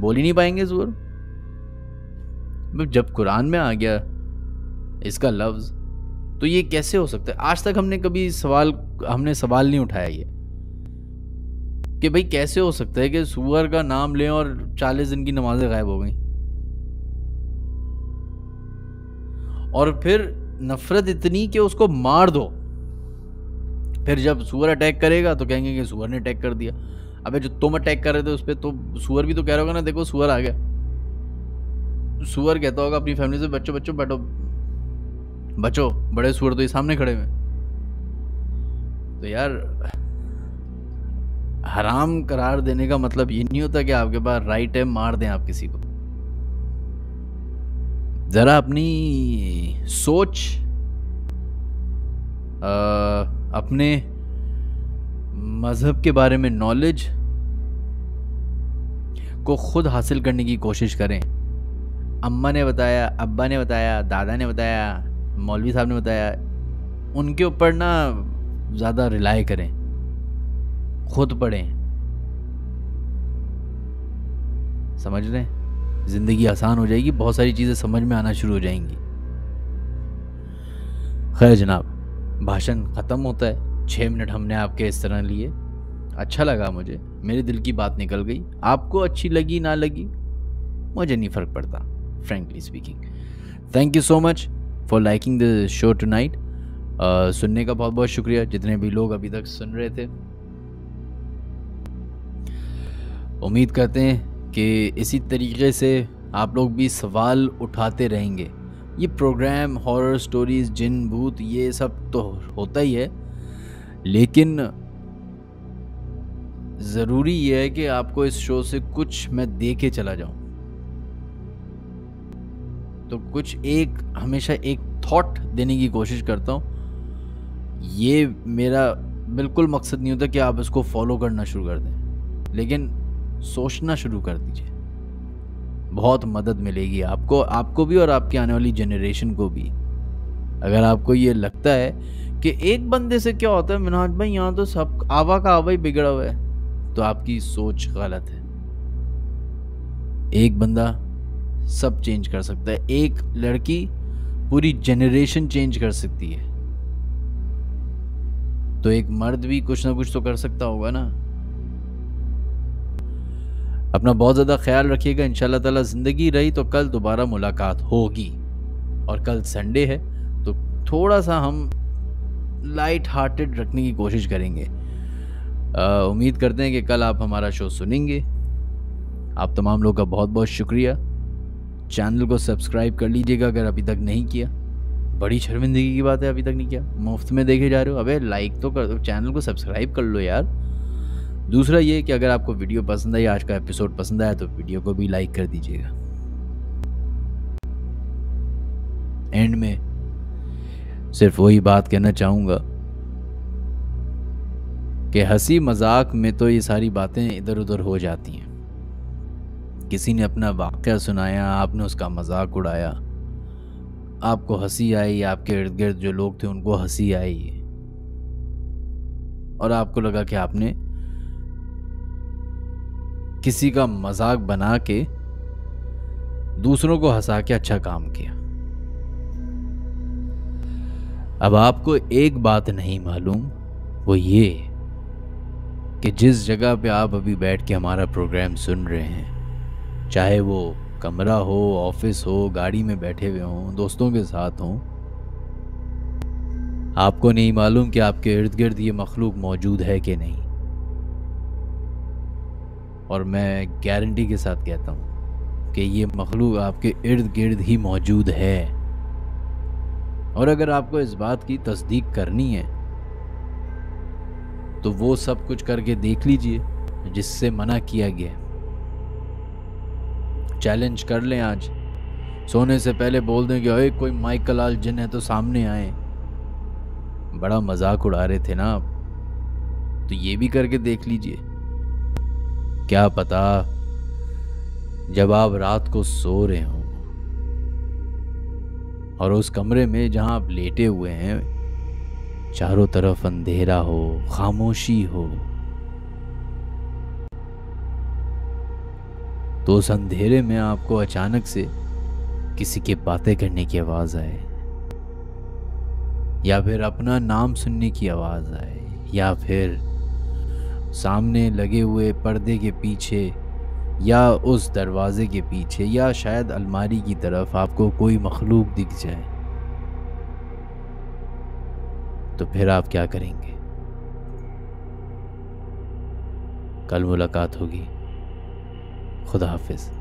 बोल ही नहीं पाएंगे जोर। जब कुरान में आ गया इसका लफ्ज़ तो ये कैसे हो सकता है? आज तक हमने कभी सवाल हमने सवाल नहीं उठाया ये कि भाई कैसे हो सकता है कि सूअर का नाम लें और चालीस दिन की नमाजें गायब हो गई। और फिर नफरत इतनी कि उसको मार दो, फिर जब सूअर अटैक करेगा तो कहेंगे कि सूअर ने अटैक कर दिया। अबे जो तुम अटैक कर रहे थे उस पर तो सूअर भी तो कह रहा होगा ना, देखो सूअर आ गया। सूअर कहता होगा अपनी फैमिली से, बच्चों बच्चों बैठो बचो, बड़े सूअर तो ये सामने खड़े हुए। तो यार हराम करार देने का मतलब ये नहीं होता कि आपके पास राइट है मार दें आप किसी को। जरा अपनी सोच, आ, अपने मजहब के बारे में नॉलेज को खुद हासिल करने की कोशिश करें। अम्मा ने बताया, अब्बा ने बताया, दादा ने बताया, मौलवी साहब ने बताया, उनके ऊपर ना ज़्यादा रिलाई करें, खुद पढ़ें। समझ लें, ज़िंदगी आसान हो जाएगी, बहुत सारी चीज़ें समझ में आना शुरू हो जाएंगी। खैर जनाब, भाषण ख़त्म होता है। छः मिनट हमने आपके इस तरह लिए, अच्छा लगा मुझे, मेरे दिल की बात निकल गई। आपको अच्छी लगी ना लगी मुझे नहीं फ़र्क पड़ता, frankly speaking. Thank you so much for liking the show tonight. सुनने का बहुत बहुत शुक्रिया, जितने भी लोग अभी तक सुन रहे थे। उम्मीद करते हैं कि इसी तरीके से आप लोग भी सवाल उठाते रहेंगे। ये प्रोग्राम, हॉरर स्टोरीज़, जिन, भूत, ये सब तो होता ही है, लेकिन ज़रूरी ये है कि आपको इस शो से कुछ मैं देके चला जाऊं, तो कुछ एक हमेशा एक थॉट देने की कोशिश करता हूँ। ये मेरा बिल्कुल मकसद नहीं होता कि आप इसको फॉलो करना शुरू कर दें, लेकिन सोचना शुरू कर दीजिए, बहुत मदद मिलेगी आपको, आपको भी और आपकी आने वाली जनरेशन को भी। अगर आपको ये लगता है कि एक बंदे से क्या होता है, मिनहाज भाई यहाँ तो सब आवा का आवा ही बिगड़ा हुआ है, तो आपकी सोच गलत है। एक बंदा सब चेंज कर सकता है, एक लड़की पूरी जनरेशन चेंज कर सकती है, तो एक मर्द भी कुछ ना कुछ तो कर सकता होगा ना। अपना बहुत ज़्यादा ख्याल रखिएगा। इंशाल्लाह ताला ज़िंदगी रही तो कल दोबारा मुलाकात होगी, और कल संडे है तो थोड़ा सा हम लाइट हार्टेड रखने की कोशिश करेंगे। आ, उम्मीद करते हैं कि कल आप हमारा शो सुनेंगे। आप तमाम लोगों का बहुत बहुत शुक्रिया। चैनल को सब्सक्राइब कर लीजिएगा अगर अभी तक नहीं किया। बड़ी शर्मिंदगी की बात है, अभी तक नहीं किया, मुफ्त में देखे जा रहे हो। अबे लाइक तो कर दो, चैनल को सब्सक्राइब कर लो यार। दूसरा ये कि अगर आपको वीडियो पसंद आई, आज का एपिसोड पसंद आया, तो वीडियो को भी लाइक कर दीजिएगा। एंड में सिर्फ वही बात कहना चाहूँगा कि हंसी मजाक में तो ये सारी बातें इधर उधर हो जाती हैं। किसी ने अपना वाक़या सुनाया, आपने उसका मजाक उड़ाया, आपको हंसी आई, आपके इर्द गिर्द जो लोग थे उनको हंसी आई, और आपको लगा कि आपने किसी का मजाक बना के दूसरों को हंसा के अच्छा काम किया। अब आपको एक बात नहीं मालूम, वो ये कि जिस जगह पे आप अभी बैठ के हमारा प्रोग्राम सुन रहे हैं, चाहे वो कमरा हो, ऑफिस हो, गाड़ी में बैठे हुए हों, दोस्तों के साथ हों, आपको नहीं मालूम कि आपके इर्द गिर्द ये मखलूक मौजूद है कि नहीं। और मैं गारंटी के साथ कहता हूँ कि ये मखलूक आपके इर्द गिर्द ही मौजूद है। और अगर आपको इस बात की तस्दीक करनी है तो वो सब कुछ करके देख लीजिए जिससे मना किया गया है। चैलेंज कर लें, आज सोने से पहले बोल दें कि ओए कोई माइक लाल जिन है तो सामने आए। बड़ा मजाक उड़ा रहे थे ना आप, तो ये भी करके देख लीजिए। क्या पता जब आप रात को सो रहे हो और उस कमरे में जहाँ आप लेटे हुए हैं चारों तरफ अंधेरा हो, खामोशी हो। तो उस अंधेरे में आपको अचानक से किसी के बातें करने की आवाज़ आए, या फिर अपना नाम सुनने की आवाज़ आए, या फिर सामने लगे हुए पर्दे के पीछे या उस दरवाजे के पीछे या शायद अलमारी की तरफ आपको कोई मखलूक दिख जाए, तो फिर आप क्या करेंगे? कल मुलाकात होगी। खुदा हाफिज।